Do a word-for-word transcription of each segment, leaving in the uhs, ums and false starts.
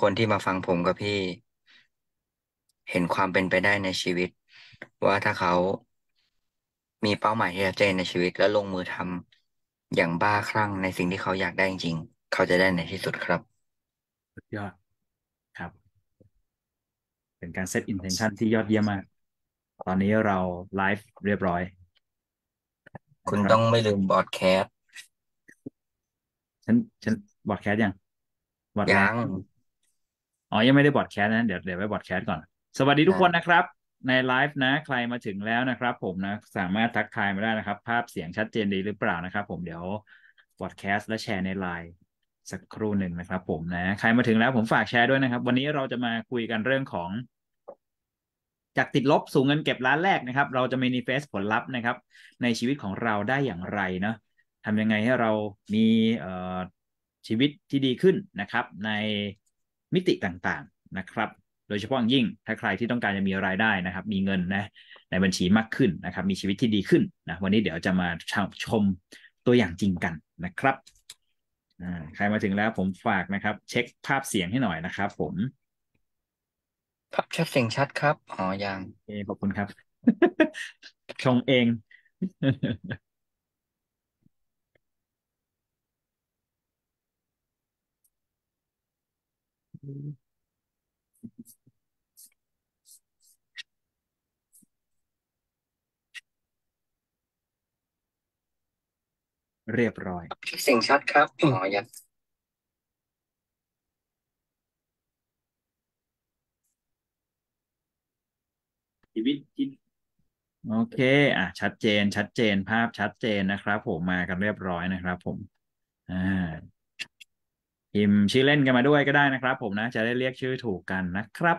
คนที่มาฟังผมกับพี่เห็นความเป็นไปได้ในชีวิต ว่าถ้าเขามีเป้าหมายที่ชัดเจนในชีวิต แล้วลงมือทำอย่างบ้าคลั่งในสิ่งที่เขาอยากได้จริงๆเขาจะได้ในที่สุดครับ สุดยอดครับ เป็นการเซต intention ที่ยอดเยี่ยมมาก ตอนนี้เราไลฟ์เรียบร้อยนะคุณครัต้บ องไม่ลืมบอดแคสต์ฉันฉันบอดแคสต์ยังบอดไลยัฟ์งอ๋อยังไม่ได้บอดแคสต์นะเดี๋ยวเดี๋ยวไว้บอดแคสต์ก่อน สวัสดีทุกได้คนนะครับ ในไลฟ์นะ ใครมาถึงแล้วนะครับ ผมนะ สามารถทักทายมาได้นะครับ ภาพเสียงชัดเจนดีหรือเปล่านะครับ ผมเดี๋ยวบอดแคสต์และแชร์ในไลน์สักครู่หนึ่งนะครับ ผมนะ ใครมาถึงแล้วผมฝากแชร์ด้วยนะครับ วันนี้เราจะมาคุยกันเรื่องของ จากติดลบสู่เงินเก็บล้านแรกนะครับ เราจะ manifest ผลลัพธ์นะครับ ในชีวิตของเราได้อย่างไรเนาะทำยังไงให้เรามีเอ่อชีวิตที่ดีขึ้นนะครับ ในมิติต่างๆนะครับ โดยเฉพาะอย่างยิ่งถ้าใครที่ต้องการจะมีรายได้นะครับ มีเงินนะในบัญชีมากขึ้นนะครับ มีชีวิตที่ดีขึ้นนะวันนี้เดี๋ยวจะมาชมตัวอย่างจริงกันนะครับอ่าใครมาถึงแล้วผมฝากนะครับ เช็คภาพเสียงให้หน่อยนะครับ ผมภาพชัดเสียงชัดครับอ๋อยังโอเคขอบคุณครับ ชงเอง เรียบร้อย ภาพชัดเสียงชัดครับอ๋อยังชีวิตที่ โอเค อ่ะ ชัดเจน ชัดเจน ภาพชัดเจนนะครับผม มากันเรียบร้อยนะครับผม อ่า พิมพ์ชื่อเล่นกันมาด้วยก็ได้นะครับผมนะ จะได้เรียกชื่อถูกกันนะครับ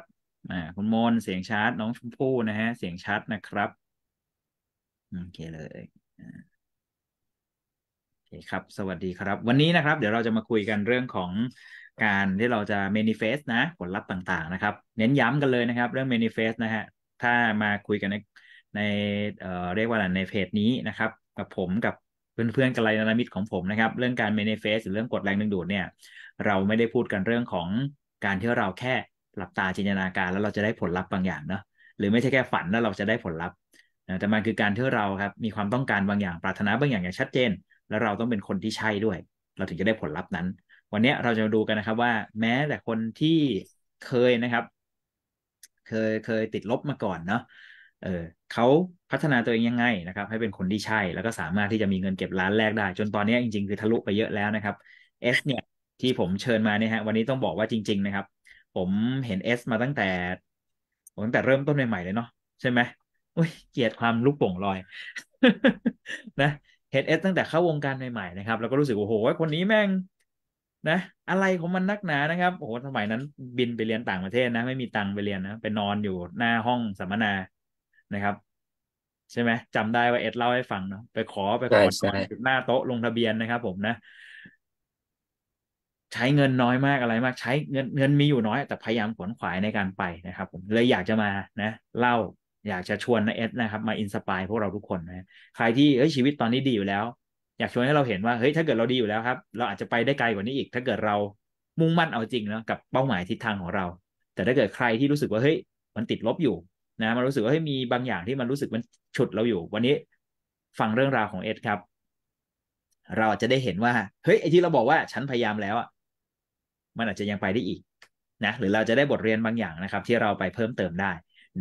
อ่า คุณโมนเสียงชัด น้องชมพู่นะฮะ เสียงชัดนะครับ โอเคเลยอ่าโอเคครับ สวัสดีครับ วันนี้นะครับ เดี๋ยวเราจะมาคุยกันเรื่องของการที่เราจะ manifest นะ ผลลัพธ์ต่างๆ นะครับ เน้นย้ำกันเลยนะครับ เรื่อง manifest นะฮะ ถ้ามาคุยกันใน ในเอ่อเรียกว่าอะไรในเพจนี้นะครับกับผมกับเพื่อนๆกัลยาณมิตรของผมนะครับ เรื่องการ manifest หรือเรื่องกฎแรงดึงดูดเนี่ย เราไม่ได้พูดกันเรื่องของการที่เราแค่หลับตาจินตนาการแล้วเราจะได้ผลลัพธ์บางอย่างเนาะหรือไม่ใช่แค่ฝันแล้วเราจะได้ผลลัพธ์นะแต่มันคือการที่เราครับมีความต้องการบางอย่างปรารถนาบางอย่างอย่างชัดเจน แล้วเราต้องเป็นคนที่ใช่ด้วย เราถึงจะได้ผลลัพธ์นั้น วันเนี้ยเราจะมาดูกันนะครับว่าแม้แต่คนที่เคยนะครับ เคยเคยติดลบมาก่อนเนาะ เออเขาพัฒนาตัวเองยังไงนะครับ ให้เป็นคนที่ใช่ แล้วก็สามารถที่จะมีเงินเก็บล้านแรกได้ จนตอนนี้จริงๆ คือทะลุไปเยอะแล้วนะครับเอสเนี่ยที่ผมเชิญมาเนี่ยฮะวันนี้ต้องบอกว่าจริง ๆ นะครับ ผมเห็นเอสมาตั้งแต่ตั้งแต่เริ่มต้นใหม่ๆเลยเนาะใช่ไหมอุ้ยเกลียดความลูกโป่งลอย นะเห็นเอสตั้งแต่เข้าวงการใหม่ๆนะครับแล้วก็รู้สึกโอ้โหคนนี้แม่งนะ อะไรของมันนักหนานะครับโอ้โหสมัยนั้นบินไปเรียนต่างประเทศนะ ไม่มีตังค์ไปเรียนนะไปนอนอยู่หน้าห้องสัมมนานะครับ ใช่ไหมจำได้ว่าเอ็ดเล่าให้ฟังเนาะไปขอไปขใช่อนอใช่นอยู่หน้าโต๊ะลงทะเบียนนะครับผมนะ ใช้เงินน้อยมากอะไรมาก ใช้เงินเงินมีอยู่น้อย แต่พยายามขวนขวายในการไปนะครับ ผมเลยอยากจะมานะ เล่าอยากจะชวนนะเอสนะครับ มาอินสปายพวกเราทุกคนนะใครที่เอ้ยชีวิตตอนนี้ดีอยู่แล้ว อยากชวนให้เราเห็นว่าเฮ้ยถ้าเกิดเราดีอยู่แล้วครับ เราอาจจะไปได้ไกลกว่านี้อีก ถ้าเกิดเรามุ่งมั่นเอาจริงเนาะกับเป้าหมายทิศทางของเรา แต่ถ้าเกิดใครที่รู้สึกว่าเฮ้ยมันติดลบอยู่ นะมันรู้สึกว่าเฮ้ยมีบางอย่างที่มันรู้สึกมันฉุดเราอยู่ วันนี้ฟังเรื่องราวของเอ็ดครับ เราอาจจะได้เห็นว่าเฮ้ยไอ้ที่เราบอกว่าฉันพยายามแล้วอ่ะมันอาจจะยังไปได้อีกนะหรือเราจะได้บทเรียนบางอย่างนะครับ ที่เราไปเพิ่มเติมได้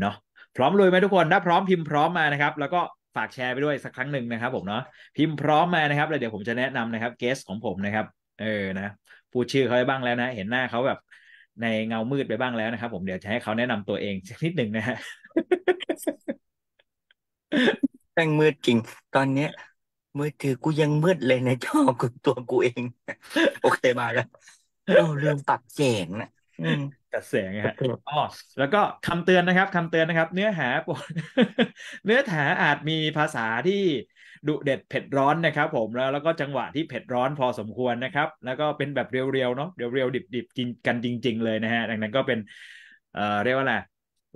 เนาะพร้อมลุยไหมทุกคนถ้าพร้อมพิมพ์พร้อมมานะครับ แล้วก็ฝากแชร์ไปด้วยสักครั้งหนึ่งนะครับ ผมเนาะพิมพ์พร้อมมานะครับแล้วเดี๋ยวผมจะแนะนำนะครับเกสของผมนะครับ เออนะพูดชื่อเขาไปบ้างแล้วนะ เห็นหน้าเขาแบบในเงามืดไปบ้างแล้วนะครับ ผมเดี๋ยวจะให้เขาแนะนำตัวเองสักนิดหนึ่งนะฮะ แป้งมืดจริง ตอนเนี้ยมือถือกูยังมืดเลยในจอกูตัวกูเอง โอเคมาแล้วเราลืมปรับแสงนะอืมจัดเสียงไงฮะอ๋อแล้วก็คำเตือนนะครับคำเตือนนะครับ เนื้อหาโปรด เนื้อหาอาจมีภาษาที่ดุเด็ดเผ็ดร้อนนะครับ ผมแล้วแล้วก็จังหวะที่เผ็ดร้อนพอสมควรนะครับ แล้วก็เป็นแบบเรียวๆเนาะเรียวๆดิบๆจริงกันจริง ๆ เลยนะฮะดังนั้นก็เป็นเอ่อเรียกว่าอะไร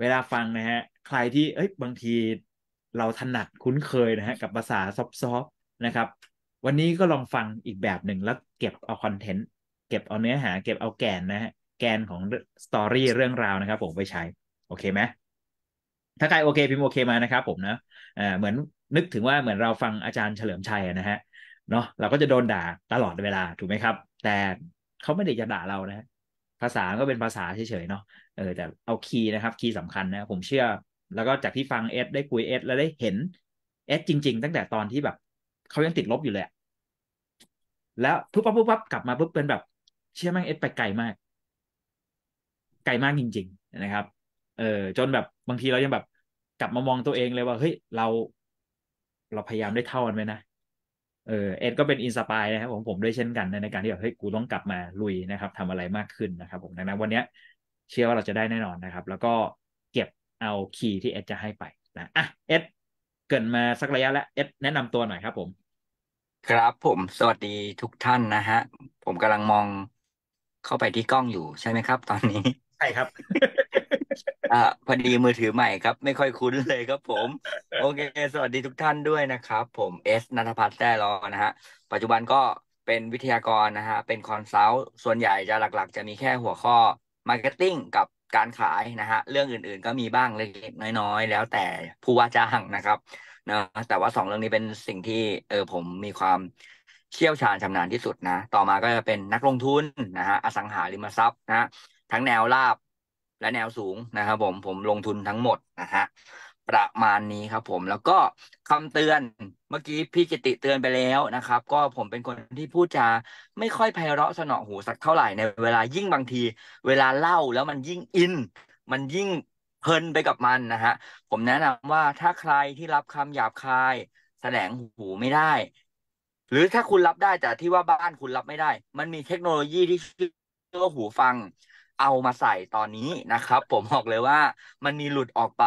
เวลาฟังนะฮะ ใครที่เอ้ยบางทีเราถนัดคุ้นเคยนะฮะกับภาษาซอฟๆนะครับ วันนี้ก็ลองฟังอีกแบบหนึ่งแล้วเก็บเอาคอนเทนต์เก็บเอาเนื้อหา เก็บเอาแก่นนะฮะ แกนของสตอรี่เรื่องราวนะครับผมไปใช้โอเคไหมถ้าใครโอเคพิมพ์โอเคมานะครับผมนะอ่าเหมือนนึกถึงว่าเหมือนเราฟังอาจารย์เฉลิมชัยนะฮะเนาะเราก็จะโดนด่าตลอดเวลาถูกไหมครับแต่เขาไม่ได้จะด่าเรานะภาษาก็เป็นภาษาเฉยๆเนาะเออแต่เอาคีย์นะครับคีย์สำคัญนะผมเชื่อแล้วก็จากที่ฟังเอสได้คุยเอสแล้วได้เห็นเอสจริงๆตั้งแต่ตอนที่แบบเขายังติดลบอยู่เลยแล้วปุ๊บปั๊บปุ๊บปั๊บกลับมาปุ๊บเป็นแบบเชื่อมั่งเอสไปไกลมากไกลมากจริงๆนะครับเออจนแบบบางทีเรายังแบบกลับมามองตัวเองเลยว่าเฮ้ยเราเราพยายามได้เท่ากันไหมนะเออเอ็ดก็เป็นอินสปายนะครับของผมด้วยเช่นกันในการที่แบบเฮ้ยกูต้องกลับมาลุยนะครับทำอะไรมากขึ้นนะครับผมดังนั้นวันนี้เชื่อว่าเราจะได้แน่นอนนะครับแล้วก็เก็บเอาคีย์ที่เอ็ดจะให้ไปนะอ่ะเอ็ดเกินมาสักระยะแล้วเอ็ดแนะนำตัวหน่อยครับผมครับผมสวัสดีทุกท่านนะฮะผมกำลังมองเข้าไปที่กล้องอยู่ใช่ไหมครับตอนนี้ใช่ครับอ่าพอดีมือถือใหม่ครับไม่ค่อยคุ้นเลยครับผมโอเคสวัสดีทุกท่านด้วยนะครับผมเอสณัฐพัฒน์แต้รอนะฮะปัจจุบันก็เป็นวิทยากรนะฮะเป็นคอนซัลท์ส่วนใหญ่จะหลักๆจะมีแค่หัวข้อ Marketing กับการขายนะฮะเรื่องอื่นๆก็มีบ้างเล็กๆน้อยๆแล้วแต่ผู้ว่าจ้างนะครับนะแต่ว่าสองเรื่องนี้เป็นสิ่งที่เออผมมีความเชี่ยวชาญชำนาญที่สุดนะต่อมาก็จะเป็นนักลงทุนนะฮะอสังหาริมทรัพย์นะทั้งแนวราบและแนวสูงนะครับผมผมลงทุนทั้งหมดนะฮะประมาณนี้ครับผมแล้วก็คำเตือนเมื่อกี้พี่กิติเตือนไปแล้วนะครับก็ผมเป็นคนที่พูดจาไม่ค่อยไพเราะสนอหูสักเท่าไหร่ในเวลายิ่งบางทีเวลาเล่าแล้วมันยิ่งอินมันยิ่งเพลินไปกับมันนะฮะผมแนะนำว่าถ้าใครที่รับคำหยาบคายแสลงหูไม่ได้หรือถ้าคุณรับได้แต่ที่ว่าบ้านคุณรับไม่ได้มันมีเทคโนโลยีที่ชื่อหูฟังเอามาใส่ตอนนี้นะครับผมบอกเลยว่ามันมีหลุดออกไป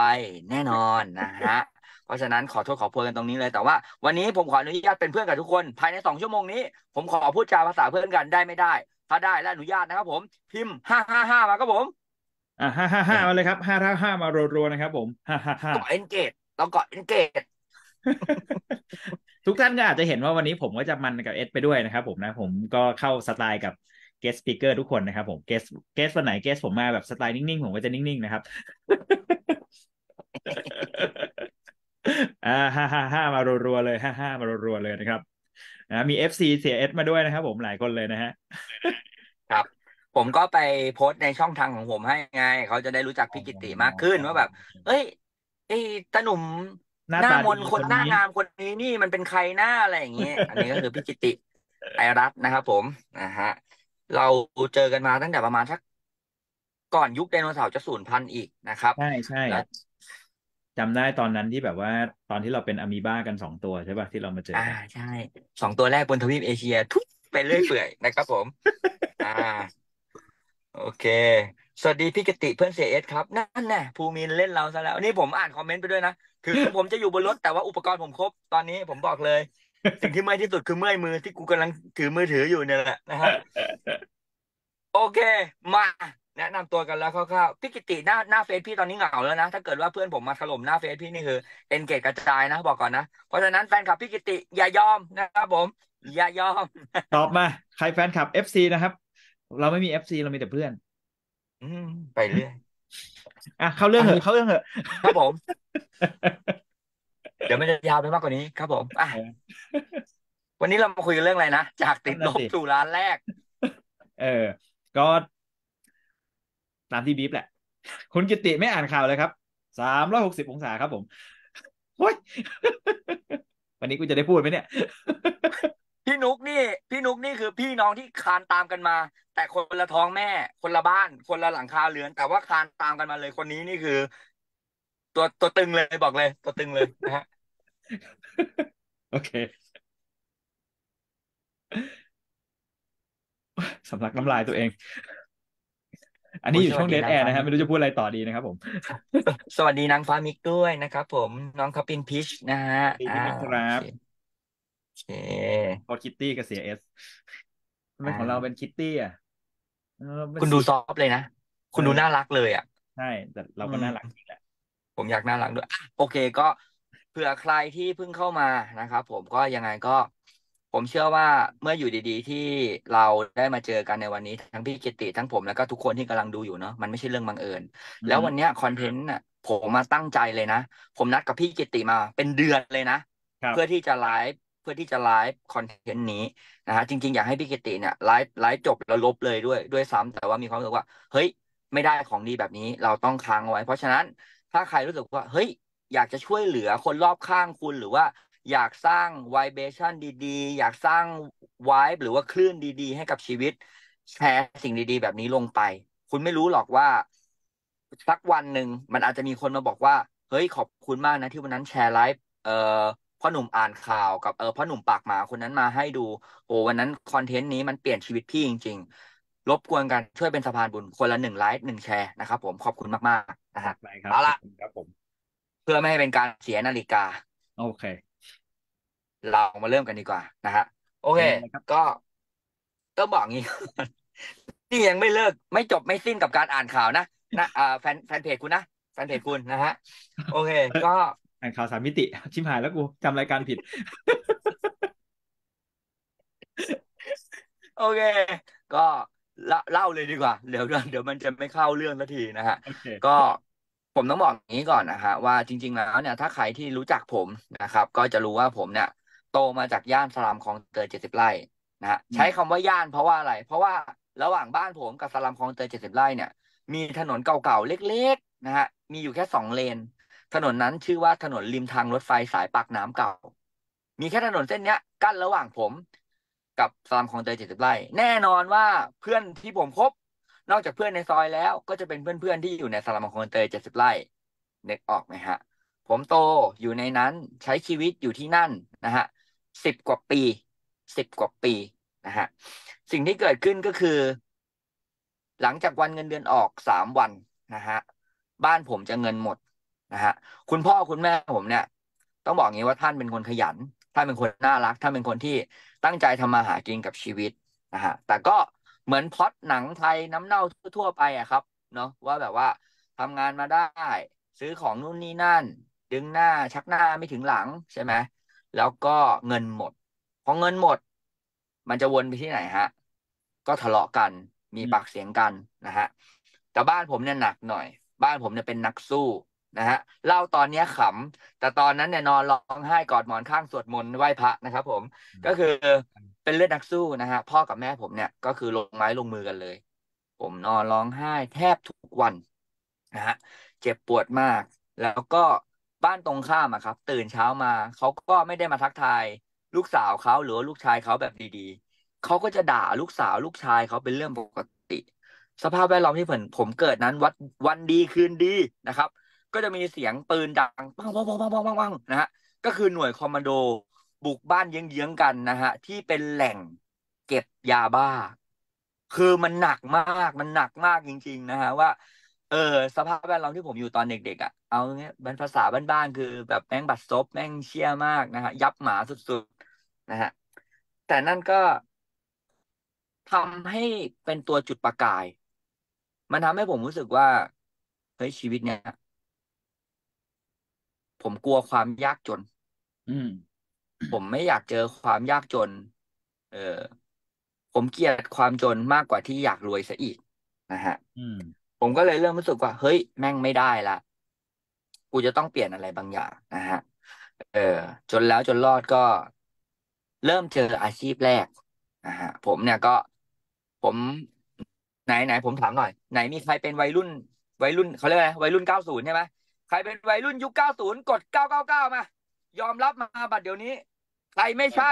แน่นอนนะฮะ เพราะฉะนั้นขอโทษขอโพยกันตรงนี้เลยแต่ว่าวันนี้ผมขออนุญาตเป็นเพื่อนกับทุกคนภายในสองชั่วโมงนี้ผมขอพูดจาภาษาเพื่อนกันได้ไม่ได้ถ้าได้และอนุญาตนะครับผมพิมพ์ห้าห้าห้ามาครับผมอ่าห้าห้าห้ามาเลยครับห้าห้าห้ามารัวๆนะครับผมห้าห้าห้าเกาะเอ็นเกตเราเกาะเอ็นเกตทุกท่านก็อาจจะเห็นว่าวันนี้ผมก็จะมันกับเอสไปด้วยนะครับผมนะผมก็เข้าสไตล์กับguest speaker ทุกคนนะครับผม guest guest วันไหน guest ผมมาแบบสไตล์นิ่งๆผมก็จะนิ่งๆนะครับอ่าฮ่าๆๆมารัวๆเลยฮ่าๆมารัวๆเลยนะครับนะมี เอฟ ซี เสีย S มาด้วยนะครับผมหลายคนเลยนะฮะครับผมก็ไปโพสต์ในช่องทางของผมให้ไงเขาจะได้รู้จักพี่กิตติมากขึ้นว่าแบบเอ้ยไอ้ตาหนุ่มหน้ามนคนหน้างามคนนี้นี่มันเป็นใครหน้าอะไรอย่างเงี้ยอันนี้ก็คือพี่กิตติไอรัตน์นะครับผมนะฮะเราเจอกันมาตั้งแต่ประมาณสักก่อนยุคไดโนเสาร์จะสูญพันธุ์อีกนะครับใช่ใช่จำได้ตอนนั้นที่แบบว่าตอนที่เราเป็นอะมีบ้ากันสองตัวใช่ป่ะที่เรามาเจออ่าใช่สองตัวแรกบนทวีปเอเชียทุกไปเรื่อยเปื่อยนะครับผมอ่าโอเคสวัสดีพี่กิติเพื่อนเสียเอสครับนั่นแหละภูมินเล่นเราซะแล้วนี่ผมอ่านคอมเมนต์ไปด้วยนะถึงผมจะอยู่บนรถแต่ว่าอุปกรณ์ผมครบตอนนี้ผมบอกเลยสิ่งที่เมื่อยที่สุดคือเมื่อยมือที่กูกำลังถือมือถืออยู่เนี่ยแหละนะฮะโอเคมาแนะนำตัวกันแล้วคร่าวๆพี่กิติหน้าหน้าเฟซพี่ตอนนี้เหงาแล้วนะถ้าเกิดว่าเพื่อนผมมาถล่มหน้าเฟซพี่นี่คือเอนเกจกระจายนะบอกก่อนนะเพราะฉะนั้นแฟนคลับพี่กิติอย่ายอมนะครับผมอย่ายอมตอบมาใครแฟนคลับ เอฟ ซี นะครับเราไม่มี เอฟ ซี เรามีแต่เพื่อนอืมไปเรื่อยอ่ะเข้าเรื่องเหอะเข้าเรื่องเหอะครับผมเดี๋ยวมันจะยาวไปมากกว่านี้ครับผมอ่ะวันนี้เรามาคุยกันเรื่องอะไรนะจากติดลบสู่ร้านแรกเออก็ตามที่บีฟแหละคุณกิติไม่อ่านข่าวเลยครับสามร้อยหกสิบองศาครับผมโอ้ยวันนี้กูจะได้พูดไหมเนี่ยพี่นุกนี่พี่นุกนี่คือพี่น้องที่คานตามกันมาแต่คนละท้องแม่คนละบ้านคนละหลังคาเรือนแต่ว่าคานตามกันมาเลยคนนี้นี่คือตัวตัวตึงเลยบอกเลยตัวตึงเลยนะฮะโอเคสำลักน้ำลายตัวเองอันนี้อยู่ช่องเดทแอร์นะครับไม่รู้จะพูดอะไรต่อดีนะครับผมสวัสดีนางฟ้ามิกด้วยนะครับผมน้องคัพปินพิชนะฮะอ่าครับโอเคพอคิตตี้กับเสียเอสไม่ของเราเป็นคิตตี้อ่ะคุณดูซอฟเลยนะคุณดูน่ารักเลยอ่ะใช่แต่เราก็น่ารักจริงแหละผมอยากน่ารักด้วยโอเคก็เผื่อใครที่เพิ่งเข้ามานะครับผมก็ยังไงก็ ผมเชื่อว่าเมื่ออยู่ดีๆที่เราได้มาเจอกันในวันนี้ทั้งพี่กิตติทั้งผมแล้วก็ทุกคนที่กำลังดูอยู่เนาะมันไม่ใช่เรื่องบังเอิญแล้ววันเนี้ยคอนเทนต์น่ะผมมาตั้งใจเลยนะผมนัดกับพี่กิตติมาเป็นเดือนเลยนะเพื่อที่จะไลฟ์เพื่อที่จะไลฟ์คอนเทนต์นี้นะฮะจริงๆอยากให้พี่กิตติเนี่ยไลฟ์ไลฟ์จบแล้วลบเลยด้วยด้วยซ้ำแต่ว่ามีความรู้สึกว่าเฮ้ยไม่ได้ของดีแบบนี้เราต้องค้างเอาไว้เพราะฉะนั้นถ้าใครรู้สึกว่าเฮ้ยอยากจะช่วยเหลือคนรอบข้างคุณหรือว่าอยากสร้างไวเบชั่นดีๆอยากสร้างไวบ์หรือว่าคลื่นดีๆให้กับชีวิตแชร์สิ่งดีๆแบบนี้ลงไปคุณไม่รู้หรอกว่าสักวันหนึ่งมันอาจจะมีคนมาบอกว่าเฮ้ยขอบคุณมากนะที่วันนั้นแชร์ไลฟ์เอ่อพ่อหนุ่มอ่านข่าวกับเออพ่อหนุ่มปากหมาคนนั้นมาให้ดูโอ้วันนั้นคอนเทนต์นี้มันเปลี่ยนชีวิตพี่จริงๆรบกวนกันช่วยเป็นสะพานบุญคนละหนึ่งไลฟ์หนึ่งแชร์นะครับผมขอบคุณมากๆนะครับเอาละครับผมเพื่อไม่ให้เป็นการเสียนาฬิกาโอเคเรามาเริ่มกันดีกว่านะฮะโอเคก็ก็บอกงี้นี่ยังไม่เลิกไม่จบไม่สิ้นกับการอ่านข่าวนะนะอ่าแฟนแฟนเพจคุณนะแฟนเพจคุณนะฮะโอเคก็อ่านข่าวสามมิติชิมหายแล้วกูจำรายการผิดโอเคก็เล่าเลยดีกว่าเดี๋ยวเดี๋ยวมันจะไม่เข้าเรื่องสักทีนะฮะก็ผมต้องบอกอย่างนี้ก่อนนะฮะว่าจริงๆแล้วเนี่ยถ้าใครที่รู้จักผมนะครับก็จะรู้ว่าผมเนี่ยโตมาจากย่านสลัมคลองเตยเจ็ดสิบไร่นะฮะใช้คำว่าย่านเพราะว่าอะไรเพราะว่าระหว่างบ้านผมกับสลัมคลองเตยเจ็ดสิบไร่เนี่ยมีถนนเก่าๆเล็กๆนะฮะมีอยู่แค่สองเลนถนนนั้นชื่อว่าถนนริมทางรถไฟสายปากน้ำเก่ามีแค่ถนนเส้นเนี้ยกั้นระหว่างผมกับสลัมคลองเตยเจ็ดสิบไร่แน่นอนว่าเพื่อนที่ผมพบนอกจากเพื่อนในซอยแล้วก็จะเป็นเพื่อนๆที่อยู่ในสลัมคลองเตยเจ็ดสิบไร่เด็กออกไหมฮะผมโตอยู่ในนั้นใช้ชีวิตอยู่ที่นั่นนะฮะสิบกว่าปีสิบกว่าปีนะฮะสิ่งที่เกิดขึ้นก็คือหลังจากวันเงินเดือนออกสามวันนะฮะบ้านผมจะเงินหมดนะฮะคุณพ่อคุณแม่ผมเนี่ยต้องบอกอย่างนี้ว่าท่านเป็นคนขยันท่านเป็นคนน่ารักท่านเป็นคนที่ตั้งใจทำมาหากินกับชีวิตนะฮะแต่ก็เหมือนพล็อตหนังไทยน้ำเน่าทั่วไปอะครับเนาะว่าแบบว่าทำงานมาได้ซื้อของนู่นนี่นั่นดึงหน้าชักหน้าไม่ถึงหลังใช่ไหมแล้วก็เงินหมดพอเงินหมดมันจะวนไปที่ไหนฮะก็ทะเลาะกันมีปากเสียงกันนะฮะแต่บ้านผมเนี่ยหนักหน่อยบ้านผมเนี่ยเป็นนักสู้นะฮะเล่าตอนนี้ขำแต่ตอนนั้นเนี่ยนอนร้องไห้กอดหมอนข้างสวดมนต์ไหว้พระนะครับผมก็คือเป็นเลือดนักสู้นะฮะพ่อกับแม่ผมเนี่ยก็คือลงไม้ลงมือกันเลยผมนอนร้องไห้แทบทุกวันนะฮะเจ็บปวดมากแล้วก็บ้านตรงข้ามอะครับตื่นเช้ามาเขาก็ไม่ได้มาทักทายลูกสาวเขาหรือลูกชายเขาแบบดีๆเขาก็จะด่าลูกสาวลูกชายเขาเป็นเรื่องปกติสภาพแวดล้อมที่ผมผมเกิดนั้นวัดวันดีคืนดีนะครับก็จะมีเสียงปืนดังปังปังปังปังปังปังนะฮะก็คือหน่วยคอมมานโดบุกบ้านเยื้องๆกันนะฮะที่เป็นแหล่งเก็บยาบ้าคือมันหนักมากมันหนักมากจริงๆนะฮะว่าเออสภาพแวดล้อมที่ผมอยู่ตอนเด็กๆอ่ะเอาเงี้ยเป็นภาษาบ้านๆคือแบบแม่งบัดซบแม่งเชี่ยมากนะฮะยับหมาสุดๆนะฮะแต่นั่นก็ทำให้เป็นตัวจุดประกายมันทำให้ผมรู้สึกว่าเฮ้ยชีวิตเนี้ยผมกลัวความยากจนอืมผมไม่อยากเจอความยากจนเออผมเกลียดความจนมากกว่าที่อยากรวยซะอีกนะฮะอืมผมก็เลยเริ่มรู้สึกว่าเฮ้ยแม่งไม่ได้ละกูจะต้องเปลี่ยนอะไรบางอย่างนะฮะเออจนแล้วจนรอดก็เริ่มเจออาชีพแรกนะฮะผมเนี่ยก็ผมไหนไหนผมถามหน่อยไหนมีใครเป็นวัยรุ่นวัยรุ่นเขาเรียกอะไรวัยรุ่นเก้าศูนย์ใช่ไหมใครเป็นวัยรุ่นยุคเก้าศูนย์กดเก้าเก้าเก้ามายอมรับมาบัดเดี๋ยวนี้ใครไม่ใช่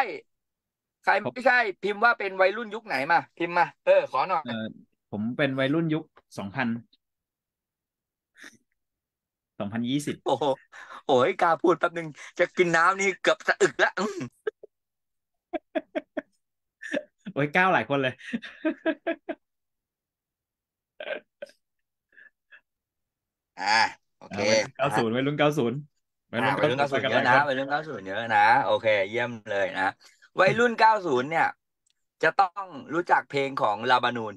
ใครไม่ใช่พิมพ์ว่าเป็นวัยรุ่นยุคไหนมาพิมพ์มาเออขอหน่อยผมเป็นวัยรุ่นยุคสองพันสองพันยี่สิบโอ้โหโอ้ยกาพูดแป๊บนึงจะกินน้ำนี่เกือบสะอึกละโอ้ยก้าวหลายคนเลยอ่าโอเคเก้าศูนย์วัยรุ่นเก้าศูนย์วัยรุ่นเก้าศูนย์เยอะนะวัยรุ่นเก้าศูนย์เยอะนะโอเคเยี่ยมเลยนะวัยรุ่นเก้าศูนย์เนี่ยจะต้องรู้จักเพลงของลาบานูน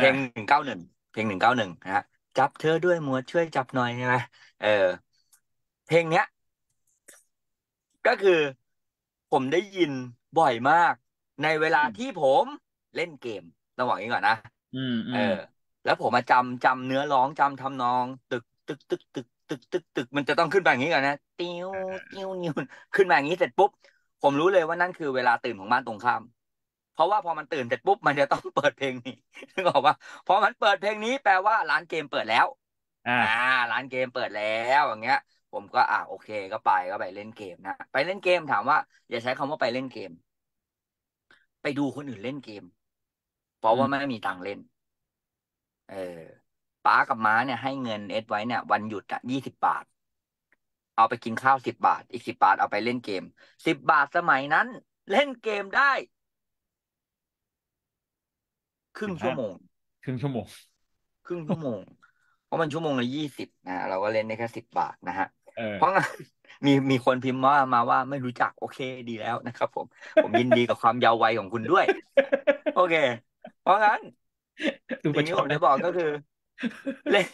เพลงหนึ่งเก้าหนึ่งเพลงหนึ่งเก้าหนึ่งนะฮะจับเธอด้วยมัวช่วยจับหน่อยใช่ไหมเออเพลงเนี้ยก็คือผมได้ยิน บ่อยมากในเวลาที่ผมเล่นเกมต้องบอกอย่างนี้ก่อนนะอืมเออแล้วผมมาจำจำเนื้อร้องจำทำนองตึกตึกตึกตึกตึกตึกตึกมันจะต้องขึ้นแบบนี้ก่อนนะติ้วติ้วนิ้วขึ้นแบบนี้เสร็จปุ๊บผมรู้เลยว่านั่นคือเวลาตื่นของบ้านตรงข้ามเพราะว่าพอมันตื่นเสร็จปุ๊บมันจะต้องเปิดเพลงนี้นึกออกว่าพอมันเปิดเพลงนี้แปลว่าร้านเกมเปิดแล้วอ่าร้านเกมเปิดแล้วอย่างเงี้ยผมก็อ่ะโอเคก็ไปก็ไปเล่นเกมนะไปเล่นเกมถามว่าอย่าใช้คำว่าไปเล่นเกมไปดูคนอื่นเล่นเกมเพราะว่าไม่มีตังค์เล่นเออป้ากับม้าเนี่ยให้เงินเอ็ดไว้เนี่ยวันหยุดอ่ะยี่สิบบาทเอาไปกินข้าวสิบบาทอีกสิบบาทเอาไปเล่นเกมสิบบาทสมัยนั้นเล่นเกมได้ครึ่งชั่วโมงครึ่งชั่วโมงครึ่งชั่วโมงเพราะมันชั่วโมงละยี่สิบนะเราก็เล่นได้แค่สิบบาทนะฮะเพราะงั้นมีมีคนพิมพ์ว่ามาว่าไม่รู้จักโอเคดีแล้วนะครับผมผมยินดีกับความยาววัยของคุณด้วยโอเคเพราะงั้นสิ่งที่ผมจะบอกก็คือเล่น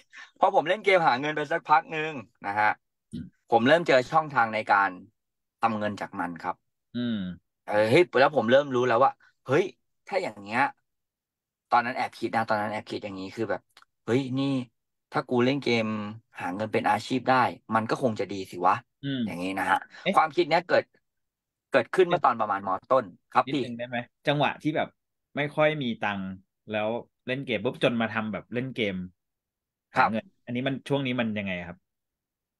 พอผมเล่นเกมหาเงินไปสักพักนึงนะฮะผมเริ่มเจอช่องทางในการทำเงินจากมันครับอืมเฮ้ยแล้วผมเริ่มรู้แล้วว่าเฮ้ยถ้าอย่างเงี้ยตอนนั้นแอบคิดนะตอนนั้นแอบคิดอย่างนี้คือแบบเฮ้ยนี่ถ้ากูเล่นเกมหาเงินเป็นอาชีพได้มันก็คงจะดีสิวะ อ, อย่างนี้นะฮะความคิดเนี้ยเกิดเกิดขึ้นเมื่อตอนประมาณม.ต้นครับพี่ได้ไหมจังหวะที่แบบไม่ค่อยมีตังค์แล้วเล่นเกมปุ๊บจนมาทำแบบเล่นเกมหาเงินอันนี้มันช่วงนี้มันยังไงครับ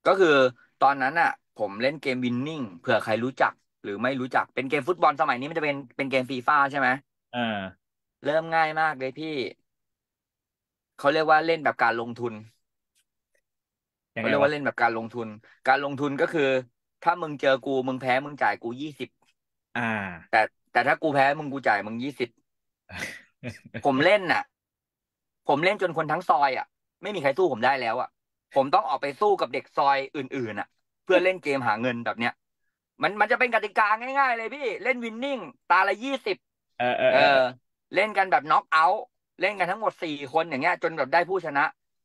ก็คือตอนนั้นอ่ะผมเล่นเกมวินนิ่งเผื่อใครรู้จักหรือไม่รู้จักเป็นเกมฟุตบอลสมัยนี้มันจะเป็นเป็นเกมฟีฟ่าใช่ไหมอ่าเริ่มง่ายมากเลยพี่เขาเรียกว่าเล่นแบบการลงทุนเขาเรียกว่าเล่นแบบการลงทุนการลงทุนก็คือถ้ามึงเจอกูมึงแพ้มึงจ่ายกูยี่สิบอ่าแต่แต่ถ้ากูแพ้มึงกูจ่ายมึงยี่สิบผมเล่นน่ะผมเล่นจนคนทั้งซอยอ่ะไม่มีใครสู้ผมได้แล้วอ่ะผมต้องออกไปสู้กับเด็กซอยอื่นๆอ่ะเพื่อเล่นเกมหาเงินแบบเนี้ยมันมันจะเป็นกติกาง่ายๆเลยพี่เล่นวินนิ่งตาละยี่สิบเออเออเล่นกันแบบน็อกเอาท์เล่นกันทั้งหมดสี่คนอย่างเงี้ยจนแบบได้ผู้ชนะ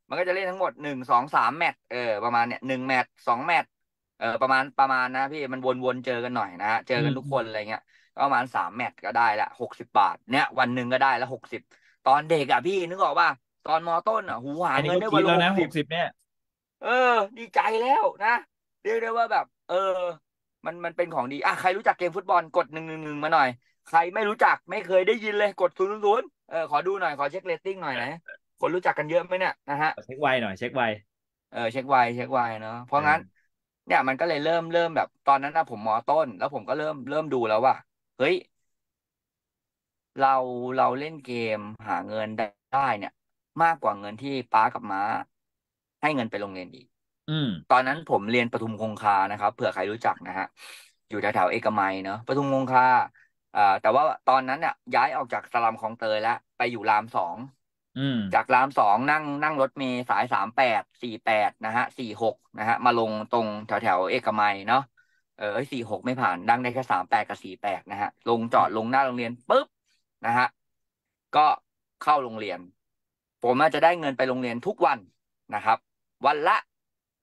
มันก็จะเล่นทั้งหมดหนึ่งสองสามแมตช์เออประมาณเนี้ยหนึ่งแมตช์สองแมตช์เออประมาณประมาณนะพี่มันวนๆเจอกันหน่อยนะเจอกันทุกคนอะไรเงี้ยประมาณสามแมตช์ก็ได้ละหกสิบบาทเนี้ยวันหนึ่งก็ได้ละหกสิบตอนเด็กอ่ะพี่นึกออกป่ะตอนม.ต้นอ่ะหูหาเงินได้วันละหกสิบเนี่ยเออดีใจแล้วนะเรียกได้ว่าแบบเออมันมันเป็นของดีอ่ะใครรู้จักเกมฟุตบอลกดหนึ่งหนึ่งหนึ่งมาหน่อยใครไม่รู้จักไม่เคยได้ยินเลยกดศูนย์ศูนย์เออขอดูหน่อยขอเช็คเรตติ้งหน่อยนะคนรู้จักกันเยอะไหมเนี่ยนะฮะเช็คไวหน่อยเช็คไวเออเช็คไวเช็คไวเนาะเพราะงั้นเนี่ยมันก็เลยเริ่มเริ่มแบบตอนนั้นนะผมมอต้นแล้วผมก็เริ่มเริ่มดูแล้วว่าเฮ้ยเราเราเล่นเกมหาเงินได้เนี่ยมากกว่าเงินที่ป้ากับม้าให้เงินไปโรงเรียนอีกอืมตอนนั้นผมเรียนปทุมคงคานะครับเผื่อใครรู้จักนะฮะอยู่แถวๆเอกมัยเนาะปทุมคงคาอ่าแต่ว่าตอนนั้นเนี่ยย้ายออกจากสลัมคลองเตยแล้วไปอยู่รามสองจากรามสองนั่งนั่งรถเมล์สายสามแปดสี่แปดนะฮะสี่หกนะฮะมาลงตรงแถวแถวเอกมัยเนาะเออสี่หกไม่ผ่านดังได้แค่สามแปดกับสี่แปดนะฮะลงจอดลงหน้าโรงเรียนปุ๊บนะฮะก็เข้าโรงเรียนผมอาจจะได้เงินไปโรงเรียนทุกวันนะครับวันละ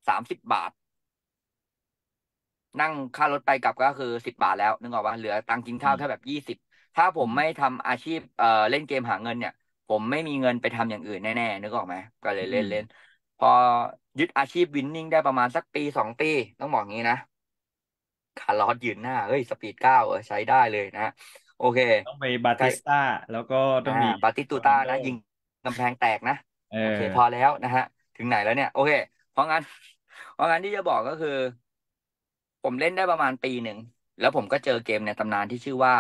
สามสิบบาทนั่งค่ารถไปกลับก็คือสิบบาทแล้วนึกออกว่าเหลือตังค์กินข้าวแค่แบบยี่สิบถ้าผมไม่ทำอาชีพเอ่อเล่นเกมหาเงินเนี่ยผมไม่มีเงินไปทำอย่างอื่นแน่ๆนึกออกไหมก็เลยเล่นเล่นพอยึดอาชีพวินนิ่งได้ประมาณสักปีสองปีต้องบอกงี้นะคาร์ลอสยืนหน้าเฮ้ยสปีดเก้าเออใช้ได้เลยนะโอเคต้องไปบาติสต้าแล้วก็ต้องมีบาติสต้านะยิงกำแพงแตกนะโอเคพอแล้วนะฮะถึงไหนแล้วเนี่ยโอเคเพราะงั้นเพราะงั้นที่จะบอกก็คือผมเล่นได้ประมาณปีหนึ่งแล้วผมก็เจอเกมในตำนานที่ชื่อว่า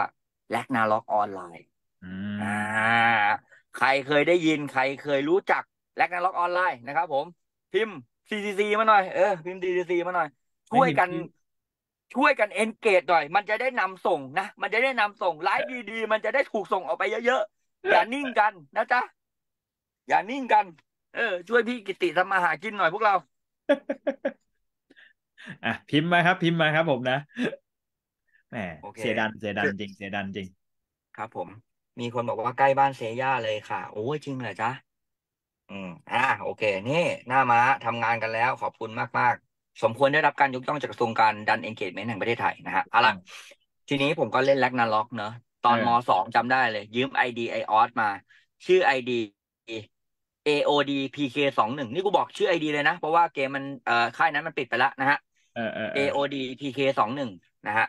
Ragnarok ออนไลน์อ่าใครเคยได้ยินใครเคยรู้จัก Ragnarok ออนไลน์นะครับผมพิมพ์ ซี ซี ซี มาหน่อยเออพิมพ์ ซี ซี ซี มาหน่อยช่วยกันช่วยกันเอนเกจหน่อยมันจะได้นำส่งนะมันจะได้นำส่งไลฟ์ดีๆมันจะได้ถูกส่งออกไปเยอะๆอย่านิ่งกันนะจ๊ะอย่านิ่งกันเออช่วยพี่กิติทำมาหากินหน่อยพวกเราอ่ะพิมพ์มาครับพิมพ์มาครับผมนะแหมเสียดันเสียดันจริงเสียดันจริงครับผมมีคนบอกว่าใกล้บ้านเซย่าเลยค่ะโอ้ยจริงเหรอจ๊ะอืมอ่ะโอเคนี่หน้าม้าทำงานกันแล้วขอบคุณมากมากสมควรได้รับการยกย่องจากกระทรวงการดันเอนเกจเมนต์แห่งประเทศไทยนะฮะเอาล่ะ ทีนี้ผมก็เล่น Ragnarok เนอะตอนม.สอง จำได้เลยยืม ไอ ดี ไอออสมาชื่อ ไอ ดี เอ โอ ดี พี เค สองหนึ่ง นี่กูบอกชื่อ ไอ ดี เลยนะเพราะว่าเกมมันเอ่อค่ายนั้นมันปิดไปแล้วนะฮะ เอ โอ ดี พี เค สองหนึ่ง นะฮะ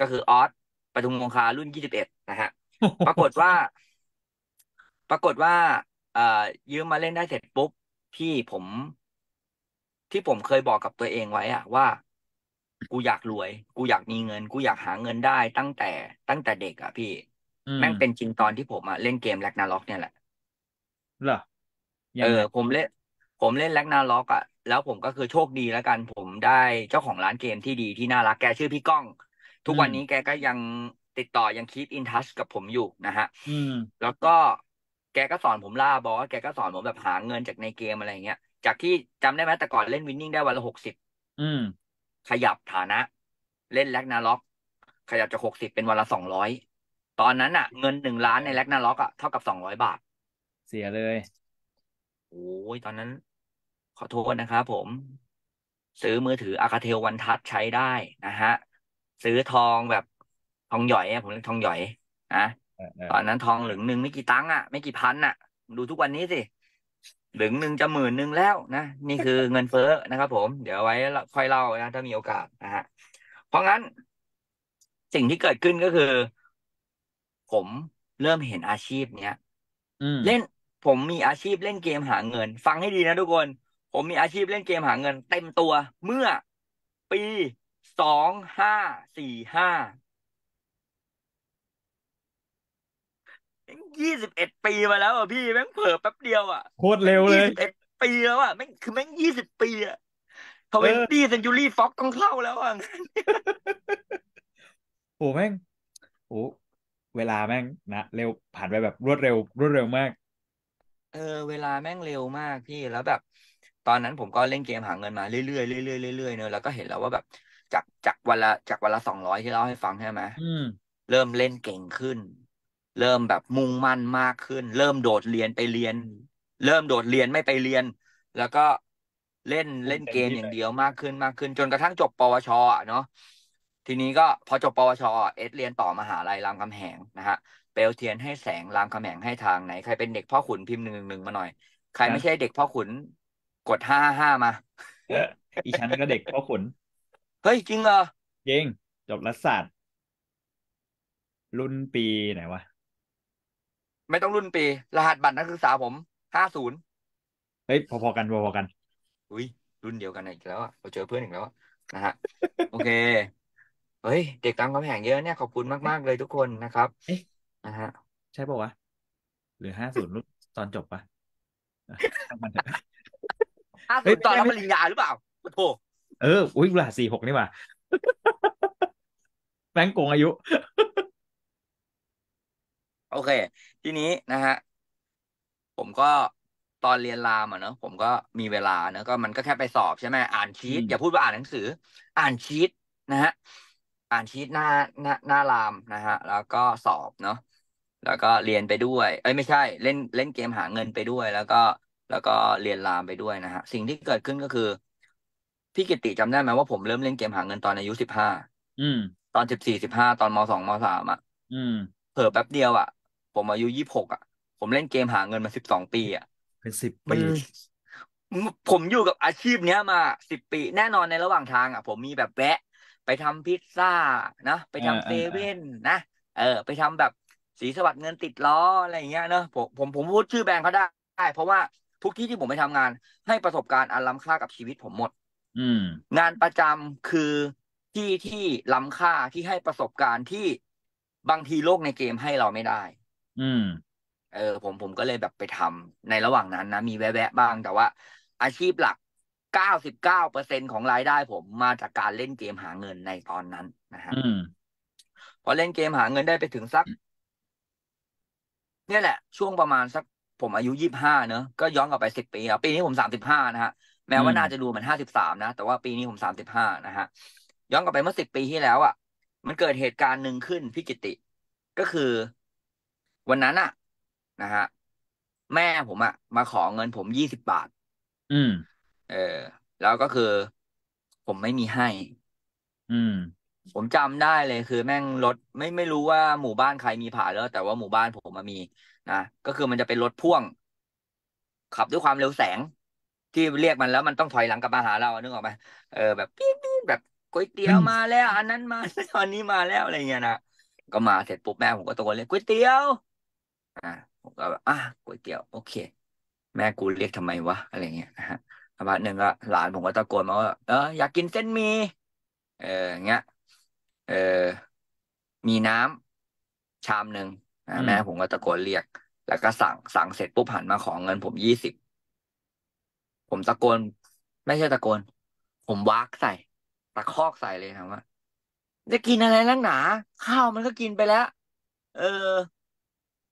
ก็คือออสปทุมคงคารุ่นยี่สิบเอ็ดนะฮะปรากฏว่าปรากฏว่าเอ่อยืมมาเล่นได้เสร็จปุ๊บพี่ผมที่ผมเคยบอกกับตัวเองไว้อะว่ากูอยากรวยกูอยากมีเงินกูอยากหาเงินได้ตั้งแต่ตั้งแต่เด็กอ่ะพี่แม่งเป็นจริงตอนที่ผมอ่ะเล่นเกม Ragnarok เนี่ยแหละเหรอเออผมเล่นผมเล่น Ragnarok อ่ะแล้วผมก็คือโชคดีแล้วกันผมได้เจ้าของร้านเกมที่ดีที่น่ารักแกชื่อพี่ก้องทุกวันนี้แกก็ยังติดต่อยังคีปอินทัชกับผมอยู่นะฮะแล้วก็แกก็สอนผมล่าบอสแกก็สอนผมแบบหาเงินจากในเกมอะไรเงี้ยจากที่จำได้ไหมแต่ก่อนเล่นวินนิ่งได้วันละหกสิบขยับฐานะเล่น Ragnarok ขยับจากหกสิบเป็นวันละสองร้อยตอนนั้นอ่ะเงินหนึ่งล้านใน Ragnarok อ่ะเท่ากับสองร้อยบาทเสียเลยโอ้ยตอนนั้นขอโทษนะครับผมซื้อมือถือ Alcatel One Touch ใช้ได้นะฮะซื้อทองแบบทองหยอยผมเรียกทองหยอยนะตอนนั้นทองหลึงนึงไม่กี่ตังค์อ่ะไม่กี่พันอ่ะดูทุกวันนี้สิหลึงนึงจะหมื่นนึงแล้วนะนี่คือเงินเฟ้อนะครับผมเดี๋ยวไว้ค่อยเล่านะถ้ามีโอกาสนะฮะเพราะงั้นสิ่งที่เกิดขึ้นก็คือผมเริ่มเห็นอาชีพเนี้ยเล่นผมมีอาชีพเล่นเกมหาเงินฟังให้ดีนะทุกคนผมมีอาชีพเล่นเกมหาเงินเต็มตัวเมื่อปีสองห้าสี่ห้ายี่สิบเอ็ดปีมาแล้วอ่ะพี่แม่งเผลอแป๊บเดียวอ่ะโคตรเร็วเลยยี่สิบเอ็ดปีแล้วอ่ะแม่งคือแม่งยี่สิบปีอ่ะทเวนตี้เซนจูรี่ฟ็อกต้องเข้าแล้วอ่ะโอ้แม่งโอ้เวลาแม่งนะเร็วผ่านไปแบบรวดเร็วรวดเร็วมากเออเวลาแม่งเร็วมากพี่แล้วแบบตอนนั้นผมก็เล่นเกมหาเงินมาเรื่อยๆเรื่อยๆเรื่อยๆเนอะแล้วก็เห็นแล้วว่าแบบจากจากวันละจากวันละสองร้อยที่เล่าให้ฟังใช่ไหมเริ่มเล่นเก่งขึ้นเริ่มแบบมุ่งมั่นมากขึ้นเริ่มโดดเรียนไปเรียนเริ่มโดดเรียนไม่ไปเรียนแล้วก็เล่นเล่นเกมอย่างเดียวมากขึ้นมากขึ้นจนกระทั่งจบปวช.เนาะทีนี้ก็พอจบปวช.เอสเรียนต่อมหาลัยรามคำแหงนะฮะเปลวเทียนให้แสงรามคำแหงให้ทางไหนใครเป็นเด็กพ่อขุนพิมพ์หนึ่งหนึ่งมาหน่อยใครไม่ใช่เด็กพ่อขุนกดห้าห้ามาอีฉันก็เด็กพ่อขุนเฮ้ยจริงเหรอจริงจบรัฐศาสตร์รุ่นปีไหนวะไม่ต้องรุ่นปีรหัสบัตรนักศึกษาผมห้าศูนย์เฮ้ยพอๆกันพอๆกันอุ้ยรุ่นเดียวกันอีกแล้วเราเจอเพื่อนอีกแล้วนะฮะโอเคเฮ้ยเด็กตามคำแห่งเยอะเนี่ยขอบคุณมากๆเลยทุกคนนะครับเอ๊ะนะฮะใช่ป่าววะหรือห้าศูนย์รุ่นตอนจบปะห้าศูนย์ตอนรับปริญญาหรือเปล่าโธ่เอออุ้ยรหัสสี่หกนี่ว่ะแบงก์โกงอายุโอเคทีนี้นะฮะผมก็ตอนเรียนรามอ่ะเนอะผมก็มีเวลาเนอะก็มันก็แค่ไปสอบใช่ไหมอ่านชีทอย่าพูดว่าอ่านหนังสืออ่านชีทนะฮะอ่านชีทหน้าหน้าหน้ารามนะฮะแล้วก็สอบเนอะแล้วก็เรียนไปด้วยเอ้ยไม่ใช่เล่นเล่นเกมหาเงินไปด้วยแล้วก็แล้วก็เรียนรามไปด้วยนะฮะสิ่งที่เกิดขึ้นก็คือพี่กิตติจำได้ไหมว่าผมเริ่มเล่นเกมหาเงินตอนอายุสิบห้าตอนสิบสี่สิบห้าตอนม.สองม.สามอ่ะเผลอแป๊บเดียวอ่ะผมอายุยี่สิบหกอ่ะผมเล่นเกมหาเงินมาสิบสองปีอ่ะเป็นสิบปีผมอยู่กับอาชีพเนี้ยมาสิบปีแน่นอนในระหว่างทางอ่ะผมมีแบบแวะไปทำพิซซ่านะไปทำเซเว่นนะเออไปทำแบบสีสวัสดิ์เงินติดล้ออะไรอย่างเงี้ยเนอะผมผมผมพูดชื่อแบรนด์เขาได้เพราะว่าทุกที่ที่ผมไปทำงานให้ประสบการณ์อันล้ำค่ากับชีวิตผมหมดงานประจำคือที่ที่ล้ำค่าที่ให้ประสบการณ์ที่บางทีโลกในเกมให้เราไม่ได้อืมเออผมผมก็เลยแบบไปทำในระหว่างนั้นนะมีแวะๆบ้างแต่ว่าอาชีพหลัก เก้าสิบเก้าเปอร์เซ็นต์ ของรายได้ผมมาจากการเล่นเกมหาเงินในตอนนั้นนะฮะพอเล่นเกมหาเงินได้ไปถึงสักเนี่ยแหละช่วงประมาณสักผมอายุยี่สิบห้าเนอะก็ย้อนกลับไปสิบปีปีนี้ผมสามสิบห้านะฮะแม้ว่าน่าจะดูเหมือนห้าสิบสามนะแต่ว่าปีนี้ผมสามสิบห้านะฮะย้อนกลับไปเมื่อสิบปีที่แล้วอ่ะมันเกิดเหตุการณ์หนึ่งขึ้นพี่กิตติก็คือวันนั้นอะนะฮะแม่ผมอะมาขอเงินผมยี่สิบบาทอืมเออแล้วก็คือผมไม่มีให้อืม ผมจำได้เลยคือแม่งรถไม่ไม่รู้ว่าหมู่บ้านใครมีผ่านแล้วแต่ว่าหมู่บ้านผมมันมีนะก็คือมันจะเป็นรถพ่วงขับด้วยความเร็วแสงที่เรียกมันแล้วมันต้องถอยหลังกลับมาหาเรานึกออกไหมเออแบบปี๊ดแบบก๋วยเตี๋ยวมาแล้วอันนั้นมาตอนนี้มาแล้วอะไรเงี้ยนะก็มาเสร็จปุ๊บแม่ผมก็ตะโกนเลยก๋วยเตี๋ยวอ่าผมก็แบบอ่ะก๋วยเตี๋ยวโอเคแม่กูเรียกทำไมวะอะไรเงี้ยนะฮะประมาณหนึ่งก็หลานผมก็ตะโกนมาว่าเอออยากกินเส้นหมี่เออเงี้ยเออมีน้ำชามหนึ่งแม่ผมก็ตะโกนเรียกแล้วก็สั่งสั่งเสร็จปุ๊บหันมาขอเงินผมยี่สิบผมตะโกนไม่ใช่ตะโกนผมวากใส่ตะคอกใส่เลยถามว่าจะกินอะไรนักหนาข้าวมันก็กินไปแล้วเออ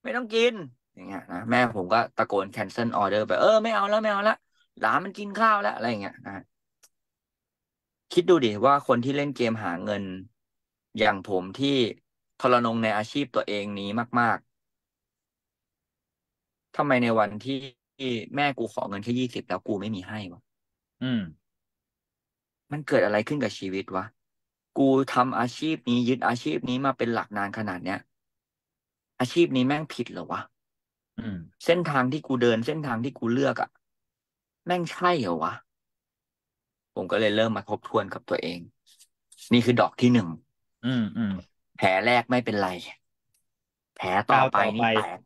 ไม่ต้องกินอย่างเงี้ยนะแม่ผมก็ตะโกน cancel order ไปเออไม่เอาแล้วไม่เอาแล้วหลานมันกินข้าวแล้วอะไรอย่างเงี้ยนะคิดดูดิว่าคนที่เล่นเกมหาเงินอย่างผมที่ทรนงในอาชีพตัวเองนี้มากๆทำไมในวันที่แม่กูขอเงินแค่ยี่สิบแล้วกูไม่มีให้วะอืมมันเกิดอะไรขึ้นกับชีวิตวะกูทำอาชีพนี้ยึดอาชีพนี้มาเป็นหลักนานขนาดเนี้ยอาชีพนี้แม่งผิดเหรอวะอืมเส้นทางที่กูเดินเส้นทางที่กูเลือกอะแม่งใช่เหรอวะผมก็เลยเริ่มมาทบทวนกับตัวเองนี่คือดอกที่หนึ่งอืมอืมแผลแรกไม่เป็นไรแผลต่อไปนี่แตก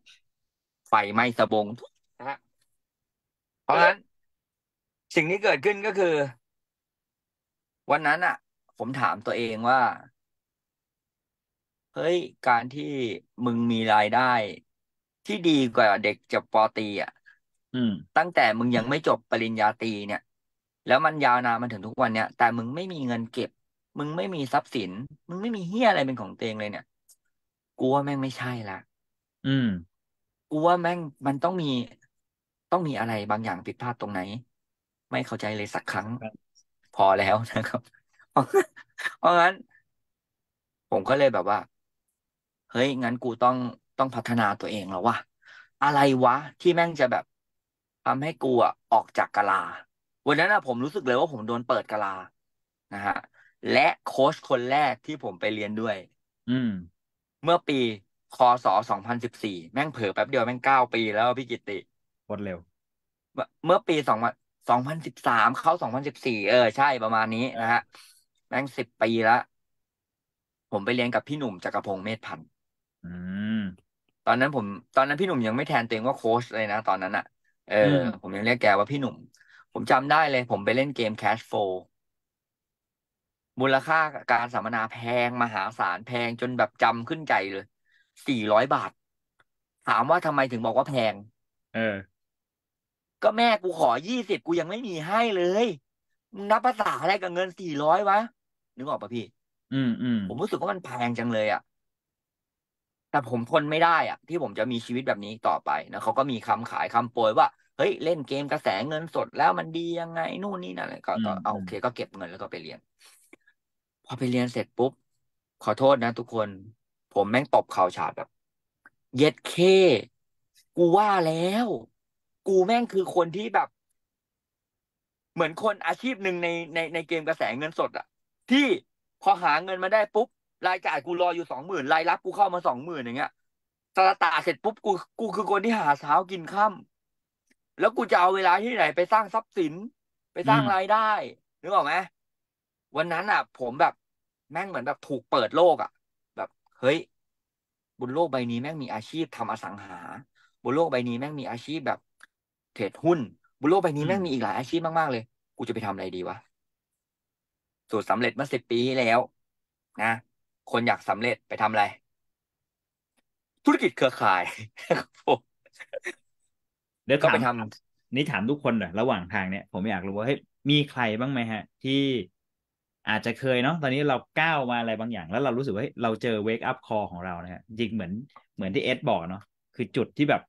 ไฟไหม้สะบงนะฮะเพราะงั้นสิ่งที่เกิดขึ้นก็คือวันนั้นอ่ะผมถามตัวเองว่าเฮ้ยการที่มึงมีรายได้ที่ดีกว่าเด็กจบป.ตรีอ่ะตั้งแต่มึงยังไม่จบปริญญาตรีเนี่ยแล้วมันยาวนานมาถึงทุกวันเนี่ยแต่มึงไม่มีเงินเก็บมึงไม่มีทรัพย์สินมึงไม่มีเหี้ยอะไรเป็นของตัวเองเลยเนี่ยกูว่าแม่งไม่ใช่ละอืมกูว่าแม่งมันต้องมีต้องมีอะไรบางอย่างผิดพลาดตรงไหนไม่เข้าใจเลยสักครั้งพอแล้วนะครับเพราะงั้นผมก็เลยแบบว่าเฮ้ยงั้นกูต้องต้องพัฒนาตัวเองแล้ววะอะไรวะที่แม่งจะแบบทำให้กูอ่ะออกจากกะลาวันนั้นนะผมรู้สึกเลยว่าผมโดนเปิดกะลานะฮะและโค้ชคนแรกที่ผมไปเรียนด้วยอืมเมื่อปีค.ศ.สองพันสิบสี่แม่งเผลอแป๊บเดียวแม่งเก้าปีแล้วพี่กิตติโคตรเร็วเมื่อปีสองสองพันสิบสามเข้าสองพันสิบสี่เออใช่ประมาณนี้นะฮะแม่งสิบปีละผมไปเรียนกับพี่หนุ่มจักรพงษ์เมธพันธ์อืมตอนนั้นผมตอนนั้นพี่หนุ่มยังไม่แทนตัวเองว่าโค้ชเลยนะตอนนั้นอ่ะเออผมยังเรียกแกว่าพี่หนุ่มผมจำได้เลยผมไปเล่นเกม Cash Flow มูลค่าการสัมมนาแพงมหาศาลแพงจนแบบจำขึ้นใจเลยสี่ร้อยบาทถามว่าทำไมถึงบอกว่าแพงเออก็แม่กูขอยี่สิบกูยังไม่มีให้เลยมึงนับภาษาอะไรกับเงินสี่ร้อยวะนึกออกป่ะพี่อืมอืมผมรู้สึกว่ามันแพงจังเลยอ่ะแต่ผมทนไม่ได้อ่ะที่ผมจะมีชีวิตแบบนี้ต่อไปนะเขาก็มีคำขายคำโปรยว่าเฮ้ยเล่นเกมกระแสเงินสดแล้วมันดียังไงนู่นนี่นั่นก็เอาโอเคก็เก็บเงินแล้วก็ไปเรียนพอไปเรียนเสร็จปุ๊บขอโทษนะทุกคนผมแม่งตบเข่าฉาดแบบเย็ดเคกูว่าแล้วกูแม่งคือคนที่แบบเหมือนคนอาชีพหนึ่งในในในเกมกระแสเงินสดอะที่พอหาเงินมาได้ปุ๊บรายจ่ายกูรออยู่สองหมื่นรายรับกูเข้ามาสองหมื่นอย่างเงี้ยสตาร์ตเสร็จปุ๊บกูกูคือคนที่หาเช้ากินค่ำแล้วกูจะเอาเวลาที่ไหนไปสร้างทรัพย์สินไปสร้างรายได้นึกออกไหมวันนั้นอ่ะผมแบบแม่งเหมือนแบบถูกเปิดโลกอ่ะแบบเฮ้ยบนโลกใบนี้แม่งมีอาชีพทำอสังหาบนโลกใบนี้แม่งมีอาชีพแบบเทรดหุ้นบนโลกใบนี้แม่งมีอีกหลายอาชีพมากๆเลยกูจะไปทำอะไรดีวะสูตรสำเร็จเมื่อสิบปีที่แล้วนะคนอยากสำเร็จไปทำอะไรธุรกิจเครือข่ายเดี๋ยวก็ไปทำนี่ถามทุกคนเลยระหว่างทางเนี่ยผมอยากรู้ว่าเฮ้ยมีใครบ้างไหมฮะที่อาจจะเคยเนาะตอนนี้เราก้าวมาอะไรบางอย่างแล้วเรารู้สึกว่าเฮ้ยเราเจอ wake up call ของเรานะฮะจริงเหมือนเหมือนที่เอสบอกเนาะคือจุดที่แบบ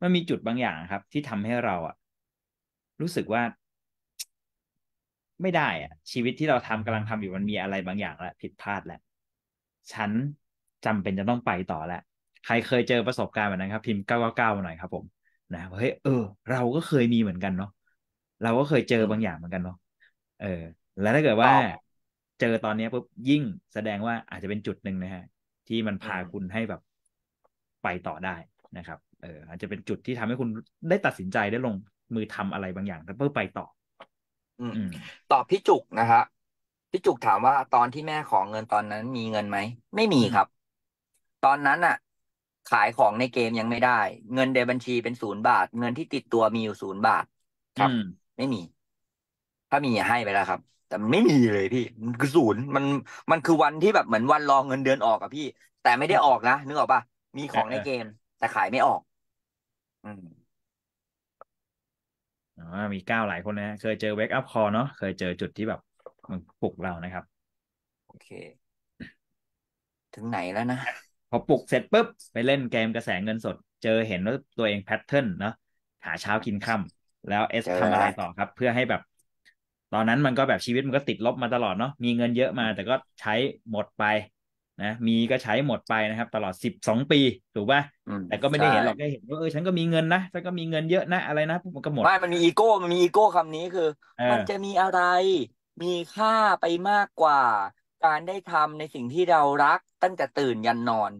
มันมีจุดบางอย่างครับที่ทำให้เราอะรู้สึกว่าไม่ได้อะชีวิตที่เราทำกำลังทำอยู่มันมีอะไรบางอย่างแล้วผิดพลาดแล้วฉันจำเป็นจะต้องไปต่อแล้วใครเคยเจอประสบการณ์แบบนั้นครับพิมพ์เก้าเก้าเก้าหน่อยครับผมนะว่าเฮ้ยเออเราก็เคยมีเหมือนกันเนาะเราก็เคยเจอบางอย่างเหมือนกันเนาะเออแล้วถ้าเกิดว่า เจอตอนนี้ปุ๊บยิ่งแสดงว่าอาจจะเป็นจุดหนึ่งนะฮะที่มันพาคุณให้แบบไปต่อได้นะครับเอออาจจะเป็นจุดที่ทำให้คุณได้ตัดสินใจได้ลงมือทำอะไรบางอย่างเพื่อไปต่อตอบพี่จุกนะฮะพี่จุกถามว่าตอนที่แม่ขอเงินตอนนั้นมีเงินไหมไม่มีครับตอนนั้นอ่ะขายของในเกมยังไม่ได้เงินในบัญชีเป็นศูนย์บาทเงินที่ติดตัวมีอยู่ศูนย์บาทครับไม่มีถ้ามีอย่าให้ไปแล้วครับแต่ไม่มีเลยพี่มันคือศูนย์มันมันคือวันที่แบบเหมือนวันรอเงินเดือนออกอะพี่แต่ไม่ได้ออกนะนึกออกป่ะมีของในเกมแต่ขายไม่ออกอืมอ๋อมีเก้าหลายคนนะเคยเจอเวคอัพคอลเนาะเคยเจอจุดที่แบบมันปลุกเรานะครับโอเคถึงไหนแล้วนะพอปลุกเสร็จปุ๊บไปเล่นเกมกระแสเงินสดเจอเห็นว่าตัวเองแพทเทิร์นเนาะหาเช้ากินค่ำแล้วเอสทำอะไรต่อครับเพื่อให้แบบตอนนั้นมันก็แบบชีวิตมันก็ติดลบมาตลอดเนาะมีเงินเยอะมาแต่ก็ใช้หมดไปนะมีก็ใช้หมดไปนะครับตลอดสิบสองปีถูกป่ะแต่ก็ไม่ได้เห็นหรอกได้เห็นว่าเออฉันก็มีเงินนะฉันก็มีเงินเยอะนะอะไรนะมันก็หมดไม่มันมีอีโก้มันมีอีโก้คำนี้คือมันจะมีอะไรมีค่าไปมากกว่าการได้ทำในสิ่งที่เรารักตั้งแต่ตื่นยันนอน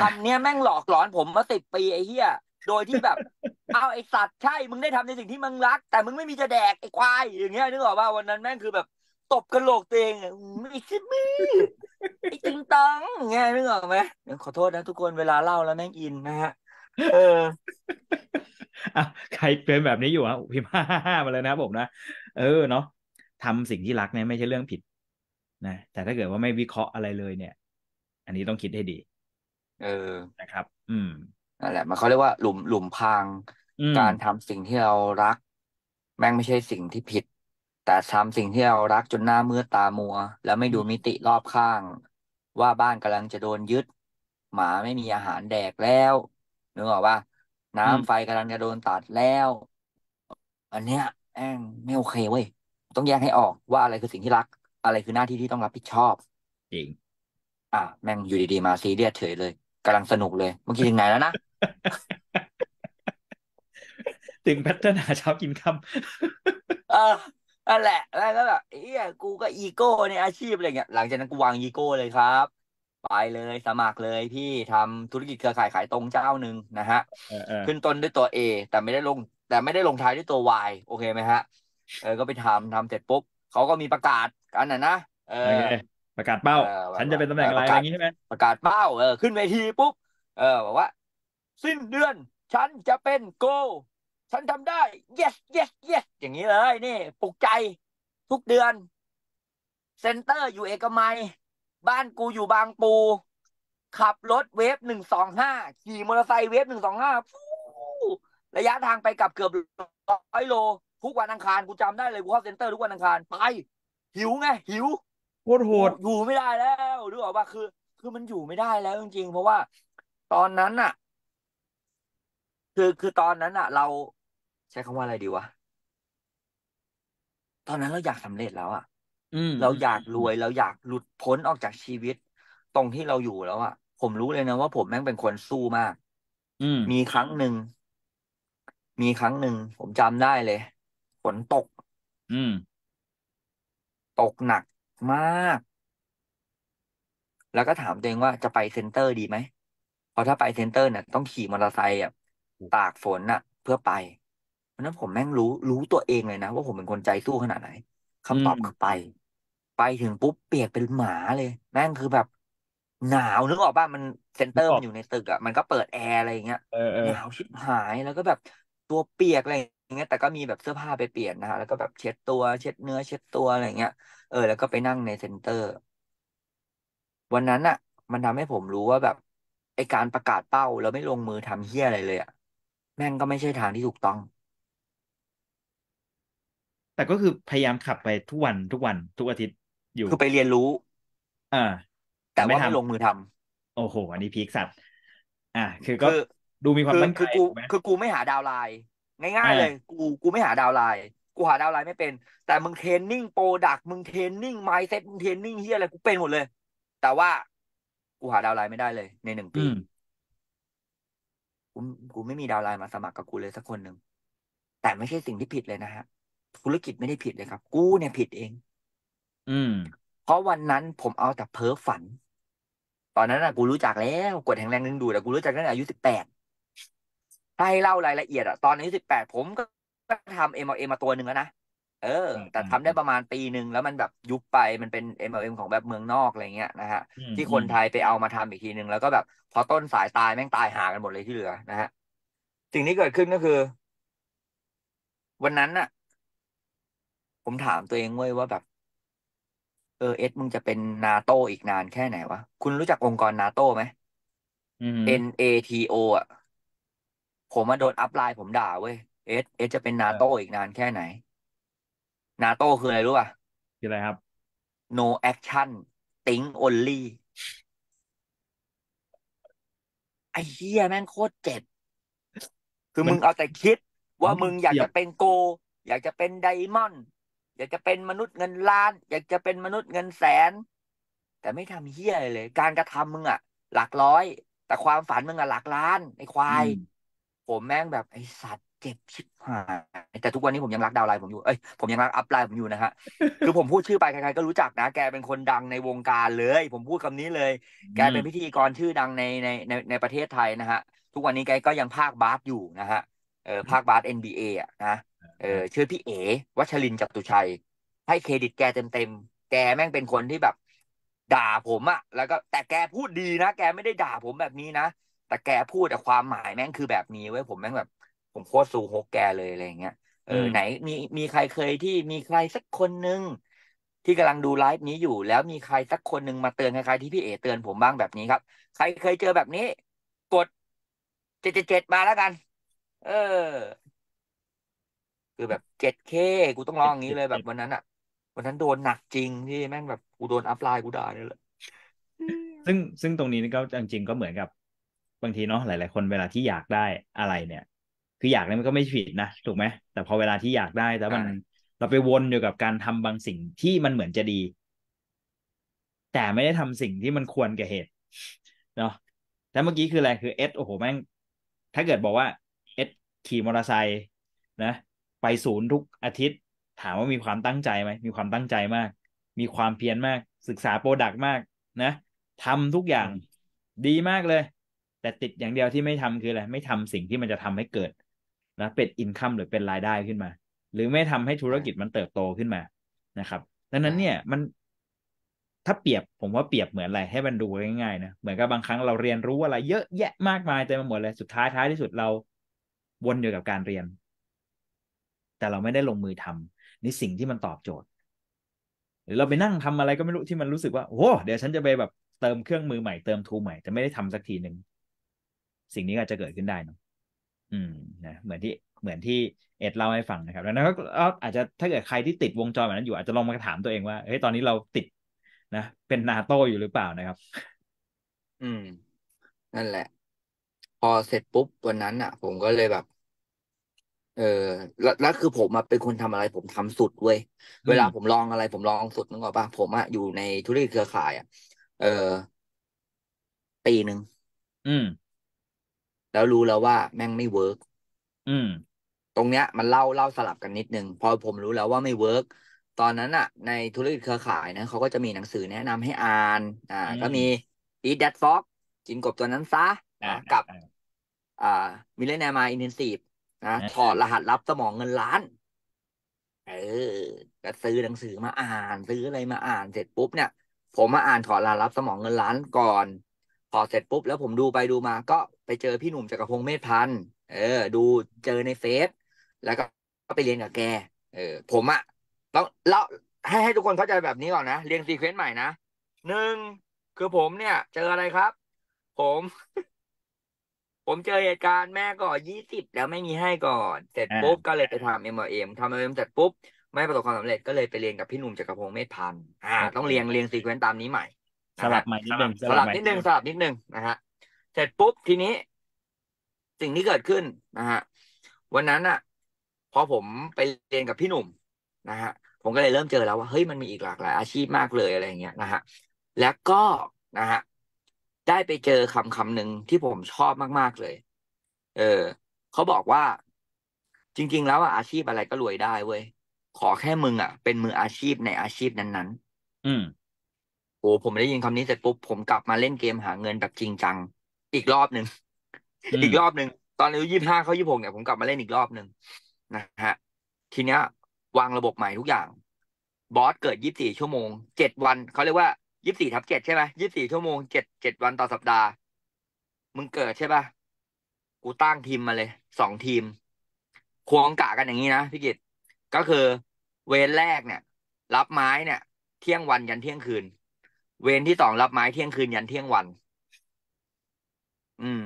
คำนี้แม่งหลอกหลอนผมมาสิบปีไอ้เหี้ยโดยที่แบบเอาไอ้สัตว์ใช่มึงได้ทำในสิ่งที่มึงรักแต่มึงไม่มีจะแดกไอ้ควายอย่างเงี้ยนึกออกป่ะวันนั้นแม่งคือแบบตบกระโหลกตัวเองไม่ใช่มือไอ้จริงตังเงี้ยนึกออกไหมขอโทษนะทุกคนเวลาเล่าแล้วแม่งอินนะฮะเออใครเป็นแบบนี้อยู่ฮะพิมพ์ห้ามาเลยนะผมนะเออเนาะทำสิ่งที่รักเนี่ยไม่ใช่เรื่องผิดนะแต่ถ้าเกิดว่าไม่วิเคราะห์อะไรเลยเนี่ยอันนี้ต้องคิดให้ดีเออนะครับอืมนั่นแหละมันเขาเรียกว่าหลุมหลุมพรางการทำสิ่งที่เรารักแม่งไม่ใช่สิ่งที่ผิดแต่ทำสิ่งที่เรารักจนหน้ามืดตามัวแล้วไม่ดูมิติรอบข้างว่าบ้านกำลังจะโดนยึดหมาไม่มีอาหารแดกแล้วนึกออกป่ะน้ำไฟกำลังจะโดนตัดแล้วอันเนี้ยแม่งไม่โอเคเว้ยต้องแยกให้ออกว่าอะไรคือสิ่งที่รักอะไรคือหน้าที่ที่ต้องรับผิดชอบจริงอ่ะแม่งอยู่ดีๆมาซีเรียสเฉยเลยกำลังสนุกเลยเมื่อกี้ถึงไหนแล้วนะถึงพัฒนาเช้ากินค่ำเออนั่นแหละแล้วก็แบบเอ้ยกูก็อีโก้ในอาชีพอะไรเงี้ยหลังจากนั้นกูวางอีโก้เลยครับไปเลยสมัครเลยพี่ทำธุรกิจเครือข่ายขายตรงเจ้าหนึ่งนะฮะขึ้นต้นด้วยตัว A แต่ไม่ได้ลงแต่ไม่ได้ลงท้ายด้วยตัว Y โอเคไหมฮะเออก็ไปทำทำเสร็จปุ๊บเขาก็มีประกาศกันน่ะนะเออประกาศเป้าฉันจะเป็นตำแหน่งอะไรอย่างงี้ใช่ไหมประกาศเป้าเออขึ้นเวทีปุ๊บเออบอกว่าสิ้นเดือนฉันจะเป็นโกฉันทำได้ yes yes yes อย่างนี้เลยนี่ปลุกใจทุกเดือนเซ็นเตอร์อยู่เอกมัยบ้านกูอยู่บางปูขับรถเวฟหนึ่งสองห้าขี่มอเตอร์ไซค์เวฟหนึ่งสองห้าระยะทางไปกลับเกือบร้อยโลทุกวันอังคารกูจำได้เลยกูเข้าเซ็นเตอร์ทุกวันอังคารไปหิวไงหิวโคตรโหดอยู่ไม่ได้แล้วรู้หรือเปล่าคือคือมันอยู่ไม่ได้แล้วจริงๆเพราะว่าตอนนั้นน่ะคือคือตอนนั้นน่ะเราใช้คำว่าอะไรดีวะตอนนั้นเราอยากสำเร็จแล้วอ่ะเราอยากรวยเราอยากหลุดพ้นออกจากชีวิตตรงที่เราอยู่แล้วอ่ะผมรู้เลยนะว่าผมแม่งเป็นคนสู้มากมีครั้งหนึ่งมีครั้งหนึ่งผมจำได้เลยฝนตกอืมตกหนักมากแล้วก็ถามตัวเองว่าจะไปเซ็นเตอร์ดีไหมเพราะถ้าไปเซ็นเตอร์เนี่ยต้องขี่มอเตอร์ไซค์อ่ะตากฝนอ่ะเพื่อไปเพราะนั้นผมแม่งรู้รู้ตัวเองเลยนะว่าผมเป็นคนใจสู้ขนาดไหนคำตอบคือไปไปถึงปุ๊บเปียกเป็นหมาเลยแม่งคือแบบหนาวนึกออกป่ะมันเซ็นเตอร์มันอยู่ในตึกอ่ะมันก็เปิดแอร์อะไรอย่างเงี้ยหนาวชิบหายแล้วก็แบบตัวเปียกอะไรอย่างเงี้ยแต่ก็มีแบบเสื้อผ้าไปเปลี่ยนนะฮะแล้วก็แบบเช็ดตัวเช็ดเนื้อเช็ดตัวอะไรอย่างเงี้ยเออแล้วก็ไปนั่งในเซ็นเตอร์วันนั้นอ่ะมันทำให้ผมรู้ว่าแบบไอการประกาศเป้าแล้วไม่ลงมือทำเหี้ยอะไรเลยอ่ะแม่งก็ไม่ใช่ทางที่ถูกต้องแต่ก็คือพยายามขับไปทุกวันทุกวันทุกอาทิตย์อยู่คือไปเรียนรู้อ่าแต่ว่าไม่ลงมือทำโอ้โหอันนี้พีคสัตว์อ่าคือก็ดูมีความมั่นใจคือกูคือกูไม่หาดาวไลน์ง่ายๆเลยกูกูไม่หาดาวไลน์กูหาดาวไลน์ไม่เป็นแต่มึงเทรนนิ่งโปรดักต์มึงเทรนนิ่งไมด์เซ็ตมึงเทรนนิ่งเฮียอะไรกูเป็นหมดเลยแต่ว่ากูหาดาวไลน์ไม่ได้เลยในหนึ่งปีกูกูไม่มีดาวไลน์มาสมัครกับกูเลยสักคนหนึ่งแต่ไม่ใช่สิ่งที่ผิดเลยนะฮะธุรกิจไม่ได้ผิดเลยครับกูเนี่ยผิดเองอืม เพราะวันนั้นผมเอาแต่เพ้อฝันตอนนั้นอ่ะกูรู้จักแล้วกฎแห่งแรงดึงดูดอ่ะกูรู้จักตั้งแต่อายุสิบแปดถ้าให้เล่ารายละเอียดอ่ะตอนอายุสิบแปดผมก็ทำเอ็มเอมาตัวหนึ่งแล้วนะเออแต่ทำได้ประมาณปีหนึ่งแล้วมันแบบยุบไปมันเป็น เอ็ม แอล เอ็ม ของแบบเมืองนอกอะไรเงี้ยนะฮะที่คนไทยไปเอามาทำอีกทีหนึ่งแล้วก็แบบพอต้นสายตายแม่งตายหากันหมดเลยที่เหลือนะฮะสิ่งที่เกิดขึ้นก็คือวันนั้นน่ะผมถามตัวเองเว้ยว่าแบบเออเอสมึงจะเป็น NATO อีกนานแค่ไหนวะคุณรู้จักองค์กร NATO ไหม เอ็น เอ ที โอ อ่ะผมมาโดนอัพไลน์ผมด่าเว้ยเอสเอสจะเป็น NATO อีกนานแค่ไหนNATO คืออะไรรู้ป่ะคืออะไรครับ no action think only ไอ้เหี้ยแม่งโคตรเจ็บคือมึงเอาแต่คิดว่ามึงอยากจะเป็นโกอยากจะเป็นไดมอนด์อยากจะเป็นมนุษย์เงินล้านอยากจะเป็นมนุษย์เงินแสนแต่ไม่ทำเหี้ยอะไรเลยการกระทำมึงอะหลักร้อยแต่ความฝันมึงอะหลักล้านไอ้ควายผมแม่งแบบไอ้สัตว์เจ็บชิบหายแต่ทุกวันนี้ผมยังรักดาวไลน์ผมอยู่เอ้ยผมยังรักอัพไลน์ผมอยู่นะฮะคือผมพูดชื่อไปใครๆก็รู้จักนะแกเป็นคนดังในวงการเลยผมพูดคำนี้เลยแกเป็นพิธีกรชื่อดังในในในในประเทศไทยนะฮะทุกวันนี้แกก็ยังภาคบาสอยู่นะฮะเออภาคบาส เอ็น บี เอ อ่ะนะเออชื่อพี่เอ๋วัชรินทร์จตุชัยให้เครดิตแกเต็มๆแกแม่งเป็นคนที่แบบด่าผมอ่ะแล้วก็แต่แกพูดดีนะแกไม่ได้ด่าผมแบบนี้นะแต่แกพูดแต่ความหมายแม่งคือแบบนี้เว้ยผมแม่งแบบผมโคตรซูโฮกแกเลยอะไรเงี้ยเออไหนมีมีใครเคยที่มีใครสักคนหนึ่งที่กำลังดูไลฟ์นี้อยู่แล้วมีใครสักคนหนึ่งมาเตือนใครๆที่พี่เอ๋เตือนผมบ้างแบบนี้ครับใครเคยเจอแบบนี้กดเจ็ดเจ็ดเจ็ดมาแล้วกันเออคือแบบเจ็ดเคกูต้องร้องอย่างนี้เลยแบบวันนั้นอ่ะวันนั้นโดนหนักจริงที่แม่งแบบกูโดนอัพไลน์กูด่าเนี่ยแหละซึ่งซึ่งตรงนี้ก็จริงๆก็เหมือนกับบางทีเนาะหลายๆคนเวลาที่อยากได้อะไรเนี่ยคืออยากนั้นมันก็ไม่ผิดนะถูกไหมแต่พอเวลาที่อยากได้แล้วมันเราไปวนอยู่กับการทำบางสิ่งที่มันเหมือนจะดีแต่ไม่ได้ทำสิ่งที่มันควรแก่เหตุเนาะแต่เมื่อกี้คืออะไรคือเอสโอ้โหแม่งถ้าเกิดบอกว่าเอสขี่มอเตอร์ไซค์นะไปศูนย์ทุกอาทิตย์ถามว่ามีความตั้งใจไหมมีความตั้งใจมากมีความเพียรมากศึกษาโปรดักต์มากนะทำทุกอย่างดีมากเลยแต่ติดอย่างเดียวที่ไม่ทำคืออะไรไม่ทำสิ่งที่มันจะทำให้เกิดนะเป็นอินคัมหรือเป็นรายได้ขึ้นมาหรือไม่ทำให้ธุรกิจมันเติบโตขึ้นมานะครับดังนั้นเนี่ยมันถ้าเปรียบผมว่าเปรียบเหมือนอะไรให้มันดูง่ายๆนะเหมือนกับบางครั้งเราเรียนรู้อะไรเยอะแยะมากมายเต็มไปหมดเลยสุดท้ายท้ายที่สุดเราวนอยู่กับการเรียนแต่เราไม่ได้ลงมือทำในสิ่งที่มันตอบโจทย์หรือเราไปนั่งทำอะไรก็ไม่รู้ที่มันรู้สึกว่าโอ้เดี๋ยวฉันจะไปแบบเติมเครื่องมือใหม่เติมทูใหม่แต่ไม่ได้ทำสักทีหนึ่งสิ่งนี้อาจจะเกิดขึ้นได้นะอืมนะเหมือนที่เหมือนที่เอ็ดเล่าให้ฟังนะครับแล้วก็อาจจะถ้าเกิดใครที่ติดวงจรแบบนั้นอยู่อาจจะลองมาถามตัวเองว่าเฮ้ยตอนนี้เราติดนะเป็นนาโต้อยู่หรือเปล่านะครับอืมนั่นแหละพอเสร็จปุ๊บวันนั้นอ่ะผมก็เลยแบบเออแล้วแล้วคือผมมาเป็นคนทำอะไรผมทำสุดเว้ยเวลาผมลองอะไรผมลองสุดนึกออกป่ะผมอ่ะอยู่ในธุรกิจเครือข่ายอ่ะเออปีหนึ่งอืมแล้วรู้แล้วว่าแม่งไม่เวิร์กอืมตรงเนี้ยมันเล่าเล่าสลับกันนิดนึงพอผมรู้แล้วว่าไม่เวิร์กตอนนั้นอ่ะในธุรกิจเครือข่ายนะเขาก็จะมีหนังสือแนะนำให้อ่านอ่าก็มี Eat That Frog กินกบตัวนั้นซะนะกับอ่า Millionaire Mind Intensive นะถอดรหัสลับสมองเงินล้านเออก็ซื้อหนังสือมาอ่านซื้ออะไรมาอ่านเสร็จปุ๊บเนี่ยผมมาอ่านถอดรหัสลับสมองเงินล้านก่อนพอเสร็จปุ๊บแล้วผมดูไปดูมาก็ไปเจอพี่หนุ่มจักรพงษ์เมธพันธ์เออดูเจอในเฟซแล้วก็ไปเรียนกับแกเออผมอะต้องแล้วให้ให้ทุกคนเข้าใจแบบนี้ก่อนนะเรียงซีเควนต์ใหม่นะหนึ่งคือผมเนี่ยเจออะไรครับผมผมเจอเหตุการณ์แม่ก่อยี่สิบแล้วไม่มีให้ก่อนเสร็จปุ๊บก็เลยไปทำเอ็มเอ็มทำเอ็มเสร็จปุ๊บไม่ประสบความสำเร็จก็เลยไปเรียนกับพี่หนุ่มจักรพงษ์เมธพันธ์อ่าต้องเรียงเรียงซีเควนต์ตามนี้ใหม่สลับใหม่นิดนึงสลับนิดนึงสลับนิดนึงนะฮะเสร็จปุ๊บทีนี้สิ่งที่เกิดขึ้นนะฮะวันนั้นอ่ะพอผมไปเรียนกับพี่หนุ่มนะฮะผมก็เลยเริ่มเจอแล้วว่าเฮ้ยมันมีอีกหลากหลายอาชีพมากเลยอะไรอย่างเงี้ยนะฮะแล้วก็นะฮะได้ไปเจอคำคำหนึ่งที่ผมชอบมากๆเลยเออเขาบอกว่าจริงๆแล้วอาชีพอะไรก็รวยได้เว้ยขอแค่มึงอ่ะเป็นมืออาชีพในอาชีพนั้นๆอืม อ้ผมได้ยินคำนี้เสร็จปุ๊บผมกลับมาเล่นเกมหาเงินแบบจริงจังอีกรอบหนึ่ง อีกรอบหนึ่งตอนอายุยี่สิบห้าเขายี่สิบหกเนี่ยผมกลับมาเล่นอีกรอบหนึ่งนะฮะทีเนี้ยวางระบบใหม่ทุกอย่างบอสเกิดยี่สิบสี่ชั่วโมงเจ็ดวันเขาเรียกว่ายี่สิบสี่ทับเจ็ดใช่ไหมยี่สิบสี่ชั่วโมงเจ็ดเจ็ดวันต่อสัปดาห์มึงเกิดใช่ป่ะกูตั้งทีมมาเลยสองทีมควงกะกันอย่างนี้นะพี่กิตก็คือเวรแรกเนี่ยรับไม้เนี่ยเที่ยงวันยันเที่ยงคืนเวรที่สองรับไม้เที่ยงคืนยันเที่ยงวันอืม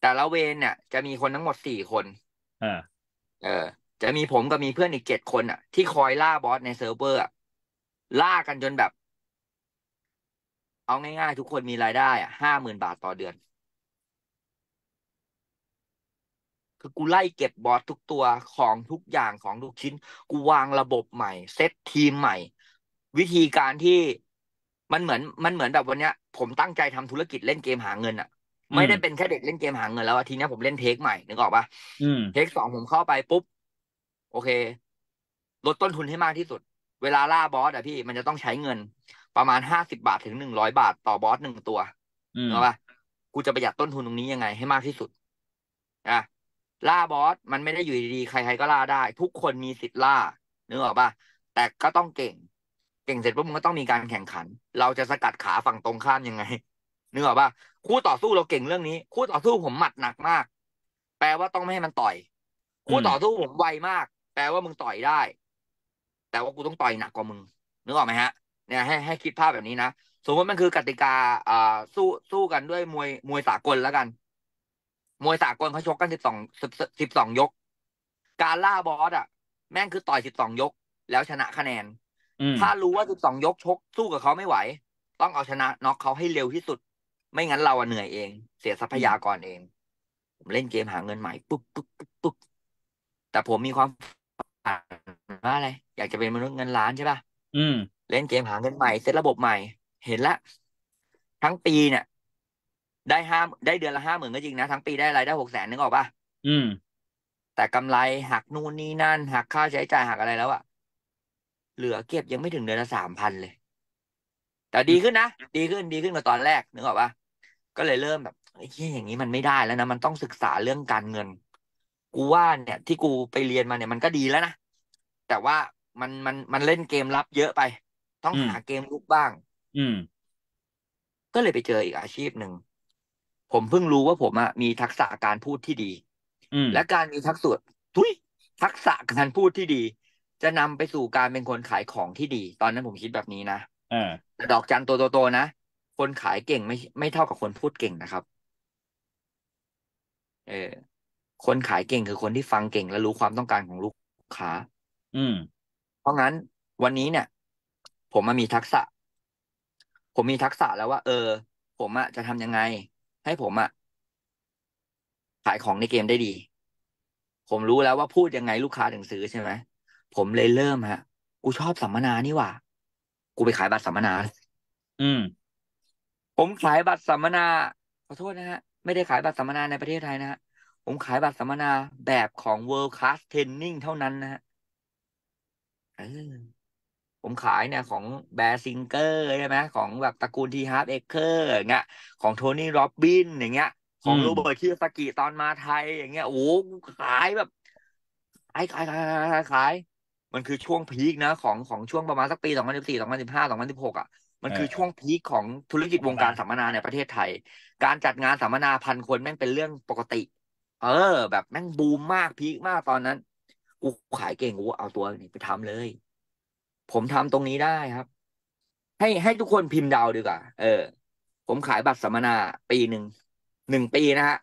แต่ละเวรเนี่ยจะมีคนทั้งหมดสี่คนอ่าเออจะมีผมกับมีเพื่อนอีกเจ็ดคนอ่ะที่คอยล่าบอสในเซิร์ฟเวอร์ล่ากันจนแบบเอาง่ายๆทุกคนมีรายได้อ่ะห้าหมื่นบาทต่อเดือนคือกูไล่เก็บบอสทุกตัวของทุกอย่างของทุกชิ้นกูวางระบบใหม่เซตทีมใหม่วิธีการที่มันเหมือนมันเหมือนแบบวันเนี้ยผมตั้งใจทำธุรกิจเล่นเกมหาเงินอ่ะไม่ได้เป็นแค่เด็กเล่นเกมหาเงินแล้วทีนี้ผมเล่นเทคใหม่นึกออกปะเทคสองผมเข้าไปปุ๊บโอเคลดต้นทุนให้มากที่สุดเวลาล่าบอสอ่ะพี่มันจะต้องใช้เงินประมาณห้าสิบบาทถึงหนึ่งร้อยบาทต่อบอสหนึ่งตัวนึกออกปะกูจะประหยัดต้นทุนตรงนี้ยังไงให้มากที่สุดอ่ะล่าบอสมันไม่ได้อยู่ดีๆใครๆก็ล่าได้ทุกคนมีสิทธิ์ล่านึกออกป่ะแต่ก็ต้องเก่งเก่งเสร็จปุ๊บมันก็ต้องมีการแข่งขันเราจะสกัดขาฝั่งตรงข้ามยังไงนึกออกป่ะคู่ต่อสู้เราเก่งเรื่องนี้คู่ต่อสู้ผมหมัดหนักมากแปลว่าต้องไม่ให้มันต่อยคู่ต่อสู้ผมไวมากแปลว่ามึงต่อยได้แต่ว่ากูต้องต่อยหนักกว่ามึงนึกออกไหมฮะเนี่ยให้ให้คิดภาพแบบนี้นะสมมติมันคือกติกาอ่าสู้สู้กันด้วยมวยมวยสากลแล้วกันมวยสากลเขาชกกันสิบสองสิบสองยกการล่าบอสอ่ะแม่งคือต่อยสิบสองยกแล้วชนะคะแนนถ้ารู้ว่าสิบสองยกชกสู้กับเขาไม่ไหวต้องเอาชนะน็อกเขาให้เร็วที่สุดไม่งั้นเราเหนื่อยเองเสียทรัพยากรเองผมเล่นเกมหาเงินใหม่ปุ๊บปุ๊บปุ๊บปุ๊บแต่ผมมีความฝันว่าอะไรอยากจะเป็นมนุษย์เงินล้านใช่ป่ะอืมเล่นเกมหาเงินใหม่เซตระบบใหม่เห็นละทั้งปีเนี่ยได้ห้าได้เดือนละห้าหมื่นก็จริงนะทั้งปีได้รายได้หกแสนนึกออกป่ะอืมแต่กำไรหักนู่นนี่นั่นหักค่าใช้จ่ายหักอะไรแล้วอะเหลือเก็บยังไม่ถึงเดือนละสามพันเลยแต่ดีขึ้นนะดีขึ้นดีขึ้นกว่าตอนแรกนึกออกป่ะก็เลยเริ่มแบบไอ้เหี้ยอย่างนี้มันไม่ได้แล้วนะมันต้องศึกษาเรื่องการเงินกูว่าเนี่ยที่กูไปเรียนมาเนี่ยมันก็ดีแล้วนะแต่ว่ามันมันมันเล่นเกมลับเยอะไปต้องหาเกมลุกบ้างอืมก็เลยไปเจออีกอาชีพหนึ่งผมเพิ่งรู้ว่าผมอะมีทักษะการพูดที่ดีและการมีทักษะทุยทักษะการพูดที่ดีจะนำไปสู่การเป็นคนขายของที่ดีตอนนั้นผมคิดแบบนี้นะดอกจันตัวโตๆนะคนขายเก่งไม่ไม่เท่ากับคนพูดเก่งนะครับเออคนขายเก่งคือคนที่ฟังเก่งและรู้ความต้องการของลูกค้าอืมเพราะงั้นวันนี้เนี่ยผมมามีทักษะผมมีทักษะแล้วว่าเออผมอะจะทำยังไงให้ผมอะขายของในเกมได้ดีผมรู้แล้วว่าพูดยังไงลูกค้าถึงซื้อใช่ไหมผมเลยเริ่มฮะกูชอบสัมมนานี่หว่ากูไปขายบัตรสัมมนาอืมผมขายบัตรสัมมนาขอโทษนะฮะไม่ได้ขายบัตรสัมมนาในประเทศไทยนะฮะผมขายบัตรสัมมนาแบบของ World Class Training เท่านั้นนะฮะเออผมขายเนี่ยของแบร์ซิงเกอร์ใช่ไหมของแบบตระกูลทีฮาร์ปเอเคอร์อย่างเงี้ยของโทนี่โรบินอย่างเงี้ยของโรเบิร์ตคิโยซากิตอนมาไทยอย่างเงี้ยโอ้ขายแบบขายขายขายขายมันคือช่วงพีคนะของของช่วงประมาณสักปีสองพันสิบสี่สองพันสิบห้าสองพันสิบหกอ่ะมันคือช่วงพีคของธุรกิจวงการสัมมนาในประเทศไทยการจัดงานสัมมนาพันคนแม่งเป็นเรื่องปกติเออแบบแม่งบูมมากพีคมากตอนนั้นกูขายเก่งกูเอาตัวนี้ไปทำเลยผมทำตรงนี้ได้ครับให้ให้ทุกคนพิมพ์ดาวดีกว่าเออผมขายบัตรสัมมนาปีหนึ่งหนึ่งปีนะฮะ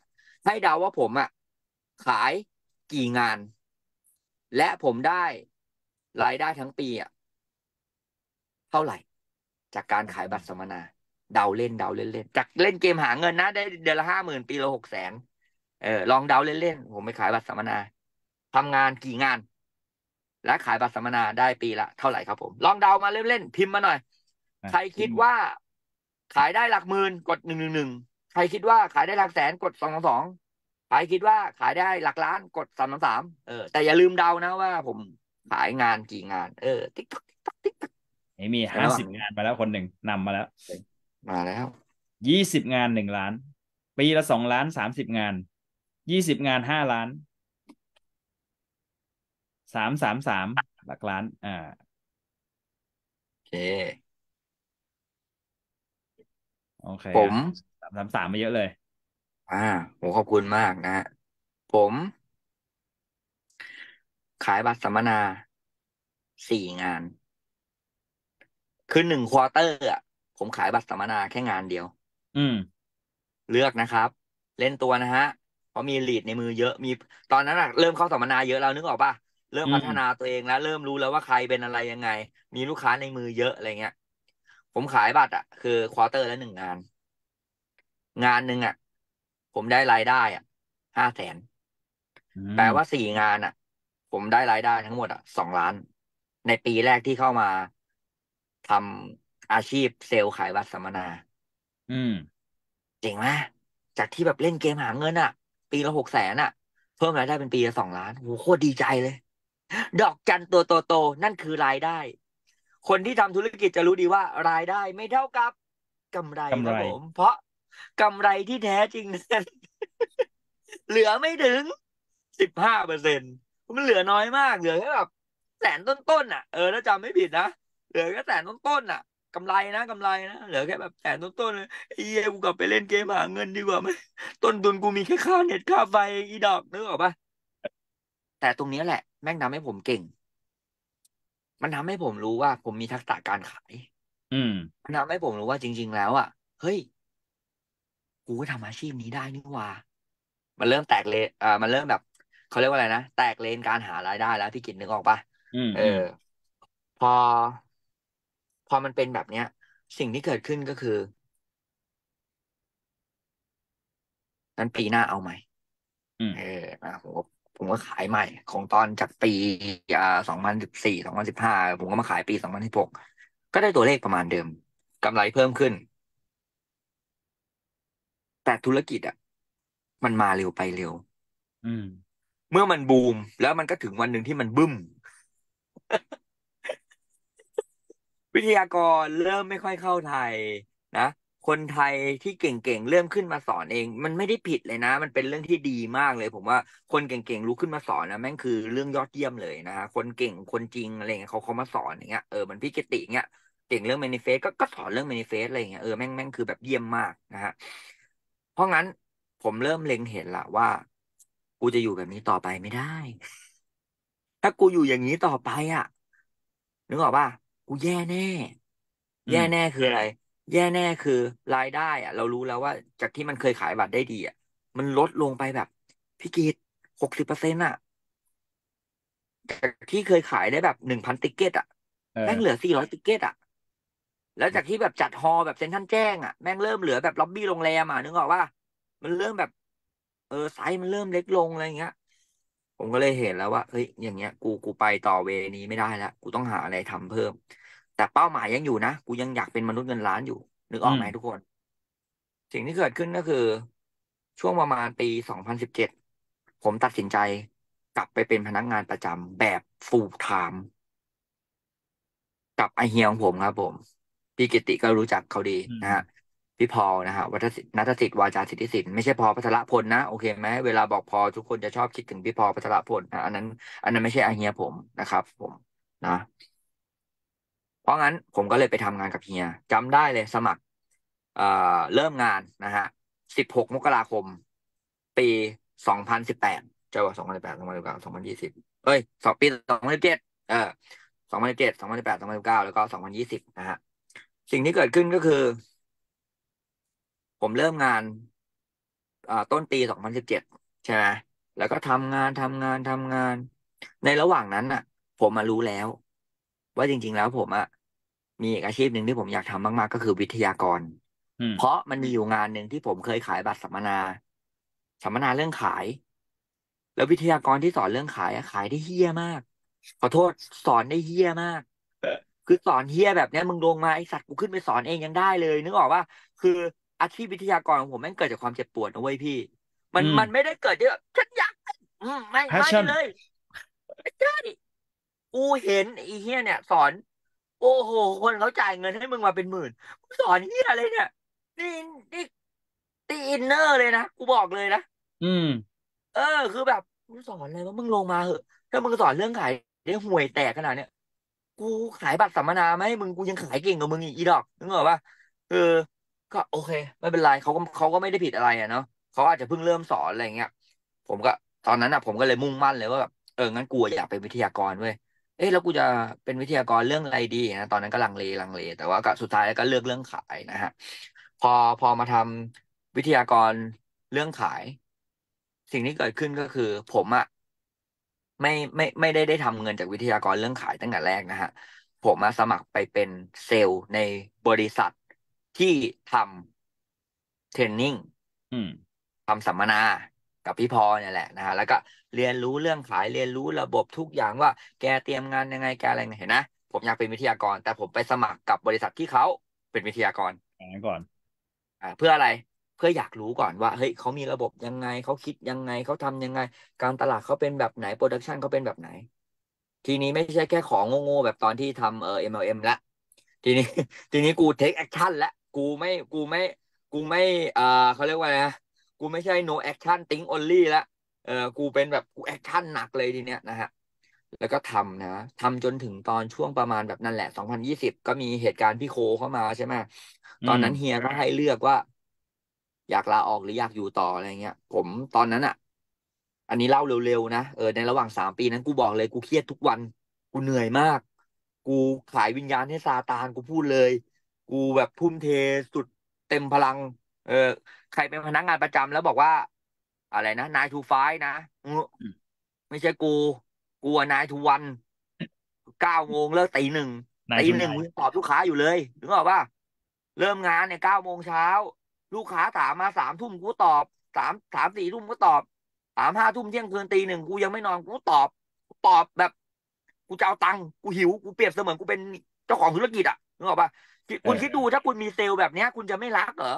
ให้ดาวว่าผมอ่ะขายกี่งานและผมได้รายได้ทั้งปีอ่ะเท่าไหร่จากการขายบัตรสัมมนาดาวเล่นดาวเล่นเล่นจากเล่นเกมหาเงินนะได้เดือนละห้าหมื่นปีละหกแสนเออลองดาวเล่นเล่นผมไปขายบัตรสัมมนาทำงานกี่งานและขายบัตรสัมมนาได้ปีละเท่าไหร่ครับผมลองเดามาเล่นๆพิมพ์มาหน่อยใครคิดว่าขายได้หลักหมื่นกดหนึ่งหนึ่งหนึ่งใครคิดว่าขายได้หลักแสนกดสองสองสองใครคิดว่าขายได้หลักล้านกดสามสามสามเออแต่อย่าลืมเดานะว่าผมขายงานกี่งานเออติ๊กติ๊กติ๊กติ๊ก มีห้าสิบงานมาแล้วคนหนึ่งนำมาแล้วมาแล้วยี่สิบงานหนึ่งล้านปีละสองล้านสามสิบงานยี่สิบงานห้าล้านสามสามสามหลักล้านอ่าโอเคโอเคผมสามสามสามมาเยอะเลยอ่าผมขอบคุณมากนะฮะผมขายบัตรสัมมนาสี่งานคือหนึ่งควอเตอร์อ่ะผมขายบัตรสัมมนาแค่งานเดียวอืมเลือกนะครับเล่นตัวนะฮะเพราะมีลีดในมือเยอะมีตอนนั้นน่ะเริ่มเข้าสัมมนาเยอะแล้วนึกออกป่ะเริ่มพัฒนาตัวเองแล้วเริ่มรู้แล้วว่าใครเป็นอะไรยังไงมีลูกค้าในมือเยอะอะไรเงี้ยผมขายบัตรอ่ะคือควอเตอร์ละหนึ่งงานงานนึงอ่ะผมได้รายได้อ่ะห้าแสนแปลว่าสี่งานอ่ะผมได้รายได้ทั้งหมดอ่ะสองล้านในปีแรกที่เข้ามาทำอาชีพเซลล์ขายบัตรสัมมนาอืมเจ๋งไหมจากที่แบบเล่นเกมหาเงินอ่ะปีละหกแสนอ่ะเพิ่มรายได้เป็นปีละสองล้านโหโคตรดีใจเลยดอกจันตัวโตๆนั่นคือรายได้คนที่ทำธุรกิจจะรู้ดีว่ารายได้ไม่เท่ากับกำไรครับผมเพราะกำไรที่แท้จริงนั้นเหลือไม่ถึง สิบห้าเปอร์เซ็นต์ มันเหลือน้อยมากเหลือแค่แบบแสนต้นๆอ่ะเออถ้าจำไม่ผิดนะเหลือแค่แสนต้นๆอ่ะกำไรนะกำไรนะเหลือแค่แบบแสนต้นๆเลยไอ้เหี้ยกูกลับไปเล่นเกมหาเงินดีกว่ามั้ยต้นทุนกูมีแค่ค่าเน็ตค่าไฟอีดอกนึกออกป่ะแต่ตรงนี้แหละแม่งทำให้ผมเก่งมันทำให้ผมรู้ว่าผมมีทักษะการขายอืมมันทำให้ผมรู้ว่าจริงๆแล้วอ่ะเฮ้ยกูก็ทำอาชีพนี้ได้นี่หว่ามันเริ่มแตกเลนอ่ามันเริ่มแบบเขาเรียกว่าอะไรนะแตกเลนการหารายได้แล้วพี่กิจนึกออกป่ะเออพอพอมันเป็นแบบเนี้ยสิ่งที่เกิดขึ้นก็คือนั้นปีหน้าเอาใหม่เออนะผมผมก็ขายใหม่ของตอนจากปีอ่าสองพันสิบสี่สองพันสิบห้าผมก็มาขายปีสองพันสิบหกก็ได้ตัวเลขประมาณเดิมกำไรเพิ่มขึ้นแต่ธุรกิจอ่ะมันมาเร็วไปเร็วเมื่อมันบูมแล้วมันก็ถึงวันหนึ่งที่มันบึ้ม วิทยากรเริ่มไม่ค่อยเข้าไทยนะคนไทยที่เก่งๆเริ่มขึ้นมาสอนเองมันไม่ได้ผิดเลยนะมันเป็นเรื่องที่ดีมากเลยผมว่าคนเก่งๆลุกขึ้นมาสอนนะแม่งคือเรื่องยอดเยี่ยมเลยนะฮะคนเก่งคนจริงอะไรเงี้ยเขาเขามาสอนอย่างเงี้ยเออมันพิจิติเงี้ยเก่งเรื่องแมนิเฟสก็ก็สอนเรื่องแมนิเฟสอะไรเงี้ยเออแม่งแม่งคือแบบเยี่ยมมากนะฮะเพราะงั้นผมเริ่มเล็งเห็นละว่ากูจะอยู่แบบนี้ต่อไปไม่ได้ถ้ากูอยู่อย่างนี้ต่อไปอ่ะนึกออกป่ะกูแย่แน่แย่แน่คืออะไรแย่แน่คือรายได้อ่ะเรารู้แล้วว่าจากที่มันเคยขายบัตรได้ดีอ่ะมันลดลงไปแบบพี่กีด หกสิบเปอร์เซ็นต์ อ่ะจากที่เคยขายได้แบบ หนึ่งพัน ติกเก็ตอ่ะแม่งเหลือสี่ร้อยติกเก็ตอ่ะแล้วจากที่แบบจัดฮอลแบบเซ็นทรัลแจ้งอ่ะแม่งเริ่มเหลือแบบล็อบบี้โรงแรมอ่ะนึกออกป่ะมันเริ่มแบบเออไซส์มันเริ่มเล็กลงอะไรอย่างเงี้ยผมก็เลยเห็นแล้วว่าเฮ้ยอย่างเงี้ยกูกูไปต่อเวนี้ไม่ได้ละกูต้องหาอะไรทำเพิ่มแต่เป้าหมายยังอยู่นะกูยังอยากเป็นมนุษย์เงินล้านอยู่นึกออกไหมทุกคนสิ่งที่เกิดขึ้นก็คือช่วงประมาณปีสองพันสิบเจ็ดผมตัดสินใจกลับไปเป็นพนักงานประจำแบบ full time กับไอเฮียของผมครับผมพี่กิติก็รู้จักเขาดีนะฮะพี่พอลนะฮะวัฒนนัทสิทธิ์วาจาสิทธิสินไม่ใช่พอพัทรพลนะโอเคไหมเวลาบอกพอทุกคนจะชอบคิดถึงพี่พอพัทรพลนะอันนั้นอันนั้นไม่ใช่ไอเฮียผมนะครับผมนะเพราะงั้นผมก็เลยไปทำงานกับเฮียจำได้เลยสมัคร เอ่อ เริ่มงานนะฮะสิบหกมกราคมปีสองพันสิบแปดจะว่าสองพันสิบแปด สองพันสิบเก้า สองพันยี่สิบเอ้ยปีสองพันสิบเจ็ดเออสองพันสิบเจ็ด สองพันสิบแปด สองพันสิบเก้าแล้วก็สองพันยี่สิบนะฮะสิ่งที่เกิดขึ้นก็คือผมเริ่มงานอ่าต้นปีสองพันสิบเจ็ดใช่ไหมแล้วก็ทำงานทำงานทำงานในระหว่างนั้นน่ะผมมารู้แล้วว่าจริงๆแล้วผมอะมีอีกอาชีพหนึ่งที่ผมอยากทำมากๆก็คือวิทยากรเพราะมันมีอยู่งานหนึ่งที่ผมเคยขายบัตรสัมมนาสัมมนาเรื่องขายแล้ววิทยากรที่สอนเรื่องขายขายได้เหี้ยมากขอโทษสอนได้เหี้ยมากคือสอนเหี้ยแบบนี้มึงลงมาไอ้สัตว์กูขึ้นไปสอนเองยังได้เลยนึกออกว่าคืออาชีพวิทยากรของผมแม่งเกิดจากความเจ็บปวดนะเว้ยพี่มันมันไม่ได้เกิดที่แบบฉันอยากไม่ไม่เลยไม่ได้ดิกูเห็นไอ้เหี้ยเนี่ยสอน โอ้โหคนเขาจ่ายเงินให้มึงมาเป็นหมื่นสอนเหี้ยอะไรเนี่ยนี่นี่ตีอินเนอร์เลยนะกูบอกเลยนะอืมเออคือแบบมึงสอนเลยว่ามึงลงมาเหอะถ้ามึงสอนเรื่องขายได้ห่วยแตกขนาดเนี้ยกูขายบัตรสัมมนาไหมมึงกูยังขายเก่งกว่ามึงอีกอีดอกนึกออกป่ะเออก็โอเคไม่เป็นไรเขาก็เขาก็ไม่ได้ผิดอะไรอ่ะเนาะเขาอาจจะเพิ่งเริ่มสอนอะไรอย่างเงี้ยผมก็ตอนนั้นอ่ะผมก็เลยมุ่งมั่นเลยว่าแบบเอองั้นกูอยากเป็นวิทยากรเว้ยเอ๊ะแล้วกูจะเป็นวิทยากรเรื่องอะไรดีนะตอนนั้นก็ลังเลลังเลแต่ว่าก็สุดท้ายก็เลือกเรื่องขายนะฮะพอพอมาทำวิทยากรเรื่องขายสิ่งที่เกิดขึ้นก็คือผมอ่ะไม่ไม่ไม่ได้ได้ทำเงินจากวิทยากรเรื่องขายตั้งแต่แรกนะฮะผมมาสมัครไปเป็นเซลล์ในบริษัทที่ทำเทรนนิ่งทำสัมมนากับพี่พอเนี่ยแหละนะฮะแล้วก็เรียนรู้เรื่องขายเรียนรู้ระบบทุกอย่างว่าแกเตรียมงานยังไงแกอะไรเห็นนะผมอยากเป็นวิทยากรแต่ผมไปสมัครกับบริษัทที่เขาเป็นวิทยากรก่อนอ่าเพื่ออะไรเพื่ออยากรู้ก่อนว่าเฮ้ยเขามีระบบยังไงเขาคิดยังไงเขาทำยังไงการตลาดเขาเป็นแบบไหนโปรดักชันเขาเป็นแบบไหนทีนี้ไม่ใช่แค่ของโง่ๆแบบตอนที่ทำเออ เอ็ม แอล เอ็ม ละทีนี้ทีนี้กูเทคแอคชั่นละกูไม่กูไม่กูไม่เออเขาเรียกว่าไงกูไม่ใช่ no action think only ละเออกูเป็นแบบกู action หนักเลยทีเนี้ยนะฮะแล้วก็ทำนะทำจนถึงตอนช่วงประมาณแบบนั่นแหละสองพันยี่สิบก็มีเหตุการณ์พี่โคเข้ามาใช่ไหมตอนนั้นเฮียก็ให้เลือกว่าอยากลาออกหรืออยากอยู่ต่ออะไรเงี้ยผมตอนนั้นอ่ะอันนี้เล่าเร็วๆนะเออในระหว่างสามปีนั้นกูบอกเลยกูเครียดทุกวันกูเหนื่อยมากกูขายวิญญาณให้ซาตานกูพูดเลยกูแบบทุ่มเทสุดเต็มพลังเออใครเป็นพนักงานประจำแล้วบอกว่าอะไรนะนายทูไฟนะไม่ใช่กูกูนายทูวันเก้าโมงเลิกตีหนึ่งตีหนึ่งตอบลูกค้าอยู่เลยถึงบอกว่าเริ่มงานเนี่ยเก้าโมงเช้าลูกค้าถามมาสามทุ่มกูตอบสามสามสี่ทุ่มกูตอบสามห้าทุ่มเที่ยงคืนตีหนึ่งกูยังไม่นอนกูตอบตอบแบบกูจะเอาตังค์กูหิวกูเปรียบเสมือนกูเป็นเจ้าของธุรกิจอ่ะนึกออกป่ะคุณคิดดูถ้าคุณมีเซลล์แบบเนี้ยคุณจะไม่รักเหรอ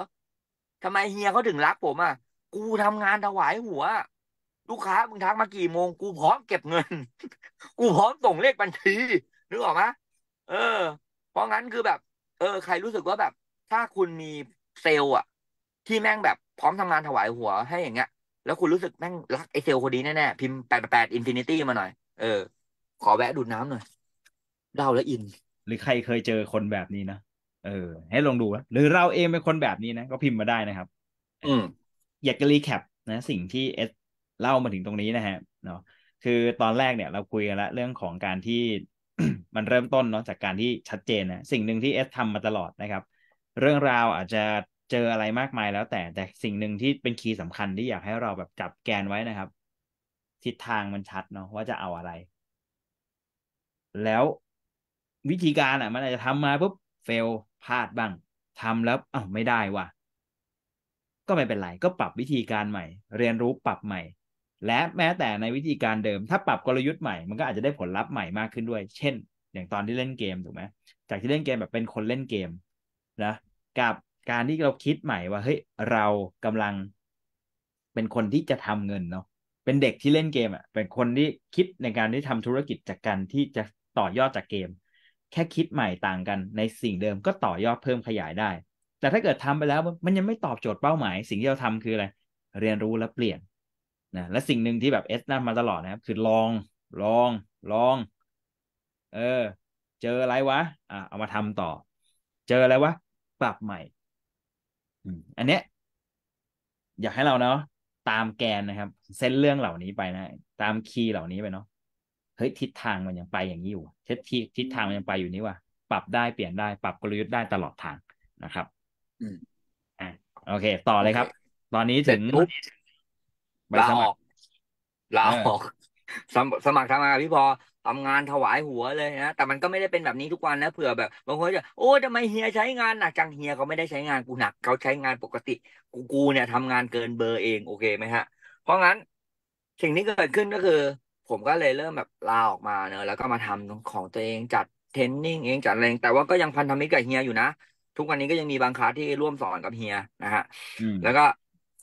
ทำไมเฮียเขาถึงรักผมอ่ะกูทำงานถวายหัวลูกค้ามึงทักมากี่โมงกูพร้อมเก็บเงินกูพร้อมส่งเลขบัญชีนึกออกไหมเออเพราะงั้นคือแบบเออใครรู้สึกว่าแบบถ้าคุณมีเซลล์อ่ะที่แม่งแบบพร้อมทำงานถวายหัวให้อย่างเงี้ยแล้วคุณรู้สึกแม่งรักไอเซลล์คนนี้แน่ๆพิมพ์แปดแปดอินฟินิตี้มาหน่อยเออขอแวะดูดน้ำหน่อยเล่าแล้วอินหรือใครเคยเจอคนแบบนี้นะเออให้ลองดูนะหรือเราเองเป็นคนแบบนี้นะก็พิมพ์มาได้นะครับอืมอยากจะรีแคปนะสิ่งที่เอสเล่ามาถึงตรงนี้นะฮะเนาะคือตอนแรกเนี่ยเราคุยกันละเรื่องของการที่ มันเริ่มต้นเนาะจากการที่ชัดเจนนะสิ่งหนึ่งที่เอสทำมาตลอดนะครับเรื่องราวอาจจะเจออะไรมากมายแล้วแต่แต่สิ่งหนึ่งที่เป็นคีย์สำคัญที่อยากให้เราแบบจับแกนไว้นะครับทิศทางมันชัดเนาะว่าจะเอาอะไรแล้ววิธีการอ่ะมันอาจจะทำมาปุ๊บเฟลพลาดบ้างทำแล้วอ้าวไม่ได้ว่ะก็ไม่เป็นไรก็ปรับวิธีการใหม่เรียนรู้ปรับใหม่และแม้แต่ในวิธีการเดิมถ้าปรับกลยุทธ์ใหม่มันก็อาจจะได้ผลลัพธ์ใหม่มากขึ้นด้วยเช่นอย่างตอนที่เล่นเกมถูกไหมจากที่เล่นเกมแบบเป็นคนเล่นเกมนะกับการที่เราคิดใหม่ว่าเฮ้ยเรากำลังเป็นคนที่จะทำเงินเนาะเป็นเด็กที่เล่นเกมอ่ะเป็นคนที่คิดในการที่ทำธุรกิจจากการที่จะต่อยอดจากเกมแค่คิดใหม่ต่างกันในสิ่งเดิมก็ต่อยอดเพิ่มขยายได้แต่ถ้าเกิดทำไปแล้วมันยังไม่ตอบโจทย์เป้าหมายสิ่งที่เราทำคืออะไรเรียนรู้และเปลี่ยนนะและสิ่งหนึ่งที่แบบเอสนั่นมาตลอดนะครับคือลองลองลองเออเจออะไรวะอ่ะเอามาทำต่อเจออะไรวะปรับใหม่อันเนี้ยอยากให้เราเนาะตามแกนนะครับเส้นเรื่องเหล่านี้ไปนะตามคีย์เหล่านี้ไปเนาะเฮ้ยทิศทางมันยังไปอย่างนี้อยู่ทิศทิศทางมันยังไปอยู่นี่ว่ะปรับได้เปลี่ยนได้ปรับกลยุทธ์ได้ตลอดทางนะครับอืมอ่ะโอเคต่อเลยครับตอนนี้ถึงลาออกลาออกสมัครทำงานพี่พอทำงานถวายหัวเลยนะแต่มันก็ไม่ได้เป็นแบบนี้ทุกวันนะเผื่อแบบบางคนจะโอ้ทำไมเฮียใช้งานหนักจังเฮียเขาไม่ได้ใช้งานกูหนักเขาใช้งานปกติกูกูเนี่ยทำงานเกินเบอร์เองโอเคไหมฮะเพราะงั้นสิ่งที่เกิดขึ้นก็คือผมก็เลยเริ่มแบบลาออกมาเนอะแล้วก็มาทำของตัวเองจัดเทรนนิ่งเองจัดอะไรแต่ว่าก็ยังพันธมิตรกับเฮียอยู่นะทุกวันนี้ก็ยังมีบางคลาสที่ร่วมสอนกับเฮียนะฮะแล้วก็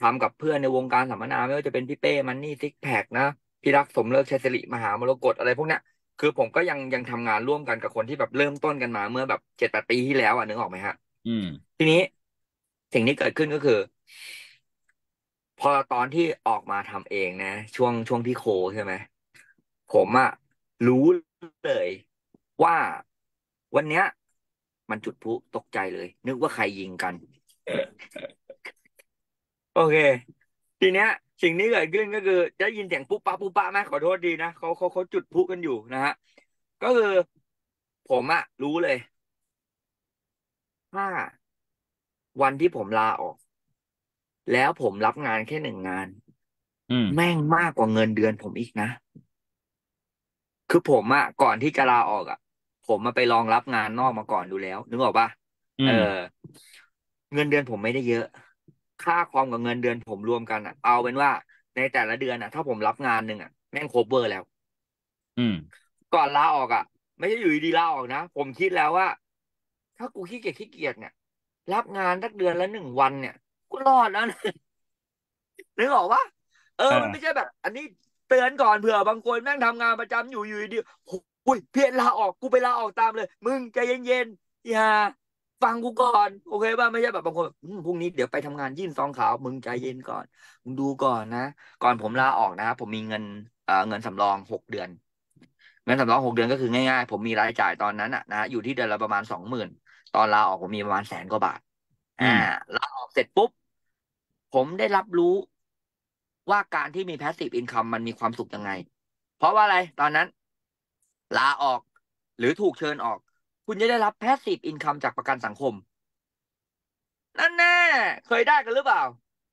ทำกับเพื่อนในวงการสัมมนาไม่ว่าจะเป็นพี่เป้มันนี่ซิกแพคนะพี่รักสมเลิกชัยสิริมหามรกตอะไรพวกเนี้ย คือผมก็ยังยังทำงานร่วมกันกับคนที่แบบเริ่มต้นกันมาเมื่อแบบเจ็ดแปดปีที่แล้วอ่ะนึกออกไหมฮะอืมทีนี้สิ่งที่เกิดขึ้นก็คือพอตอนที่ออกมาทำเองนะช่วงช่วงที่โคใช่ไหมผมอ่ะรู้เลยว่าวันเนี้ยมันจุดพลุตกใจเลยนึกว่าใครยิงกันโอเคทีเนี้ยสิ่งนี้เกิดขึ้นก็คือได้ยินเสียงปุ๊บปั๊บปุ๊บปั๊บไหมขอโทษดีนะเขาเขาเขาจุดพลุกันอยู่นะฮะก็คือผมอ่ะรู้เลยว่าวันที่ผมลาออกแล้วผมรับงานแค่หนึ่งงานแม่งมากกว่าเงินเดือนผมอีกนะคือผมอะก่อนที่จะลาออกอะผมมาไปลองรับงานนอกมาก่อนดูแล้วนึกออกปะเออเงินเดือนผมไม่ได้เยอะค่าคอมกับเงินเดือนผมรวมกันอะเอาเป็นว่าในแต่ละเดือนอะถ้าผมรับงานหนึ่งอะแม่งโคเวอร์แล้วก่อนลาออกอะไม่ใช่อยู่ดีลาออกนะผมคิดแล้วว่าถ้ากูขี้เกียจขี้เกียจเนี่ยรับงานสักเดือนละหนึ่งวันเนี่ยกูรอดแล้วนึกออกว่าเออมันไม่ใช่แบบอันนี้เตือนก่อนเผื่อบางคนนั่งทำงานประจำอยู่อยู่ดีโอ้ยเพี้ยนลาออกกูไปลาออกตามเลยมึงใจเย็นๆอย่าฟังกูก่อนโอเคป่ะไม่ใช่แบบบางคนพรุ่งนี้เดี๋ยวไปทำงานยื่นซองขาวมึงใจเย็นก่อนมึงดูก่อนนะก่อนผมลาออกนะครับผมมีเงินเอ่อเงินสำรองหกเดือนเงินสำรองหกเดือนก็คือง่ายๆผมมีรายจ่ายตอนนั้นนะนะอยู่ที่เดือนละประมาณสองหมื่นตอนลาออกผมมีประมาณแสนกว่าบาทอ่าลาออกเสร็จปุ๊บผมได้รับรู้ว่าการที่มี passive income มันมีความสุขยังไงเพราะว่าอะไรตอนนั้นลาออกหรือถูกเชิญออกคุณจะได้รับ passive income จากประกันสังคมนั่นแน่เคยได้กันหรือเปล่า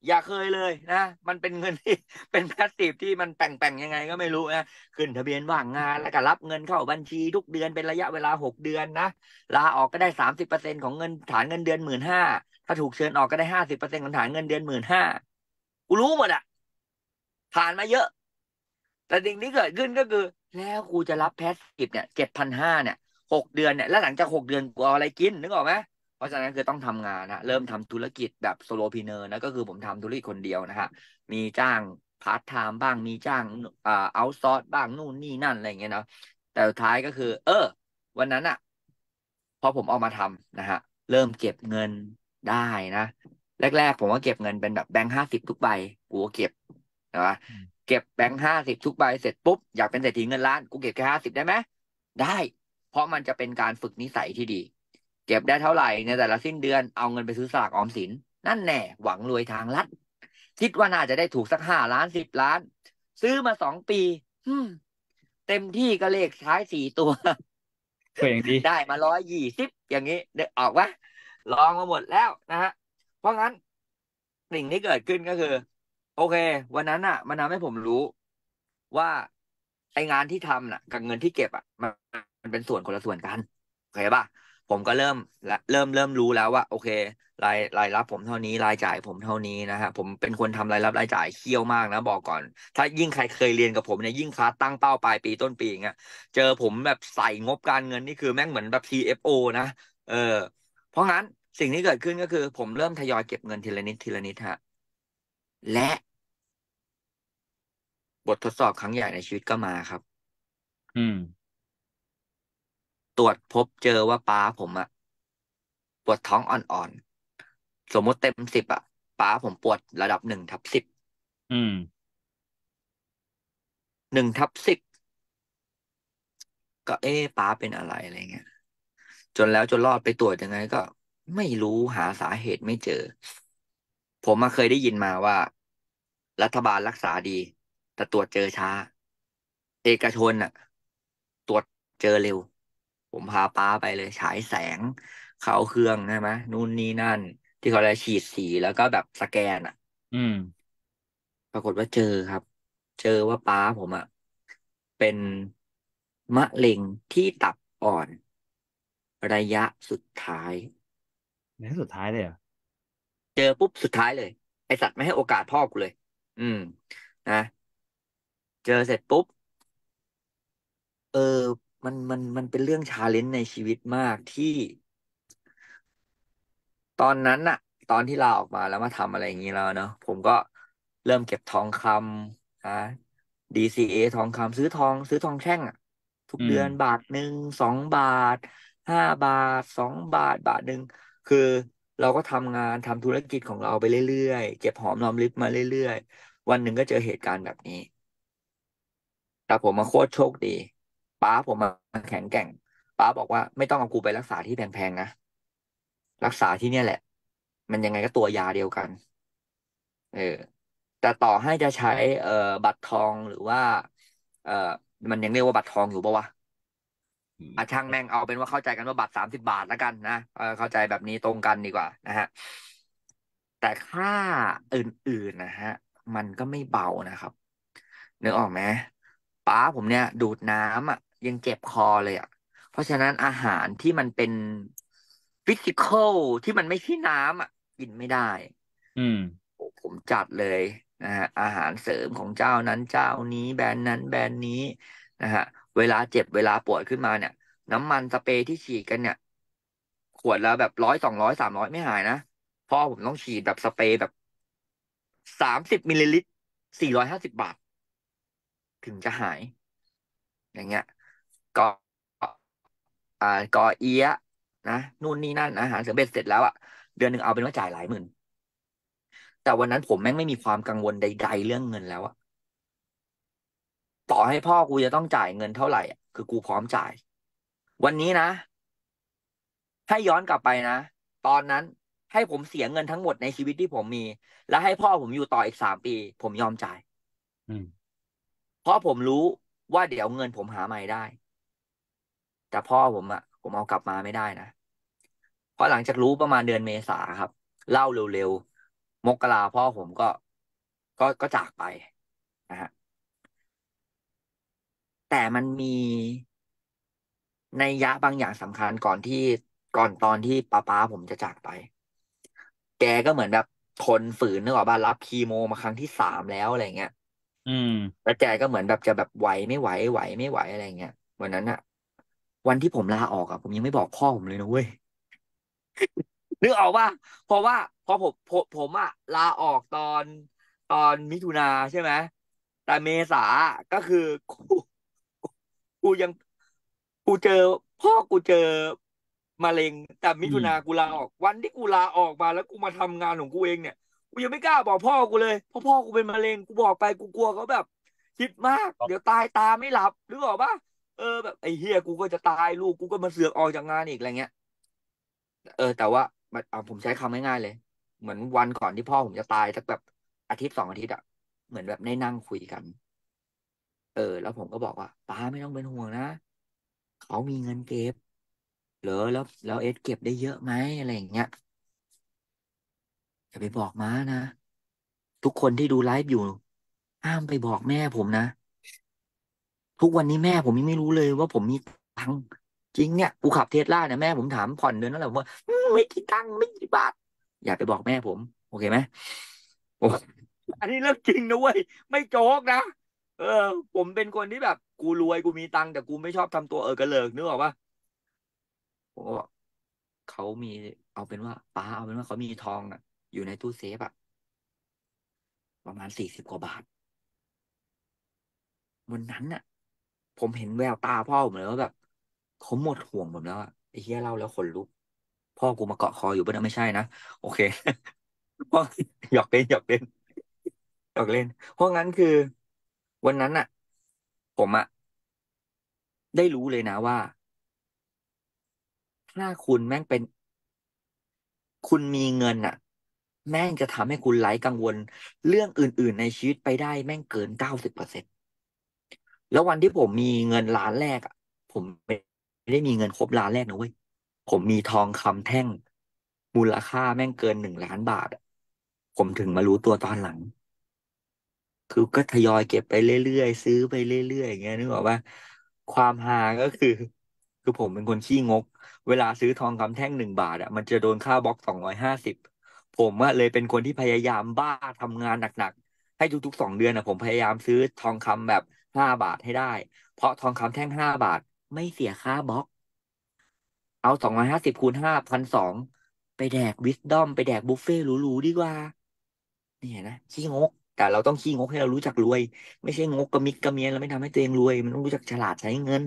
อย่าเคยเลยนะมันเป็นเงินที่เป็น passive ที่มันแป่งๆยังไงก็ไม่รู้นะขึ้นทะเบียนว่างงานแล้วก็รับเงินเข้าบัญชีทุกเดือนเป็นระยะเวลาหกเดือนนะลาออกก็ได้ สามสิบเปอร์เซ็นต์ ของเงินฐานเงินเดือน หนึ่งหมื่นห้าพัน ถ้าถูกเชิญออกก็ได้ ห้าสิบเปอร์เซ็นต์ ของฐานเงินเดือน หนึ่งหมื่นห้าพัน กูรู้หมดอะผ่านมาเยอะแต่สิ่งที่เกิดขึ้นก็คือแล้วกูจะรับแพสซีฟเนี่ย เจ็ดพันห้าร้อย เนี่ยหกเดือนเนี่ยแล้วหลังจากหกเดือนกูเอาอะไรกินนึกออกไหมเพราะฉะนั้นคือต้องทำงานนะเริ่มทำธุรกิจแบบโซโลพีเนอร์นะก็คือผมทำธุรกิจคนเดียวนะฮะมีจ้างพาร์ทไทม์บ้างมีจ้างอ่าเอาซอร์สบ้างนู่นนี่นั่นอะไรอย่างเงี้ยเนาะแต่สุดท้ายก็คือเออวันนั้นอะพอผมออกมาทำนะฮะเริ่มเก็บเงินได้นะแรกๆผมก็เก็บเงินเป็นแบบแบงค์ห้าสิบทุกใบกูเก็บนะเก็บแบงค์ห้าสิบทุกใบเสร็จปุ๊บอยากเป็นเศรษฐีเงินล้านกูเก็บแค่ห้าสิบได้ไหมได้เพราะมันจะเป็นการฝึกนิสัยที่ดีเก็บได้เท่าไหร่ในแต่ละสิ้นเดือนเอาเงินไปซื้อสลากออมสินนั่นแน่หวังรวยทางลัดคิดว่าน่าจะได้ถูกสักห้าล้านสิบล้านซื้อมาสองปีเต็มที่ก็เลขท้ายสี่ตัวได้มาร้อยยี่สิบอย่างนี้เด็กออกวะลองมาหมดแล้วนะฮะเพราะงั้นสิ่งที่เกิดขึ้นก็คือโอเควันนั้นอ่ะมันทำให้ผมรู้ว่าไองานที่ทำน่ะกับเงินที่เก็บอ่ะมันมันเป็นส่วนคนละส่วนกันโอเคป่ะผมก็เริ่มเริ่มเริ่มรู้แล้วว่าโอเครายรายรับผมเท่านี้รายจ่ายผมเท่านี้นะฮะผมเป็นคนทำรายรับรายจ่ายเขี้ยวมากนะบอกก่อนถ้ายิ่งใครเคยเรียนกับผมเนี่ยยิ่งคลาสตั้งเป้าปลายปีต้นปีอย่างเงี้ยเจอผมแบบใส่งบการเงินนี่คือแม่งเหมือนแบบ ซี เอฟ โอ นะเออเพราะงั้นสิ่งที่เกิดขึ้นก็คือผมเริ่มทยอยเก็บเงินทีละนิดทีละนิดฮะและบททดสอบครั้งใหญ่ในชีวิตก็มาครับอืมตรวจพบเจอว่าป้าผมอะปวดท้องอ่อนๆสมมติเต็มสิบอะป้าผมปวดระดับหนึ่งทับสิบอืมหนึ่งทับสิบก็เอ๊ะป้าเป็นอะไรอะไรเงี้ยจนแล้วจนรอดไปตรวจยังไงก็ไม่รู้หาสาเหตุไม่เจอผมมาเคยได้ยินมาว่ารัฐบาลรักษาดีแต่ตรวจเจอช้าเอกชนน่ะตรวจเจอเร็วผมพาป้าไปเลยฉายแสงเข้าเครื่องใช่ไหมนู่นนี่นั่นที่เขาเลยฉีดสีแล้วก็แบบสแกนอ่ะอืมปรากฏว่าเจอครับเจอว่าป้าผมอ่ะเป็นมะเร็งที่ตับอ่อนระยะสุดท้ายระยะสุดท้ายเลยเหรอเจอปุ๊บสุดท้ายเลยไอสัตว์ไม่ให้โอกาสพ่อกูเลยอืมนะเจอเสร็จปุ๊บเออมันมันมันเป็นเรื่องชาเลนจ์ในชีวิตมากที่ตอนนั้นน่ะตอนที่ลาออกมาแล้วมาทำอะไรอย่างนี้แล้วเนาะผมก็เริ่มเก็บทองคำนะ ดี ซี เอ ทองคำซื้อทองซื้อทองแท่งอ่ะ ทุกเดือนบาทนึงสองบาทห้าบาทสองบาทบาทนึงคือเราก็ทำงานทำธุรกิจของเราไปเรื่อยๆเก็บหอมรอมริบมาเรื่อยๆวันหนึ่งก็เจอเหตุการณ์แบบนี้แต่ผมมาโคตรโชคดีป้าผมมาแข็งแกร่งป้าบอกว่าไม่ต้องเอากูไปรักษาที่แพงๆนะรักษาที่เนี่ยแหละมันยังไงก็ตัวยาเดียวกันเออแต่ต่อให้จะใช้เอ่อบัตรทองหรือว่าเอ่อมันยังเรียกว่าบัตรทองอยู่ปะวะอ่ะช่างแม่งเอาเป็นว่าเข้าใจกันว่าบัตรสามสิบบาทแล้วกันนะเออเข้าใจแบบนี้ตรงกันดีกว่านะฮะแต่ค่าอื่นๆนะฮะมันก็ไม่เบานะครับนึกออกไหมป้าผมเนี่ยดูดน้ำอ่ะยังเจ็บคอเลยอ่ะเพราะฉะนั้นอาหารที่มันเป็นฟิสิคอลที่มันไม่ใช่น้ำอ่ะกินไม่ได้อืมผมจัดเลยนะฮะอาหารเสริมของเจ้านั้นเจ้านี้แบรนด์นั้นแบรนด์นี้นะฮะเวลาเจ็บเวลาปวดขึ้นมาเนี่ยน้ำมันสเปรย์ที่ฉีดกันเนี่ยขวดละแบบร้อยสองร้อยสามร้อยไม่หายนะพ่อผมต้องฉีดแบบสเปรย์แบบสามสิบมิลลิลิตรสี่ร้อยห้าสิบบาทถึงจะหายอย่างเงี้ยก็อ่าก็เอียนะนู่นนี่นั่นอาหารเสริมเบ็ดเสร็จแล้วอ่ะเดือนหนึ่งเอาเป็นว่าจ่ายหลายหมื่นแต่วันนั้นผมแม่งไม่มีความกังวลใดๆเรื่องเงินแล้วอะต่อให้พ่อกูจะต้องจ่ายเงินเท่าไหร่คือกูพร้อมจ่ายวันนี้นะให้ย้อนกลับไปนะตอนนั้นให้ผมเสียเงินทั้งหมดในชีวิตที่ผมมีและให้พ่อผมอยู่ต่ออีกสามปีผมยอมจ่ายเพราะผมรู้ว่าเดี๋ยวเงินผมหาใหม่ได้แต่พ่อผมอะผมเอากลับมาไม่ได้นะเพราะหลังจากรู้ประมาณเดือนเมษาครับเล่าเร็วๆมกราพ่อผมก็ก็ก็จากไปนะฮะแต่มันมีนัยยะบางอย่างสำคัญก่อนที่ก่อนตอนที่ป้าป้าผมจะจากไปแกก็เหมือนแบบทนฝืนนึกออกป่ะรับคีโมมาครั้งที่สามแล้วอะไรเงี้ยอืมแล้วแกก็เหมือนแบบจะแบบไหวไม่ไหวไหวไม่ไหวอะไรเงี้ยวันนั้นอะวันที่ผมลาออกอะผมยังไม่บอกพ่อผมเลยนะเว้ยนึกออกป่ะเพราะว่าพอผมผมอะลาออกตอนตอนมิถุนาใช่ไหมแต่เมษาก็คือกูกูยังกูเจอพ่อกูเจอมะเร็งแต่มิถุนากูลาออกวันที่กูลาออกมาแล้วกูมาทำงานของกูเองเนี่ยกูยังไม่กล้าบอกพ่อกูเลยเพราะพ่อกูเป็นมะเร็งกูบอกไปกูกลัวเขาแบบคิดมากเดี๋ยวตายตาไม่หลับนึกออกป่ะเออแบบไอ้เฮียกูก็จะตายลูกกูก็มาเสือกออกจากงานอีกอะไรเงี้ยเออแต่ว่าผมใช้คำง่ายๆเลยเหมือนวันก่อนที่พ่อผมจะตายสักแบบอาทิตย์สองอาทิตย์อะเหมือนแบบได้นั่งคุยกันเออแล้วผมก็บอกว่าป้าไม่ต้องเป็นห่วงนะเขามีเงินเก็บเหรอแล้วแล้วเอสเก็บได้เยอะไหมอะไรอย่างเงี้ยอย่าไปบอกม้านะทุกคนที่ดูไลฟ์อยู่ห้ามไปบอกแม่ผมนะทุกวันนี้แม่ผมยังไม่รู้เลยว่าผมมีตังค์จริงเนี่ยกูขับเทสลาเนี่ยแม่ผมถามผ่อนเดือนนั่นแหละผมว่าไม่กี่ตังค์ไม่กี่บาทอย่าไปบอกแม่ผมโอเคไหมโอ้อันนี้เรื่องจริงนะเว้ยไม่โจ๊กนะเออผมเป็นคนที่แบบกูรวยกูมีตังค์แต่กูไม่ชอบทำตัวเออกระเลิกนึกออกปะผมก็บอกเขามีเอาเป็นว่าป้าเอาเป็นว่าเขามีทองอ่ะอยู่ในตู้เซฟอ่ะประมาณสี่สิบกว่าบาทวันนั้นอ่ะผมเห็นแววตาพ่อผมเลยว่าแบบเขาหมดห่วงผมแล้วอ่ะไอ้เหี้ยเล่าแล้วขนลุกพ่อกูมาเกาะคออยู่ป่ะนะไม่ใช่นะโอเคพ่อหยอกเล่นหยอกเล่นหยอกเล่นเพราะงั้นคือวันนั้นน่ะผมอะได้รู้เลยนะว่าถ้าคุณแม่งเป็นคุณมีเงินน่ะแม่งจะทำให้คุณไร้กังวลเรื่องอื่นๆในชีวิตไปได้แม่งเกิน เก้าสิบเปอร์เซ็นต์ แล้ววันที่ผมมีเงินล้านแรกอะผมไม่ได้มีเงินครบล้านแรกนะเว้ยผมมีทองคำแท่งมูลค่าแม่งเกินหนึ่งล้านบาทผมถึงมารู้ตัวตอนหลังคือก็ทยอยเก็บไปเรื่อยๆซื้อไปเรื่อยๆอย่างเงี้ยนึกออกว่าความหาก็คือคือผมเป็นคนขี้งกเวลาซื้อทองคำแท่งหนึ่งบาทอ่ะมันจะโดนค่าบล็อกสองร้อยห้าสิบผมว่าเลยเป็นคนที่พยายามบ้าทำงานหนักๆให้ทุกๆสองเดือนอ่ะผมพยายามซื้อทองคำแบบห้าบาทให้ได้เพราะทองคำแท่งห้าบาทไม่เสียค่าบล็อกเอาสองร้อยห้าสิบคูณห้าพันสองไปแดกวิสดอมไปแดกบุฟเฟ่หรูๆดีกว่านี่นะขี้งกแต่เราต้องขี้งกให้เรารู้จักรวยไม่ใช่งกกระมิดกระเมียนเราไม่ทำให้ตัวเองรวยมันต้องรู้จักฉลาดใช้เงิน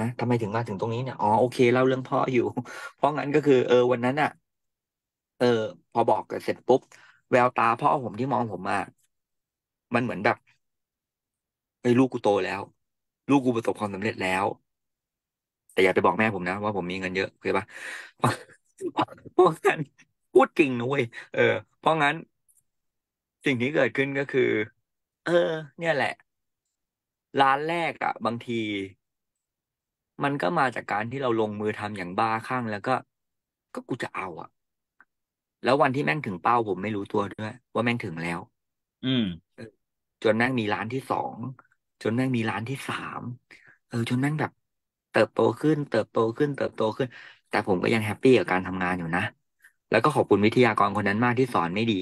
นะทำไมถึงมาถึงตรงนี้เนี่ยอ๋อโอเคเล่าเรื่องพ่ออยู่ เพราะงั้นก็คือเออวันนั้นอ่ะ เออ พอบอกกันเสร็จปุ๊บแววตาพ่อผมที่มองผมมามันเหมือนแบบไอ้ยลูกกูโตแล้ว ลูกกูประสบความสำเร็จแล้ว แต่อย่าไปบอกแม่ผมนะว่าผมมีเงินเยอะเข้าใจปะ เพราะงั้นพูดจริงนะเว้ยเออเพราะงั้นสิ่งที่เกิดขึ้นก็คือ เออ เนี่ยแหละ ร้านแรกอ่ะ บางที มันก็มาจากการที่เราลงมือทำอย่างบ้าคลั่งแล้วก็ ก็กูจะเอาอ่ะ แล้ววันที่แม่งถึงเป้าผมไม่รู้ตัวด้วย ว่าแม่งถึงแล้ว อืม เออจนแม่งมีร้านที่สองจนแม่งมีร้านที่สามเออจนแม่งแบบ เติบโตขึ้น เติบโตขึ้น เติบโตขึ้น แต่ผมก็ยังแฮปปี้กับการทำงานอยู่นะ แล้วก็ขอบคุณวิทยากรคนนั้นมากที่สอนไม่ดี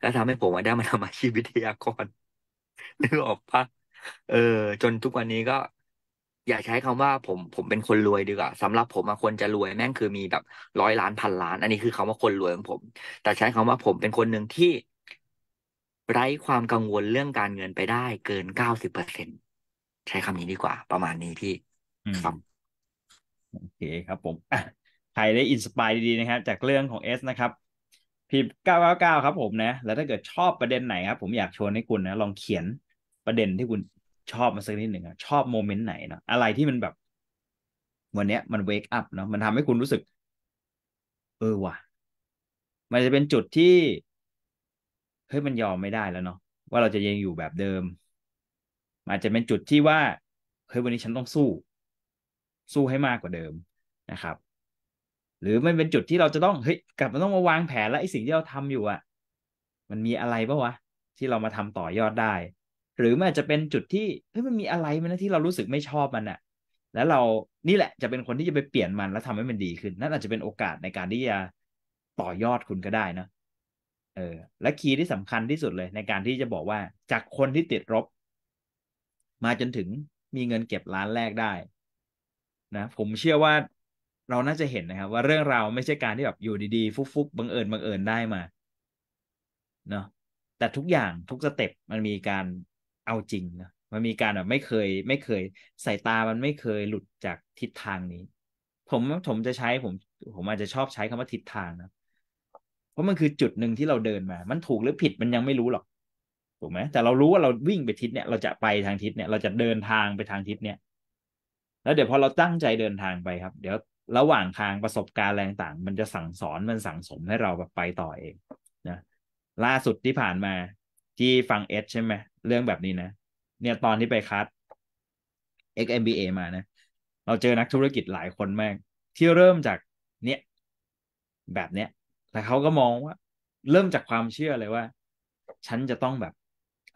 แล้วทำให้ผมมาได้มาทำอาชีพวิทยากร นึกออกปะเออ จนทุกวันนี้ก็ อย่าใช้คำว่าผมผมเป็นคนรวยดีกว่าสำหรับผมอะคนจะรวยแม่งคือมีแบบร้อยล้านพันล้าน อันนี้คือคำว่าคนรวยของผม แต่ใช้คำว่าผมเป็นคนหนึ่งที่ ไร้ความกังวลเรื่องการเงินไปได้เกินเก้าสิบเปอร์เซ็นต์ใช้คำนี้ดีกว่า ประมาณนี้พี่อืม ครับโอเคครับผมอ่ะใครได้อินสปายดีๆนะครับจากเรื่องของเอสนะครับพิมพ์เก้าเก้าเก้าครับผมนะ แล้วถ้าเกิดชอบประเด็นไหนครับผมอยากชวนให้คุณนะลองเขียนประเด็นที่คุณชอบมาสักนิดหนึ่งอะชอบโมเมนต์ไหนเนาะอะไรที่มันแบบ วันเนี้ยมันเวกอัพเนาะมันทำให้คุณรู้สึก เออว่ะ มันจะเป็นจุดที่เฮ้ยมันยอมไม่ได้แล้วเนาะว่าเราจะยังอยู่แบบเดิมมันอาจจะเป็นจุดที่ว่าเฮ้ยวันนี้ฉันต้องสู้ สู้ให้มากกว่าเดิมนะครับ หรือมันเป็นจุดที่เราจะต้องเฮ้ยกลับมาต้องมาวางแผนแล้วไอ้สิ่งที่เราทำอยู่อ่ะ มันมีอะไรปะวะที่เรามาทำต่อยอดได้ หรือมันอาจจะเป็นจุดที่เฮ้ยมันมีอะไรมันนะที่เรารู้สึกไม่ชอบมันอ่ะ แล้วเรานี่แหละจะเป็นคนที่จะไปเปลี่ยนมันแล้วทำให้มันดีขึ้น นั่นอาจจะเป็นโอกาสในการที่จะต่อยอดคุณก็ได้นะเออ และคีย์ที่สำคัญที่สุดเลย ในการที่จะบอกว่าจากคนที่ติดรบ มาจนถึงมีเงินเก็บล้านแรกได้นะผมเชื่อว่าเราน่าจะเห็นนะครับ ว่าเรื่องราวไม่ใช่การที่แบบอยู่ดีๆ ฟุบๆบังเอิญบังเอิญได้มาเนาะแต่ทุกอย่างทุกสเต็ปมันมีการเอาจริงนะมันมีการแบบไม่เคย ไม่เคยสายตามันไม่เคยหลุดจากทิศทางนี้ ผมผมจะใช้ผม ผมอาจจะชอบใช้คำว่าทิศทางนะ เพราะมันคือจุดหนึ่งที่เราเดินมา มันถูกหรือผิดมันยังไม่รู้หรอก ถูกไหม แต่เรารู้ว่าเราวิ่งไปทิศเนี่ย เราจะไปทางทิศเนี่ย เราจะเดินทางไปทางทิศเนี่ย แล้วเดี๋ยวพอเราตั้งใจเดินทางไปครับ เดี๋ยวระหว่างทางประสบการณ์แรงต่าง มันจะสั่งสอน มันสั่งสมให้เราแบบไปต่อเองนะ ล่าสุดที่ผ่านมาที่ฟังเอสใช่ไหม เรื่องแบบนี้นะ เนี่ยตอนที่ไปคัด เอ็กซ์ เอ็ม บี เอ มานะ เราเจอนักธุรกิจหลายคนมาก ที่เริ่มจากเนี่ยแบบเนี้ย แต่เขาก็มองว่า เริ่มจากความเชื่อเลยว่า ฉันจะต้องแบบ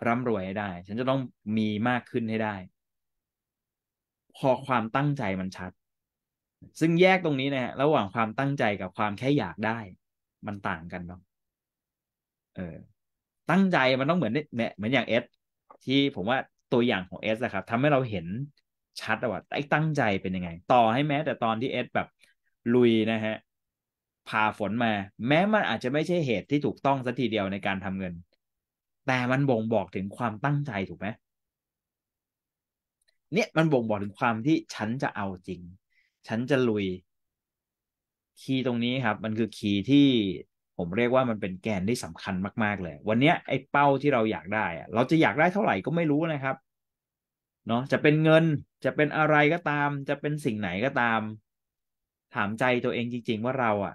ร่ำรวยให้ได้ ฉันจะต้องมีมากขึ้นให้ได้ พอความตั้งใจมันชัด ซึ่งแยกตรงนี้นะฮะระหว่างความตั้งใจกับความแค่อยากได้ มันต่างกันเนาะเออ ตั้งใจมันต้องเหมือนเนี่ยเหมือนอย่างเอสที่ผมว่าตัวอย่างของเอสอะครับทำให้เราเห็นชัดอะว่าไอ้ตั้งใจเป็นยังไง ต่อให้แม้ แต่ตอนที่เอสแบบลุยนะฮะผ่าฝนมา แม้มันอาจจะไม่ใช่เหตุที่ถูกต้องสักทีเดียวในการทำเงิน แต่มันบ่งบอกถึงความตั้งใจถูกไหมเนี่ยมันบ่งบอกถึงความที่ฉันจะเอาจริง ฉันจะลุย คีย์ตรงนี้ครับ มันคือคีย์ที่ผมเรียกว่ามันเป็นแกนที่สำคัญมากๆเลย วันเนี้ยไอ้เป้าที่เราอยากได้อะเราจะอยากได้เท่าไหร่ก็ไม่รู้นะครับเนาะจะเป็นเงินจะเป็นอะไรก็ตาม จะเป็นสิ่งไหนก็ตาม ถามใจตัวเองจริง ๆ ว่าเราอะ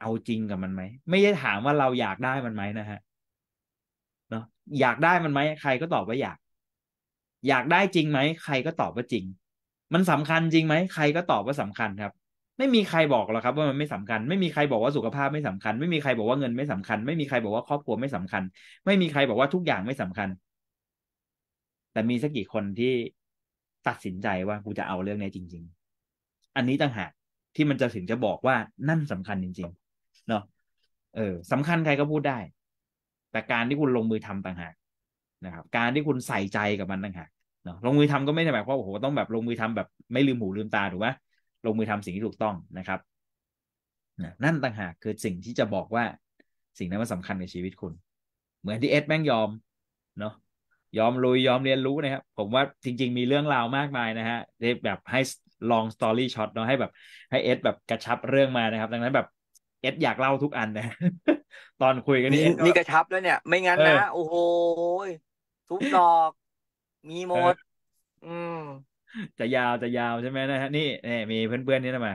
เอาจริงกับมันไหมไม่ได้ถามว่าเราอยากได้มันไหมนะฮะเนาะอยากได้มันไหมใครก็ตอบว่าอยาก อยากได้จริงไหมใครก็ตอบว่าจริง มันสำคัญจริงไหมใครก็ตอบว่าสำคัญครับ ไม่มีใครบอกหรอกครับว่ามันไม่สำคัญ ไม่มีใครบอกว่าสุขภาพไม่สำคัญ ไม่มีใครบอกว่าเงินไม่สำคัญ ไม่มีใครบอกว่าครอบครัวไม่สำคัญ ไม่มีใครบอกว่าทุกอย่างไม่สำคัญ แต่มีสักกี่คนที่ตัดสินใจว่ากูจะเอาเรื่องนี้จริง ๆ อันนี้ต่างหากที่มันจะถึงจะบอกว่านั่นสำคัญจริง ๆ เนาะเออสำคัญใครก็พูดได้ แต่การที่คุณลงมือทำต่างหากนะครับ การที่คุณใส่ใจกับมันต่างหากเนาะลงมือทำก็ไม่ได้หมายความว่าโอ้โหต้องแบบลงมือทำแบบไม่ลืมหูลืมตาถูกไหมลงมือทำสิ่งที่ถูกต้องนะครับนะนั่นต่างหากคือสิ่งที่จะบอกว่าสิ่งนั้นมันสำคัญในชีวิตคุณ เหมือนที่เอสแม่งยอมเนาะยอมลุยยอมเรียนรู้นะครับผมว่าจริงๆมีเรื่องราวมากมายนะฮะที่แบบให้ long story short เนาะให้แบบให้เอสแบบกระชับเรื่องมานะครับดังนั้นแบบเอสอยากเล่าทุกอันนะตอนคุยกันนี่นี่กระชับแล้วเนี่ยไม่งั้นนะโอ้โหทุกดอกมีหมดอืมจะยาวจะยาวใช่ไหมนะฮะนี่นี่มีเพื่อนๆนี่นะมา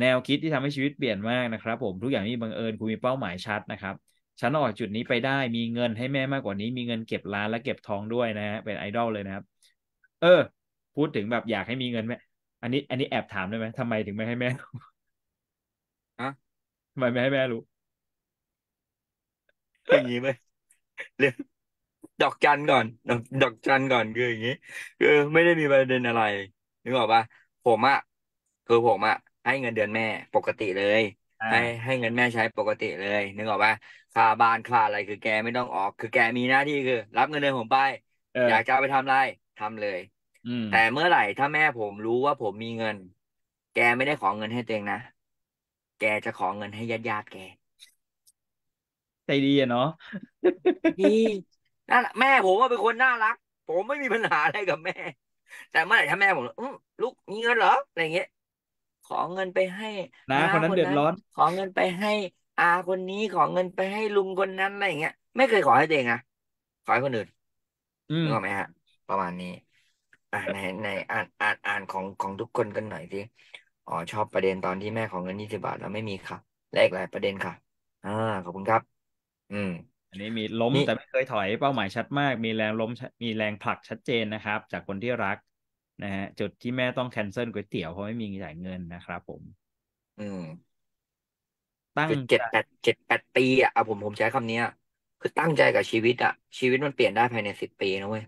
แนวคิดที่ทำให้ชีวิตเปลี่ยนมากนะครับผมทุกอย่างนี่บังเอิญคุณมีเป้าหมายชัดนะครับฉันออกจุดนี้ไปได้มีเงินให้แม่มากกว่านี้มีเงินเก็บล้านและเก็บทองด้วยนะฮะเป็นไอดอลเลยนะครับเออพูดถึงแบบอยากให้มีเงินแม่อันนี้อันนี้แอบถามได้ไหมทำไมถึงไม่ให้แม่อะทำไมไม่ให้แม่รู้อย่างนี้ไหมเรื่องดอกจันก่อนดอกดอกจันก่อนคืออย่างนี้คือไม่ได้มีประเด็นอะไรนึกออกป่ะผมอ่ะคือผมอ่ะให้เงินเดือนแม่ปกติเลยให้ให้เงินแม่ใช้ปกติเลยนึกออกป่ะค่าบ้านค่าอะไรคือแกไม่ต้องออกคือแกมีหน้าที่คือรับเงินเดือนผมไป อ, อยากจะเอาไปทำอะไรทำเลยแต่เมื่อไหร่ถ้าแม่ผมรู้ว่าผมมีเงินแกไม่ได้ขอเงินให้ตัวเองนะแกจะขอเงินให้ญาติญาติแกใจดีอะเนาะนี่นั่นแม่ผมก็เป็นคนน่ารักผมไม่มีปัญหาอะไรกับแม่แต่เมื่อไหร่ถ้าแม่ผมลูกมีเงินเหรออะไรเงี้ยขอเงินไปให้นะคนนั้นเดือดร้อนขอเงินไปให้อาคนนี้ขอเงินไปให้ลุงคนนั้นอะไรเงี้ยไม่เคยขอให้ตัวเองนะขอให้คนอื่นรู้ไหมฮะประมาณนี้อ่าในในอ่านอ่านอ่านของของทุกคนกันหน่อยสิอ๋อชอบประเด็นตอนที่แม่ของเงินยี่สิบบาทแล้วไม่มีค่ะและอีกหลายประเด็นค่ะอ่าขอบคุณครับอืมอันนี้มีล้มแต่ไม่เคยถอยเป้าหมายชัดมากมีแรงล้มมีแรงผลักชัดเจนนะครับจากคนที่รักนะฮะจุดที่แม่ต้องแคนเซิลก๋วยเตี๋ยวเพราะไม่มีจ่ายเงินนะครับผมอืมตั้งเจ็ดแปดเจ็ดแปดปีอ่ะผมผมใช้คำนี้คือตั้งใจกับชีวิตอ่ะชีวิตมันเปลี่ยนได้ภายในสิบปีนะเว้ย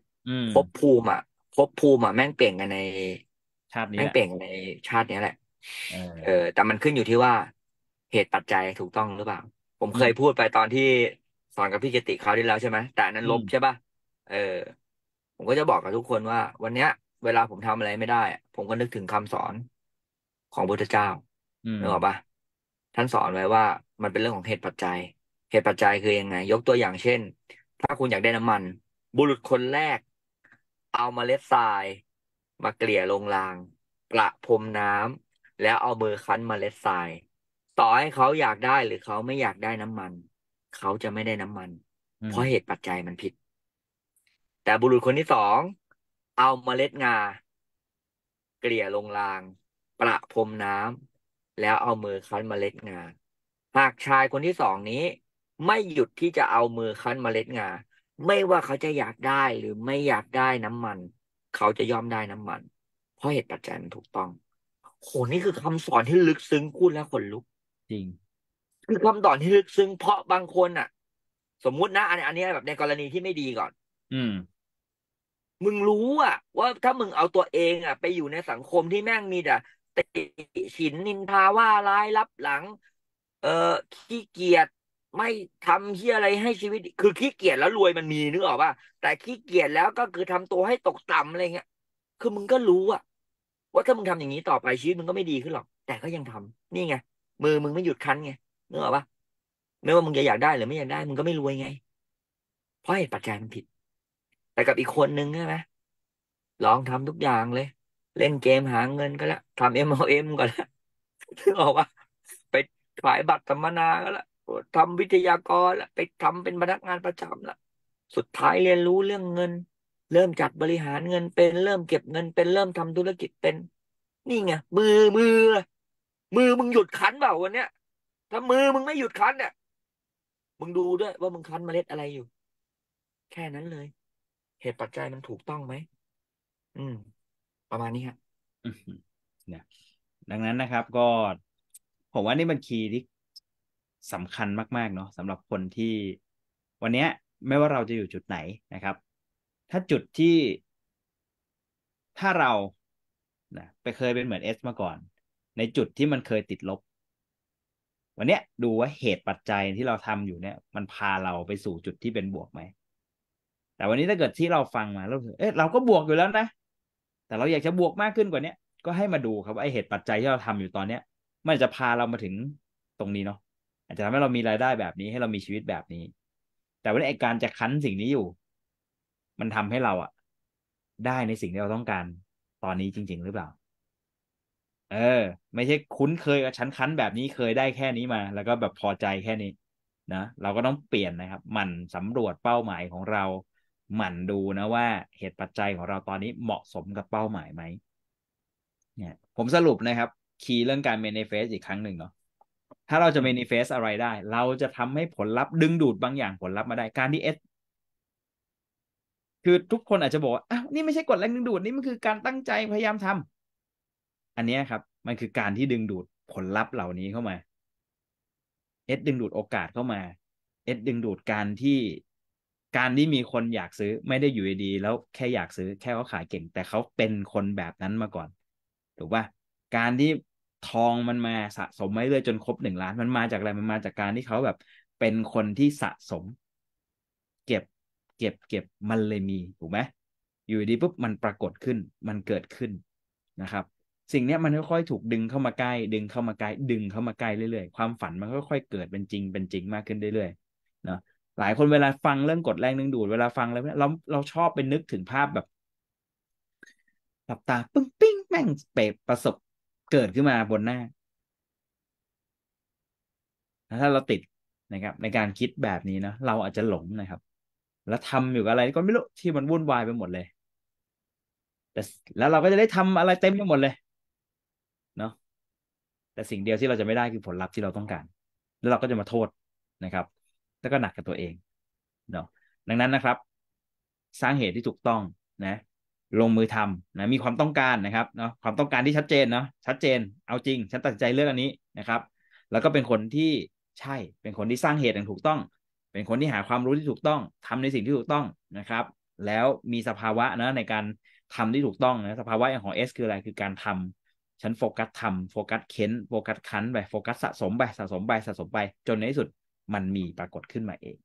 ภพภูมิอ่ะภพภูมิอ่ะแม่งเปลี่ยนกันในชาตินี้แม่งเปลี่ยนในชาตินี้แหละเออแต่มันขึ้นอยู่ที่ว่าเหตุปัจจัยถูกต้องหรือเปล่าผมเคยพูดไปตอนที่สอนกับพี่กิติเขาได้แล้วใช่ไหมแต่นั้นลบใช่ป่ะเออผมก็จะบอกกับทุกคนว่าวันเนี้ยเวลาผมทำอะไรไม่ได้ผมก็นึกถึงคำสอนของพุทธเจ้านึกออกป่ะท่านสอนไว้ว่ามันเป็นเรื่องของเหตุปัจจัยเหตุปัจจัยคือยังไงยกตัวอย่างเช่นถ้าคุณอยากได้น้ำมันบุรุษคนแรกเอาเมล็ดทรายมาเกลี่ยลงรางประพรมน้ำแล้วเอามือคั้นเมล็ดทรายต่อให้เขาอยากได้หรือเขาไม่อยากได้น้ำมันเขาจะไม่ได้น้ำมันเพราะเหตุปัจจัยมันผิดแต่บุรุษคนที่สองเอาเมล็ดงาเกลี่ยลงรางประพรมน้ำแล้วเอามือคั้นเมล็ดงาหากชายคนที่สองนี้ไม่หยุดที่จะเอามือคั้นเมล็ดงาไม่ว่าเขาจะอยากได้หรือไม่อยากได้น้ำมันเขาจะยอมได้น้ำมันเพราะเหตุปัจจัยมันถูกต้องโหนี่คือคำสอนที่ลึกซึ้งพูดแล้วขนลุกจริงคือคำสอนที่ลึกซึ้งเพราะบางคนอ่ะสมมุตินะอันอันนี้แบบในกรณีที่ไม่ดีก่อนอืมมึงรู้อ่ะว่าถ้ามึงเอาตัวเองอ่ะไปอยู่ในสังคมที่แม่งมีแต่ติฉินนินทาว่าร้ายลับหลังเออขี้เกียจไม่ทำเหี้ยอะไรให้ชีวิตคือขี้เกียจแล้วรวยมันมีนึกออกป่ะแต่ขี้เกียจแล้วก็คือทำตัวให้ตกต่ำอะไรเงี้ยคือมึงก็รู้อ่ะว่าถ้ามึงทำอย่างนี้ต่อไปชีวิตมึงก็ไม่ดีขึ้นหรอกแต่ก็ยังทำนี่ไงมือมึงไม่หยุดคั้นไงนึกออกป่ะไม่ว่ามึงจะอยากได้หรือไม่อยากได้มึงก็ไม่รวยไงเพราะเหตุปัจจัยมันผิดแต่กับอีกคนนึงใช่ไหมลองทำทุกอย่างเลยเล่นเกมหาเงินก็แล้วทำเอ็มเอาเอ็มก็แล้วนึกออกป่ะไปขายบัตรสัมมนาก็แล้วทำวิทยากรละไปทำเป็นพนักงานประจำละสุดท้ายเรียนรู้เรื่องเงินเริ่มจัดบริหารเงินเป็นเริ่มเก็บเงินเป็นเริ่มทำธุรกิจเป็นนี่ไงมือมือมือมึงหยุดคั้นเปล่าวันเนี้ยถ้ามือมึงไม่หยุดคั้นเนี่ยมึงดูด้วยว่ามึงคั้นเมล็ดอะไรอยู่แค่นั้นเลยเหตุปัจจัยมันถูกต้องไหมอืมประมาณนี้ครับเนี่ยดังนั้นนะครับก็ผมว่านี่มันคีย์ที่สำคัญมากๆเนาะสำหรับคนที่วันนี้ไม่ว่าเราจะอยู่จุดไหนนะครับถ้าจุดที่ถ้าเรานะไปเคยเป็นเหมือน S มาก่อนในจุดที่มันเคยติดลบวันนี้ดูว่าเหตุปัจจัยที่เราทำอยู่เนี่ยมันพาเราไปสู่จุดที่เป็นบวกไหมแต่วันนี้ถ้าเกิดที่เราฟังมาแล้วเอ๊ะเราก็บวกอยู่แล้วนะแต่เราอยากจะบวกมากขึ้นกว่านี้ก็ให้มาดูครับว่าไอ้เหตุปัจจัยที่เราทำอยู่ตอนนี้มันจะพาเรามาถึงตรงนี้เนาะอาจจะทำให้เรามีรายได้แบบนี้ให้เรามีชีวิตแบบนี้แต่ว่าไอ้การจะคั้นสิ่งนี้อยู่มันทำให้เราอะได้ในสิ่งที่เราต้องการตอนนี้จริงๆหรือเปล่า เออไม่ใช่คุ้นเคยกับชั้นคั้นแบบนี้เคยได้แค่นี้มาแล้วก็แบบพอใจแค่นี้นะเราก็ต้องเปลี่ยนนะครับหมั่นสำรวจเป้าหมายของเราหมั่นดูนะว่าเหตุปัจจัยของเราตอนนี้เหมาะสมกับเป้าหมายไหมเนี่ยผมสรุปนะครับคีย์เรื่องการ manifest อีกครั้งหนึ่งเนาะถ้าเราจะ manifest อะไรได้เราจะทำให้ผลลัพธ์ดึงดูดบางอย่างผลลัพธ์มาได้การที่ S คือทุกคนอาจจะบอกว่าอ้าวนี่ไม่ใช่กฎแรงดึงดูดนี่มันคือการตั้งใจพยายามทำอันนี้ครับมันคือการที่ดึงดูดผลลัพธ์เหล่านี้เข้ามา S ดึงดูดโอกาสเข้ามา S ดึงดูดการที่การที่มีคนอยากซื้อไม่ได้อยู่ดีๆแล้วแค่อยากซื้อแค่เขาขายเก่งแต่เขาเป็นคนแบบนั้นมาก่อนถูกป่ะการที่ทองมันมาสะสมไว้เรื่อยจนครบหนึ่งล้านมันมาจากอะไรมันมาจากการที่เขาแบบเป็นคนที่สะสมเก็บเก็บเก็บมันเลยมีถูกไหมอยู่ดีปุ๊บมันปรากฏขึ้นมันเกิดขึ้นนะครับสิ่งนี้มันค่อยๆถูกดึงเข้ามาใกล้ดึงเข้ามาใกล้ดึงเข้ามาใกล้เรื่อยๆความฝันมันค่อยๆเกิดเป็นจริงเป็นจริงมากขึ้นเรื่อยๆเนาะหลายคนเวลาฟังเรื่องกฎแรงดึงดูดเวลาฟังแล้วเราเราชอบไปนึกถึงภาพแบบหลับตาปึ้งปิ้งแม่งเปรตประสบเกิดขึ้นมาบนหน้าถ้าเราติดนะครับในการคิดแบบนี้นะเราอาจจะหลงนะครับแล้วทำอยู่กับอะไรก็ไม่รู้ที่มันวุ่นวายไปหมดเลยแต่แล้วเราก็จะได้ทำอะไรเต็มไปหมดเลยเนาะแต่สิ่งเดียวที่เราจะไม่ได้คือผลลัพธ์ที่เราต้องการแล้วเราก็จะมาโทษนะครับแล้วก็หนักกับตัวเองเนาะดังนั้นนะครับสร้างเหตุที่ถูกต้องนะลงมือทำนะมีความต้องการนะครับเนาะความต้องการที่ชัดเจนเนาะชัดเจนเอาจริงฉันตัดใจเลือกอันนี้นะครับแล้วก็เป็นคนที่ใช่เป็นคนที่สร้างเหตุอย่างถูกต้องเป็นคนที่หาความรู้ที่ถูกต้องทำในสิ่งที่ถูกต้องนะครับแล้วมีสภาวะนะในการทำที่ถูกต้องนะสภาวะอย่างของ S คืออะไรคือการทำฉันโฟกัสทำโฟกัสเค้นโฟกัสคั้นไปโฟกัสสะสมไปสะสมไปสะสมไปจนในที่สุดมันมีปรากฏขึ้นมาเอง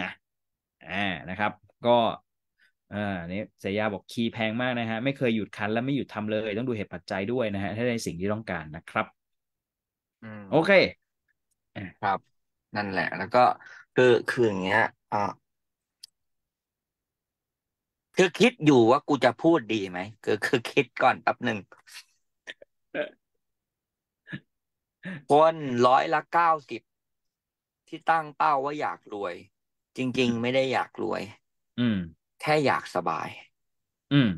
นะอ่านะครับก็อ่านี่เสยาบอกคีย์แพงมากนะฮะไม่เคยหยุดคันและไม่หยุดทำเลยต้องดูเหตุปัจจัยด้วยนะฮะให้ได้สิ่งที่ต้องการนะครับโอเคครับนั่นแหละแล้วก็คือคืออย่างเงี้ยอ่าคือคิดอยู่ว่ากูจะพูดดีไหมคือคือคิดก่อนแป๊บหนึ่งคนร้อยละเก้าสิบที่ตั้งเป้าว่าอยากรวยจริงๆไม่ได้อยากรวยอืมแค่อยากสบายอืม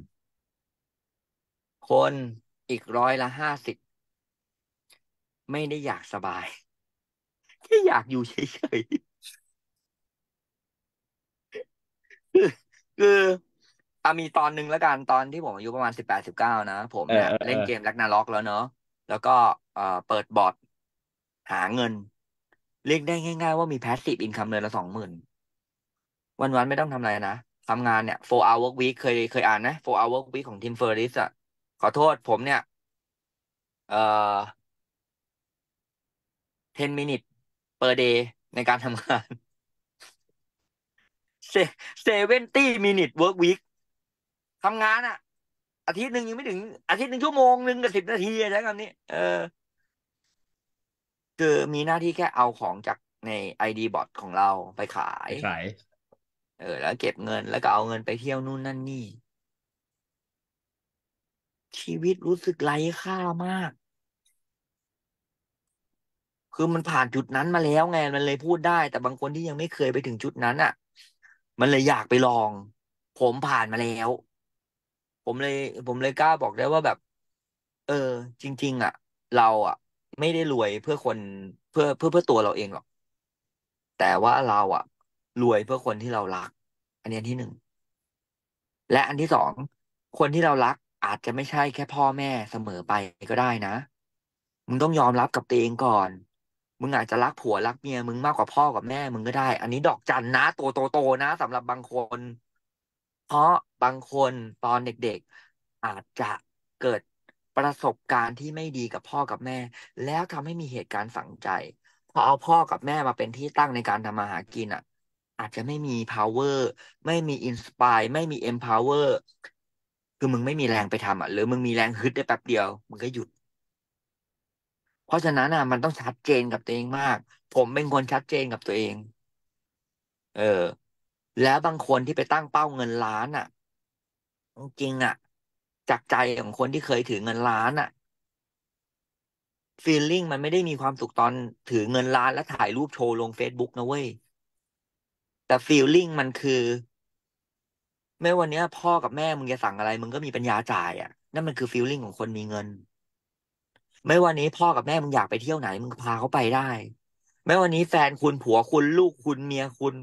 คนอีกร้อยละห้าสิบไม่ได้อยากสบายแค่อยากอยู่เฉยๆคือคืออ่ะมีตอนนึงแล้วกันตอนที่ผมอายุประมาณสิบแปดสิบเก้านะผมเนี่ยเล่นเกม Ragnarok แล้วเนาะแล้วก็เอ่อเปิดบอร์ดหาเงินเรียกได้ง่ายๆว่ามี passive income เดือนละสองหมื่นวันๆไม่ต้องทำอะไรนะทำงานเนี่ย โฟร์ เอาร์ Work Week เคยเคยอ่านไหม โฟร์ เอาร์ Work Week ของ Tim Ferriss อ่ะขอโทษผมเนี่ยเอ่อสิบ minutes per day ในการทำงานเจ็ดสิบ minutes Work Week ทำงานอ่ะอาทิตย์หนึ่งยังไม่ถึงอาทิตย์หนึ่งชั่วโมงหนึ่งกับสิบนาทีใช้คำนี้เออคือมีหน้าที่แค่เอาของจากใน ไอ ดี Bot ของเราไปขายขายเออแล้วเก็บเงินแล้วก็เอาเงินไปเที่ยวนู่นนั่นนี่ชีวิตรู้สึกไร้ค่ามากคือมันผ่านจุดนั้นมาแล้วไงมันเลยพูดได้แต่บางคนที่ยังไม่เคยไปถึงจุดนั้นอ่ะมันเลยอยากไปลองผมผ่านมาแล้วผมเลยผมเลยกล้าบอกได้ว่าแบบเออจริงๆอ่ะเราอ่ะไม่ได้รวยเพื่อคนเพื่อเพื่อเพื่อตัวเราเองหรอกแต่ว่าเราอ่ะรวยเพื่อคนที่เรารักอันนี้อันที่หนึ่งและอันที่สองคนที่เรารักอาจจะไม่ใช่แค่พ่อแม่เสมอไปก็ได้นะมึงต้องยอมรับกับตัวเองก่อนมึงอาจจะรักผัวรักเมียมึงมากกว่าพ่อกับแม่มึงก็ได้อันนี้ดอกจันนะโตโตโตนะสำหรับบางคนเพราะบางคนตอนเด็กๆอาจจะเกิดประสบการณ์ที่ไม่ดีกับพ่อกับแม่แล้วทำให้มีเหตุการณ์ฝังใจพอเอาพ่อกับแม่มาเป็นที่ตั้งในการทำมาหากินอ่ะอาจจะไม่มี power ไม่มี inspire ไม่มี empower คือมึงไม่มีแรงไปทำอ่ะหรือมึงมีแรงฮึดได้แป๊บเดียวมึงก็หยุดเพราะฉะนั้นอ่ะมันต้องชัดเจนกับตัวเองมากผมเป็นคนชัดเจนกับตัวเองเออแล้วบางคนที่ไปตั้งเป้าเงินล้านอ่ะจริงอ่ะใจ จากใจของคนที่เคยถือเงินล้านอะฟีลลิ่งมันไม่ได้มีความสุขตอนถือเงินล้านและถ่ายรูปโชว์ลง Facebook นะเว้ยแต่ฟีลลิ่งมันคือแม้วันนี้พ่อกับแม่มึงจะสั่งอะไรมึงก็มีปัญญาจ่ายอ่ะนั่นมันคือฟีลลิ่งของคนมีเงินไม่วันนี้พ่อกับแม่มึงอยากไปเที่ยวไหนมึงพาเขาไปได้ไม่วันนี้แฟนคุณผัวคุณลูกคุณเมียคุณ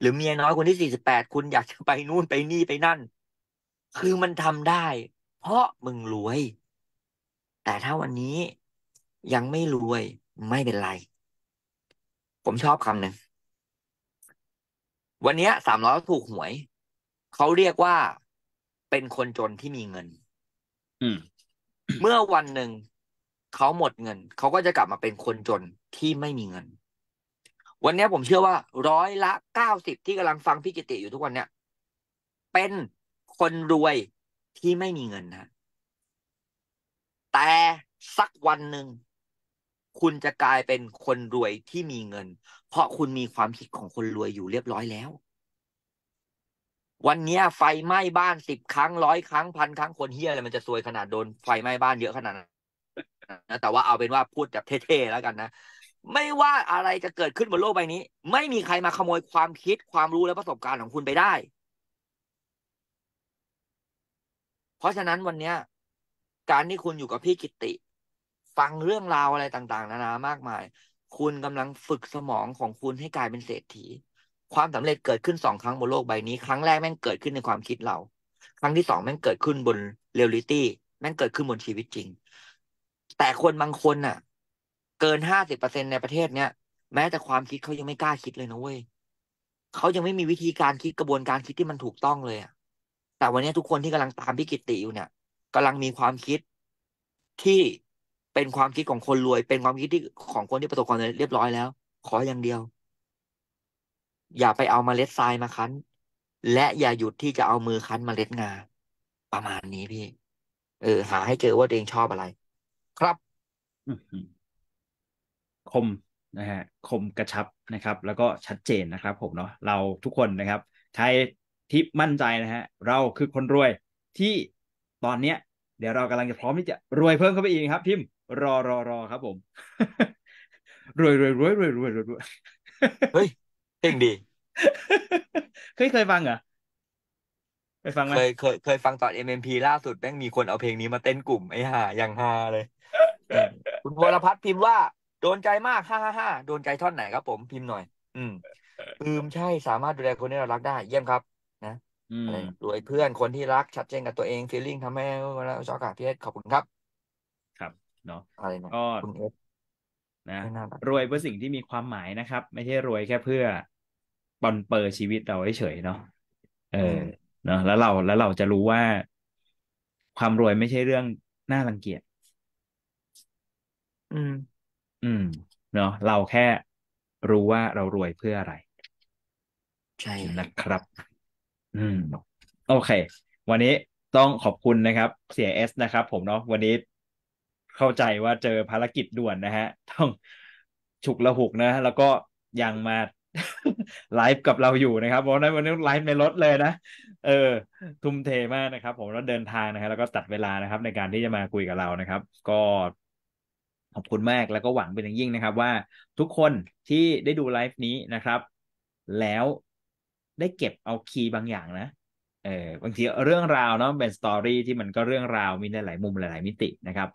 หรือเมียน้อยคนที่สี่สิบแปดคุณอยากจะไปนู่นไปนี่ไปนั่นคือมันทำได้เพราะมึงรวยแต่ถ้าวันนี้ยังไม่รวยไม่เป็นไรผมชอบคำหนึ่งวันนี้สามล้อถูกหวยเขาเรียกว่าเป็นคนจนที่มีเงินเมื่อวันหนึ่งเขาหมดเงินเขาก็จะกลับมาเป็นคนจนที่ไม่มีเงินวันนี้ผมเชื่อว่าร้อยละเก้าสิบที่กำลังฟังพี่กิติอยู่ทุกวันเนี่ยเป็นคนรวยที่ไม่มีเงินนะแต่สักวันหนึ่งคุณจะกลายเป็นคนรวยที่มีเงินเพราะคุณมีความคิดของคนรวยอยู่เรียบร้อยแล้ววันนี้ไฟไหม้บ้านสิบครั้งร้อยครั้งพันครั้งคนเฮี้ยอะไรมันจะซวยขนาดโดนไฟไหม้บ้านเยอะขนาดนั้นนะแต่ว่าเอาเป็นว่าพูดแบบเท่ๆแล้วกันนะไม่ว่าอะไรจะเกิดขึ้นบนโลกใบนี้ไม่มีใครมาขโมยความคิดความรู้และประสบการณ์ของคุณไปได้เพราะฉะนั้นวันนี้การที่คุณอยู่กับพี่กิติฟังเรื่องราวอะไรต่างๆนานามากมายคุณกำลังฝึกสมองของคุณให้กลายเป็นเศรษฐีความสำเร็จเกิดขึ้นสองครั้งบนโลกใบนี้ครั้งแรกแม่งเกิดขึ้นในความคิดเราครั้งที่สองแม่งเกิดขึ้นบนเรียลลิตี้แม่งเกิดขึ้นบนชีวิตจริงแต่คนบางคนน่ะเกิน ห้าสิบเปอร์เซ็นต์ ในประเทศเนี้ยแม้แต่ความคิดเขายังไม่กล้าคิดเลยนะเว้ยเขายังไม่มีวิธีการคิดกระบวนการคิดที่มันถูกต้องเลยอ่ะแต่วันนี้ทุกคนที่กำลังตามพี่กิติอยู่เนี่ยกำลังมีความคิดที่เป็นความคิดของคนรวยเป็นความคิดที่ของคนที่ประสบความสำเร็จเรียบร้อยแล้วขออย่างเดียวอย่าไปเอาเมล็ดทรายมาคั้นและอย่าหยุดที่จะเอามือคั้นเมล็ดงาประมาณนี้พี่เออหาให้เจอว่าตัวเองชอบอะไรครับคมนะฮะคมกระชับนะครับแล้วก็ชัดเจนนะครับผมเนาะเราทุกคนนะครับใครที่มั่นใจนะฮะเราคือคนรวยที่ตอนเนี้ยเดี๋ยวเรากำลังจะพร้อมที่จะรวยเพิ่มเข้าไปอีกครับพิมรอรอรอครับผมรวยรวยรวยรวยรวยรวยเฮ้ยเองดีเคยเคยฟังเหรอเคยฟังไหมเคยเคยเคยฟังตอน เอ็ม เอ็ม พี ล่าสุดแม่งมีคนเอาเพลงนี้มาเต้นกลุ่มไอ้ห่ายังฮาเลยคุณวรพัฒน์พิมพ์ว่าโดนใจมากฮ่าฮ่าฮ่าโดนใจท่อนไหนครับผมพิมพ์หน่อยอืมอืมใช่สามารถดูแลคนที่เรารักได้เยี่ยมครับนะอะไรรวยเพื่อนคนที่รักชัดเจนกับตัวเองฟีลลิ่งทำให้เราชอบกับพี่เอสขอบคุณครับครับเนาะอะไรนะคุณเอสนะรวยเพื่อสิ่งที่มีความหมายนะครับไม่ใช่รวยแค่เพื่อปอนเปอร์ชีวิตเราเฉยๆเนาะเออเนาะแล้วเราแล้วเราจะรู้ว่าความรวยไม่ใช่เรื่องน่ารังเกียจอืมอืมเนาะเราแค่รู้ว่าเรารวยเพื่ออะไรใช่นะครับอืมโอเควันนี้ต้องขอบคุณนะครับเสียเอสนะครับผมเนาะวันนี้เข้าใจว่าเจอภารกิจด่วนนะฮะต้องฉุกละหุกนะแล้วก็ยังมาไลฟ์กับเราอยู่นะครับเพราะนั้นวันนี้ไลฟ์ในรถเลยนะเออทุ่มเทมากนะครับผมแล้วเดินทางนะครับแล้วก็ตัดเวลานะครับในการที่จะมาคุยกับเรานะครับก็ขอบคุณมากแล้วก็หวังเป็นอย่างยิ่งนะครับว่าทุกคนที่ได้ดูไลฟ์นี้นะครับแล้วได้เก็บเอาคีย์บางอย่างนะเออบางทีเรื่องราวเนาะเป็นสตอรี่ที่มันก็เรื่องราวมีหลายมุมหลายมิตินะครับ